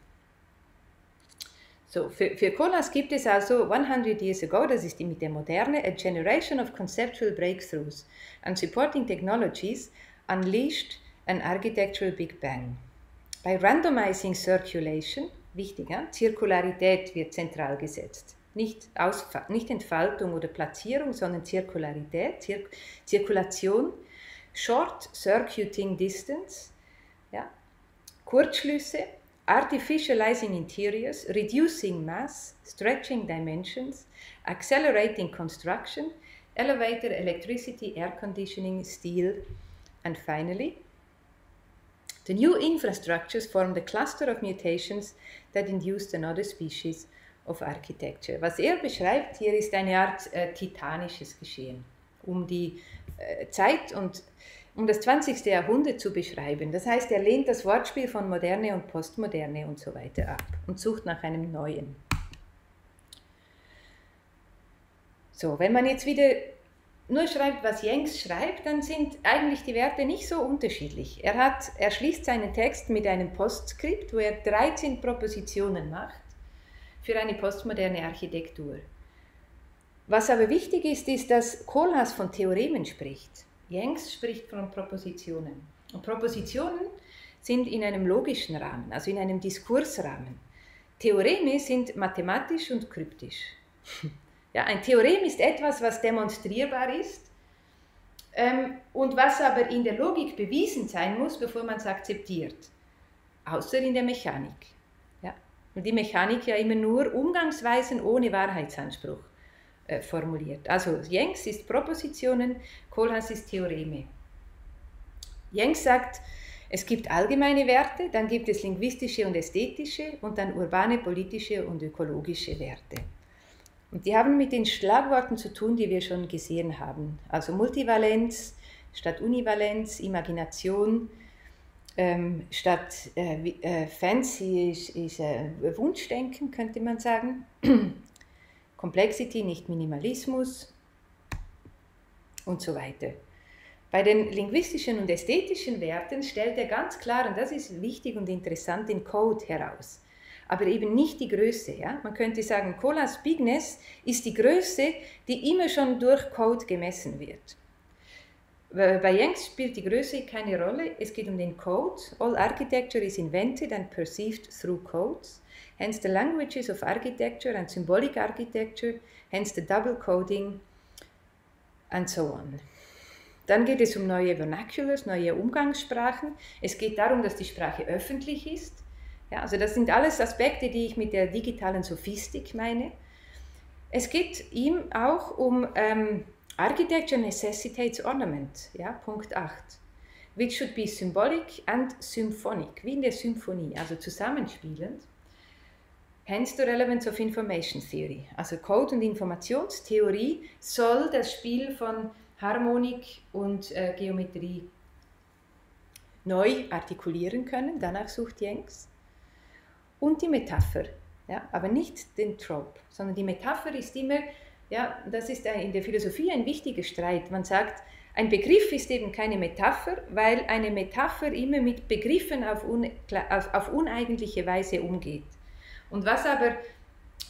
So, für, für Koolhaas gibt es also hundred years ago, das ist mit der Moderne, a generation of conceptual breakthroughs and supporting technologies unleashed an architectural Big Bang. By randomizing circulation, wichtiger, Zirkularität wird zentral gesetzt. Nicht, Ausfall, nicht Entfaltung oder Platzierung, sondern Zirkularität, Zirk Zirkulation, Short-Circuiting Distance, ja, Kurzschlüsse, Artificializing Interiors, Reducing Mass, Stretching Dimensions, Accelerating Construction, Elevator, Electricity, Air Conditioning, Steel and finally, the new infrastructures form the cluster of mutations that induced another species of Architecture. Was er beschreibt hier ist eine Art äh, titanisches Geschehen, um die äh, Zeit und um das zwanzigste Jahrhundert zu beschreiben. Das heißt, er lehnt das Wortspiel von Moderne und Postmoderne und so weiter ab und sucht nach einem Neuen. So, wenn man jetzt wieder nur schreibt, was Jencks schreibt, dann sind eigentlich die Werte nicht so unterschiedlich. Er, hat, er schließt seinen Text mit einem Postskript, wo er dreizehn Propositionen macht, für eine postmoderne Architektur. Was aber wichtig ist, ist, dass Koolhaas von Theoremen spricht. Jencks spricht von Propositionen. Und Propositionen sind in einem logischen Rahmen, also in einem Diskursrahmen. Theoreme sind mathematisch und kryptisch. Ja, ein Theorem ist etwas, was demonstrierbar ist ähm, und was aber in der Logik bewiesen sein muss, bevor man es akzeptiert, außer in der Mechanik. Und die Mechanik ja immer nur Umgangsweisen ohne Wahrheitsanspruch äh, formuliert. Also Jencks ist Propositionen, Koolhaas ist Theoreme. Jencks sagt, es gibt allgemeine Werte, dann gibt es linguistische und ästhetische und dann urbane, politische und ökologische Werte. Und die haben mit den Schlagworten zu tun, die wir schon gesehen haben. Also Multivalenz statt Univalenz, Imagination, Ähm, statt äh, äh, fancy ist, ist äh, Wunschdenken, könnte man sagen. Complexity, nicht Minimalismus und so weiter. Bei den linguistischen und ästhetischen Werten stellt er ganz klar, und das ist wichtig und interessant, den Code heraus. Aber eben nicht die Größe. Ja? Man könnte sagen, Koolhaas Bigness ist die Größe, die immer schon durch Code gemessen wird. Bei Jencks spielt die Größe keine Rolle, es geht um den Code. All architecture is invented and perceived through codes. Hence the languages of architecture and symbolic architecture, hence the double coding and so on. Dann geht es um neue Vernaculars, neue Umgangssprachen. Es geht darum, dass die Sprache öffentlich ist. Ja, also das sind alles Aspekte, die ich mit der digitalen Sophistik meine. Es geht ihm auch um ähm, Architecture necessitates ornament, ja, Punkt acht. Which should be symbolic and symphonic, wie in der Symphonie, also zusammenspielend. Hence the relevance of information theory, also Code- und Informationstheorie soll das Spiel von Harmonik und äh, Geometrie neu artikulieren können, danach sucht Jencks. Und die Metapher, ja, aber nicht den Trope, sondern die Metapher ist immer, ja, das ist ein, in der Philosophie ein wichtiger Streit, man sagt, ein Begriff ist eben keine Metapher, weil eine Metapher immer mit Begriffen auf, un, auf, auf uneigentliche Weise umgeht. Und was aber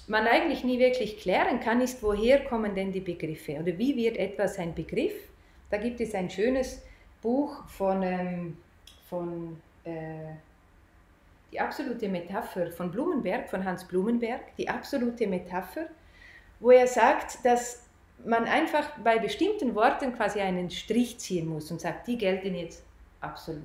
man eigentlich nie wirklich klären kann, ist, woher kommen denn die Begriffe oder wie wird etwas ein Begriff? Da gibt es ein schönes Buch von, ähm, von äh, Die absolute Metapher von Blumenberg, von Hans Blumenberg, Die absolute Metapher, wo er sagt, dass man einfach bei bestimmten Worten quasi einen Strich ziehen muss und sagt, die gelten jetzt absolut.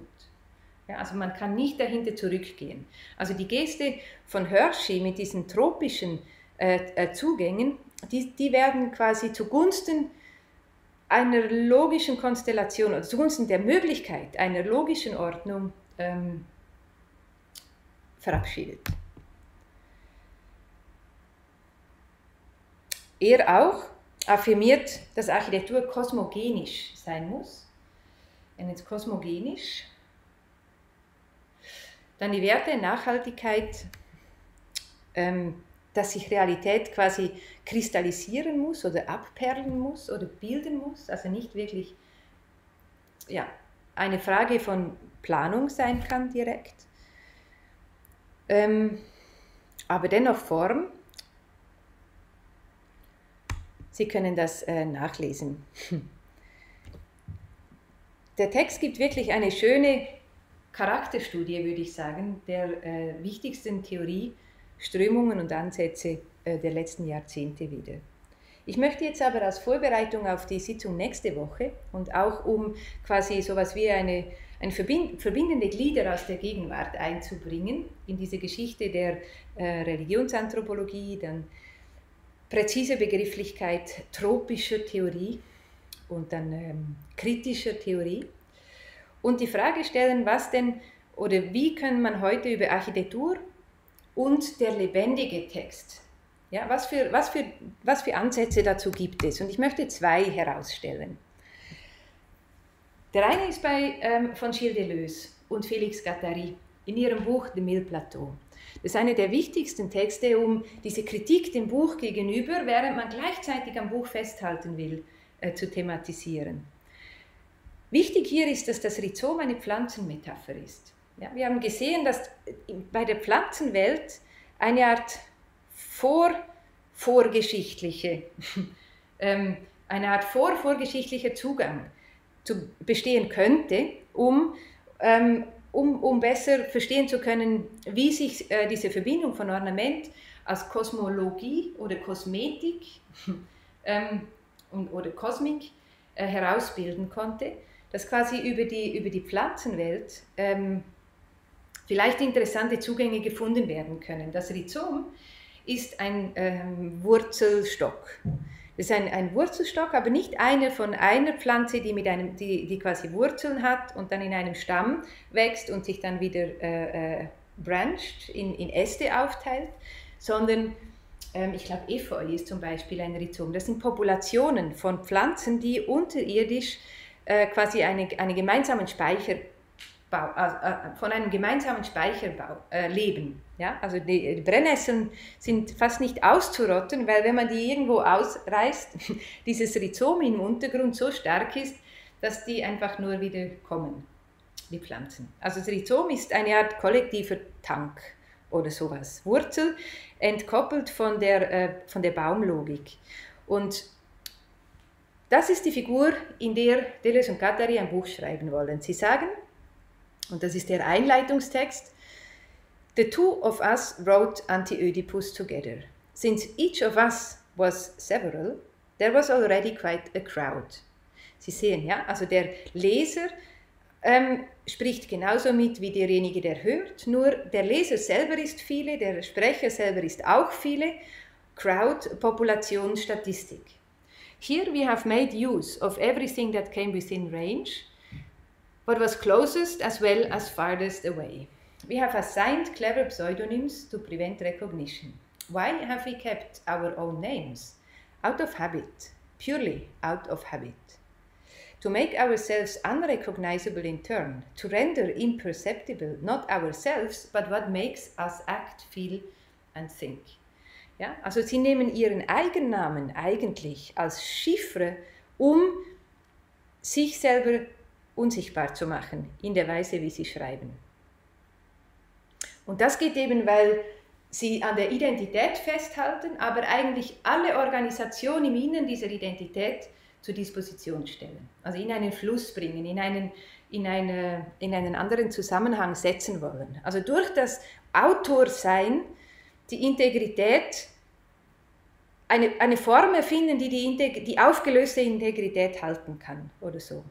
Ja, also man kann nicht dahinter zurückgehen. Also die Geste von Hersey mit diesen tropischen äh, Zugängen, die, die werden quasi zugunsten einer logischen Konstellation oder zugunsten der Möglichkeit einer logischen Ordnung ähm, verabschiedet. Er auch affirmiert, dass Architektur kosmogenisch sein muss. Und jetzt kosmogenisch. Dann die Werte, Nachhaltigkeit, ähm, dass sich Realität quasi kristallisieren muss oder abperlen muss oder bilden muss, also nicht wirklich, ja, eine Frage von Planung sein kann direkt. Ähm, aber dennoch Form. Sie können das äh, nachlesen. Der Text gibt wirklich eine schöne Charakterstudie, würde ich sagen, der äh, wichtigsten Theorieströmungen und Ansätze äh, der letzten Jahrzehnte wieder. Ich möchte jetzt aber als Vorbereitung auf die Sitzung nächste Woche und auch um quasi so etwas wie eine, ein verbind, verbindende Glieder aus der Gegenwart einzubringen in diese Geschichte der äh, Religionsanthropologie, dann präzise Begrifflichkeit tropischer Theorie und dann ähm, kritischer Theorie. Und die Frage stellen, was denn oder wie kann man heute über Architektur und der lebendige Text, ja, was für, was für, was für Ansätze dazu gibt es? Und ich möchte zwei herausstellen. Der eine ist bei, ähm, von Gilles Deleuze und Félix Guattari in ihrem Buch De Mille Plateaux. Das ist einer der wichtigsten Texte, um diese Kritik dem Buch gegenüber, während man gleichzeitig am Buch festhalten will, äh, zu thematisieren. Wichtig hier ist, dass das Rhizom eine Pflanzenmetapher ist. Ja, wir haben gesehen, dass bei der Pflanzenwelt eine Art vor, vorgeschichtliche, ähm, eine Art vor, vorgeschichtlicher Zugang zu bestehen könnte, um, ähm, um, um besser verstehen zu können, wie sich äh, diese Verbindung von Ornament als Kosmologie oder Kosmetik ähm, und, oder Kosmik äh, herausbilden konnte. Dass quasi über die, über die Pflanzenwelt ähm, vielleicht interessante Zugänge gefunden werden können. Das Rhizom ist ein ähm, Wurzelstock. Das ist ein, ein Wurzelstock, aber nicht einer von einer Pflanze, die, mit einem, die, die quasi Wurzeln hat und dann in einem Stamm wächst und sich dann wieder äh, äh, brancht, in, in Äste aufteilt, sondern ähm, ich glaube, Efeu ist zum Beispiel ein Rhizom. Das sind Populationen von Pflanzen, die unterirdisch quasi eine, eine gemeinsamen Speicherbau, äh, von einem gemeinsamen Speicherbau äh, leben. Ja? Also die, die Brennnesseln sind fast nicht auszurotten, weil wenn man die irgendwo ausreißt, dieses Rhizom im Untergrund so stark ist, dass die einfach nur wieder kommen, die Pflanzen. Also das Rhizom ist eine Art kollektiver Tank oder sowas. Wurzel entkoppelt von der, äh, von der Baumlogik. Und das ist die Figur, in der Deleuze und Guattari ein Buch schreiben wollen. Sie sagen, und das ist der Einleitungstext, "The two of us wrote Anti-Oedipus together. Since each of us was several, there was already quite a crowd." Sie sehen, ja, also der Leser ähm, spricht genauso mit wie derjenige, der hört, nur der Leser selber ist viele, der Sprecher selber ist auch viele. crowd population statistic. Here we have made use of everything that came within range, what was closest as well as farthest away. We have assigned clever pseudonyms to prevent recognition. Why have we kept our own names? Out of habit, purely out of habit. To make ourselves unrecognizable in turn, to render imperceptible not ourselves, but what makes us act, feel and think. Ja? Also sie nehmen ihren Eigennamen eigentlich als Chiffre, um sich selber unsichtbar zu machen, in der Weise, wie sie schreiben. Und das geht eben, weil sie an der Identität festhalten, aber eigentlich alle Organisationen im Inneren dieser Identität zur Disposition stellen, also in einen Fluss bringen, in einen, in eine, in einen anderen Zusammenhang setzen wollen. Also durch das Autorsein die Integrität, eine, eine Form erfinden, die die, Integ die aufgelöste Integrität halten kann oder so.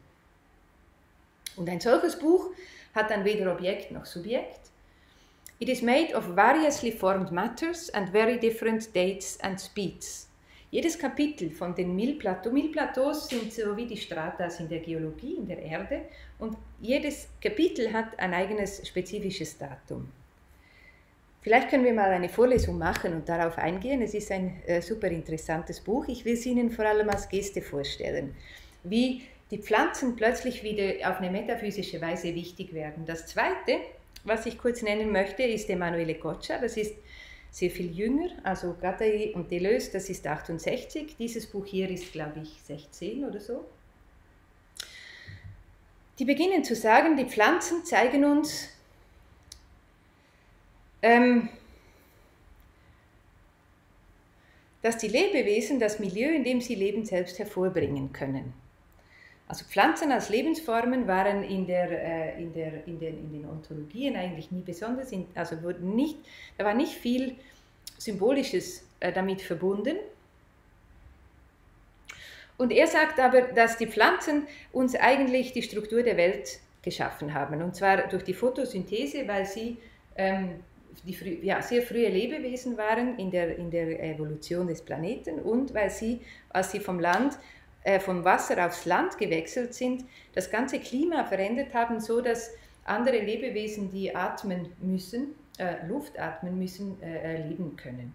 Und ein solches Buch hat dann weder Objekt noch Subjekt. It is made of variously formed matters and very different dates and speeds. Jedes Kapitel von den Mil-Plateaus, Mil-Plateaus sind so wie die Stratas in der Geologie, in der Erde, und jedes Kapitel hat ein eigenes spezifisches Datum. Vielleicht können wir mal eine Vorlesung machen und darauf eingehen. Es ist ein äh, super interessantes Buch. Ich will es Ihnen vor allem als Geste vorstellen, wie die Pflanzen plötzlich wieder auf eine metaphysische Weise wichtig werden. Das Zweite, was ich kurz nennen möchte, ist Emanuele Coccia. Das ist sehr viel jünger, also Guattari und Deleuze, das ist achtundsechzig. Dieses Buch hier ist, glaube ich, sechzehn oder so. Die beginnen zu sagen, die Pflanzen zeigen uns, ähm, dass die Lebewesen das Milieu, in dem sie leben, selbst hervorbringen können. Also Pflanzen als Lebensformen waren in, der, äh, in, der, in, den, in den Ontologien eigentlich nie besonders, in, also wurden nicht, da war nicht viel Symbolisches äh, damit verbunden. Und er sagt aber, dass die Pflanzen uns eigentlich die Struktur der Welt geschaffen haben, und zwar durch die Photosynthese, weil sie ähm, die, ja, sehr frühe Lebewesen waren in der, in der Evolution des Planeten und weil sie, als sie vom Land vom Wasser aufs Land gewechselt sind, das ganze Klima verändert haben, so dass andere Lebewesen, die atmen müssen, äh, Luft atmen müssen, äh, leben können.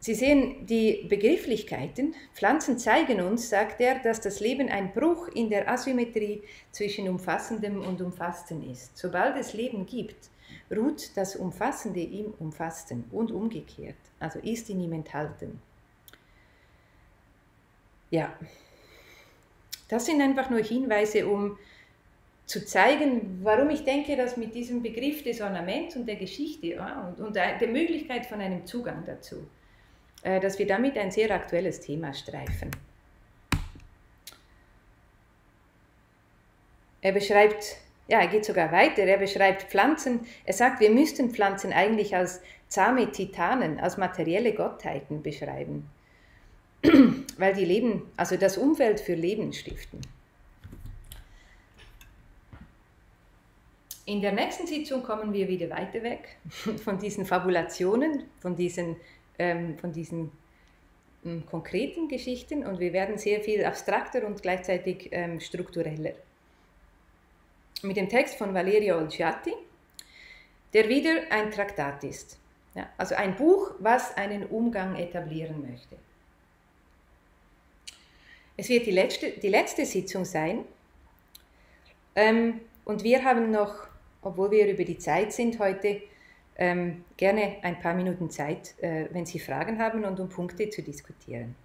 Sie sehen die Begrifflichkeiten. Pflanzen zeigen uns, sagt er, dass das Leben ein Bruch in der Asymmetrie zwischen Umfassendem und Umfasstem ist. Sobald es Leben gibt, ruht das Umfassende im Umfassten und umgekehrt, also ist in ihm enthalten. Ja, das sind einfach nur Hinweise, um zu zeigen, warum ich denke, dass mit diesem Begriff des Ornaments und der Geschichte ja, und, und der Möglichkeit von einem Zugang dazu, äh, dass wir damit ein sehr aktuelles Thema streifen. Er beschreibt, ja, er geht sogar weiter, er beschreibt Pflanzen, er sagt, wir müssten Pflanzen eigentlich als zahme Titanen, als materielle Gottheiten beschreiben. Weil die Leben, also das Umfeld für Leben stiften. In der nächsten Sitzung kommen wir wieder weiter weg von diesen Fabulationen, von diesen, ähm, von diesen ähm, konkreten Geschichten, und wir werden sehr viel abstrakter und gleichzeitig ähm, struktureller. Mit dem Text von Valerio Olgiati, der wieder ein Traktat ist. Ja, also ein Buch, was einen Umgang etablieren möchte. Es wird die letzte, die letzte Sitzung sein, ähm, und wir haben noch, obwohl wir über die Zeit sind heute, ähm, gerne ein paar Minuten Zeit, äh, wenn Sie Fragen haben und um Punkte zu diskutieren.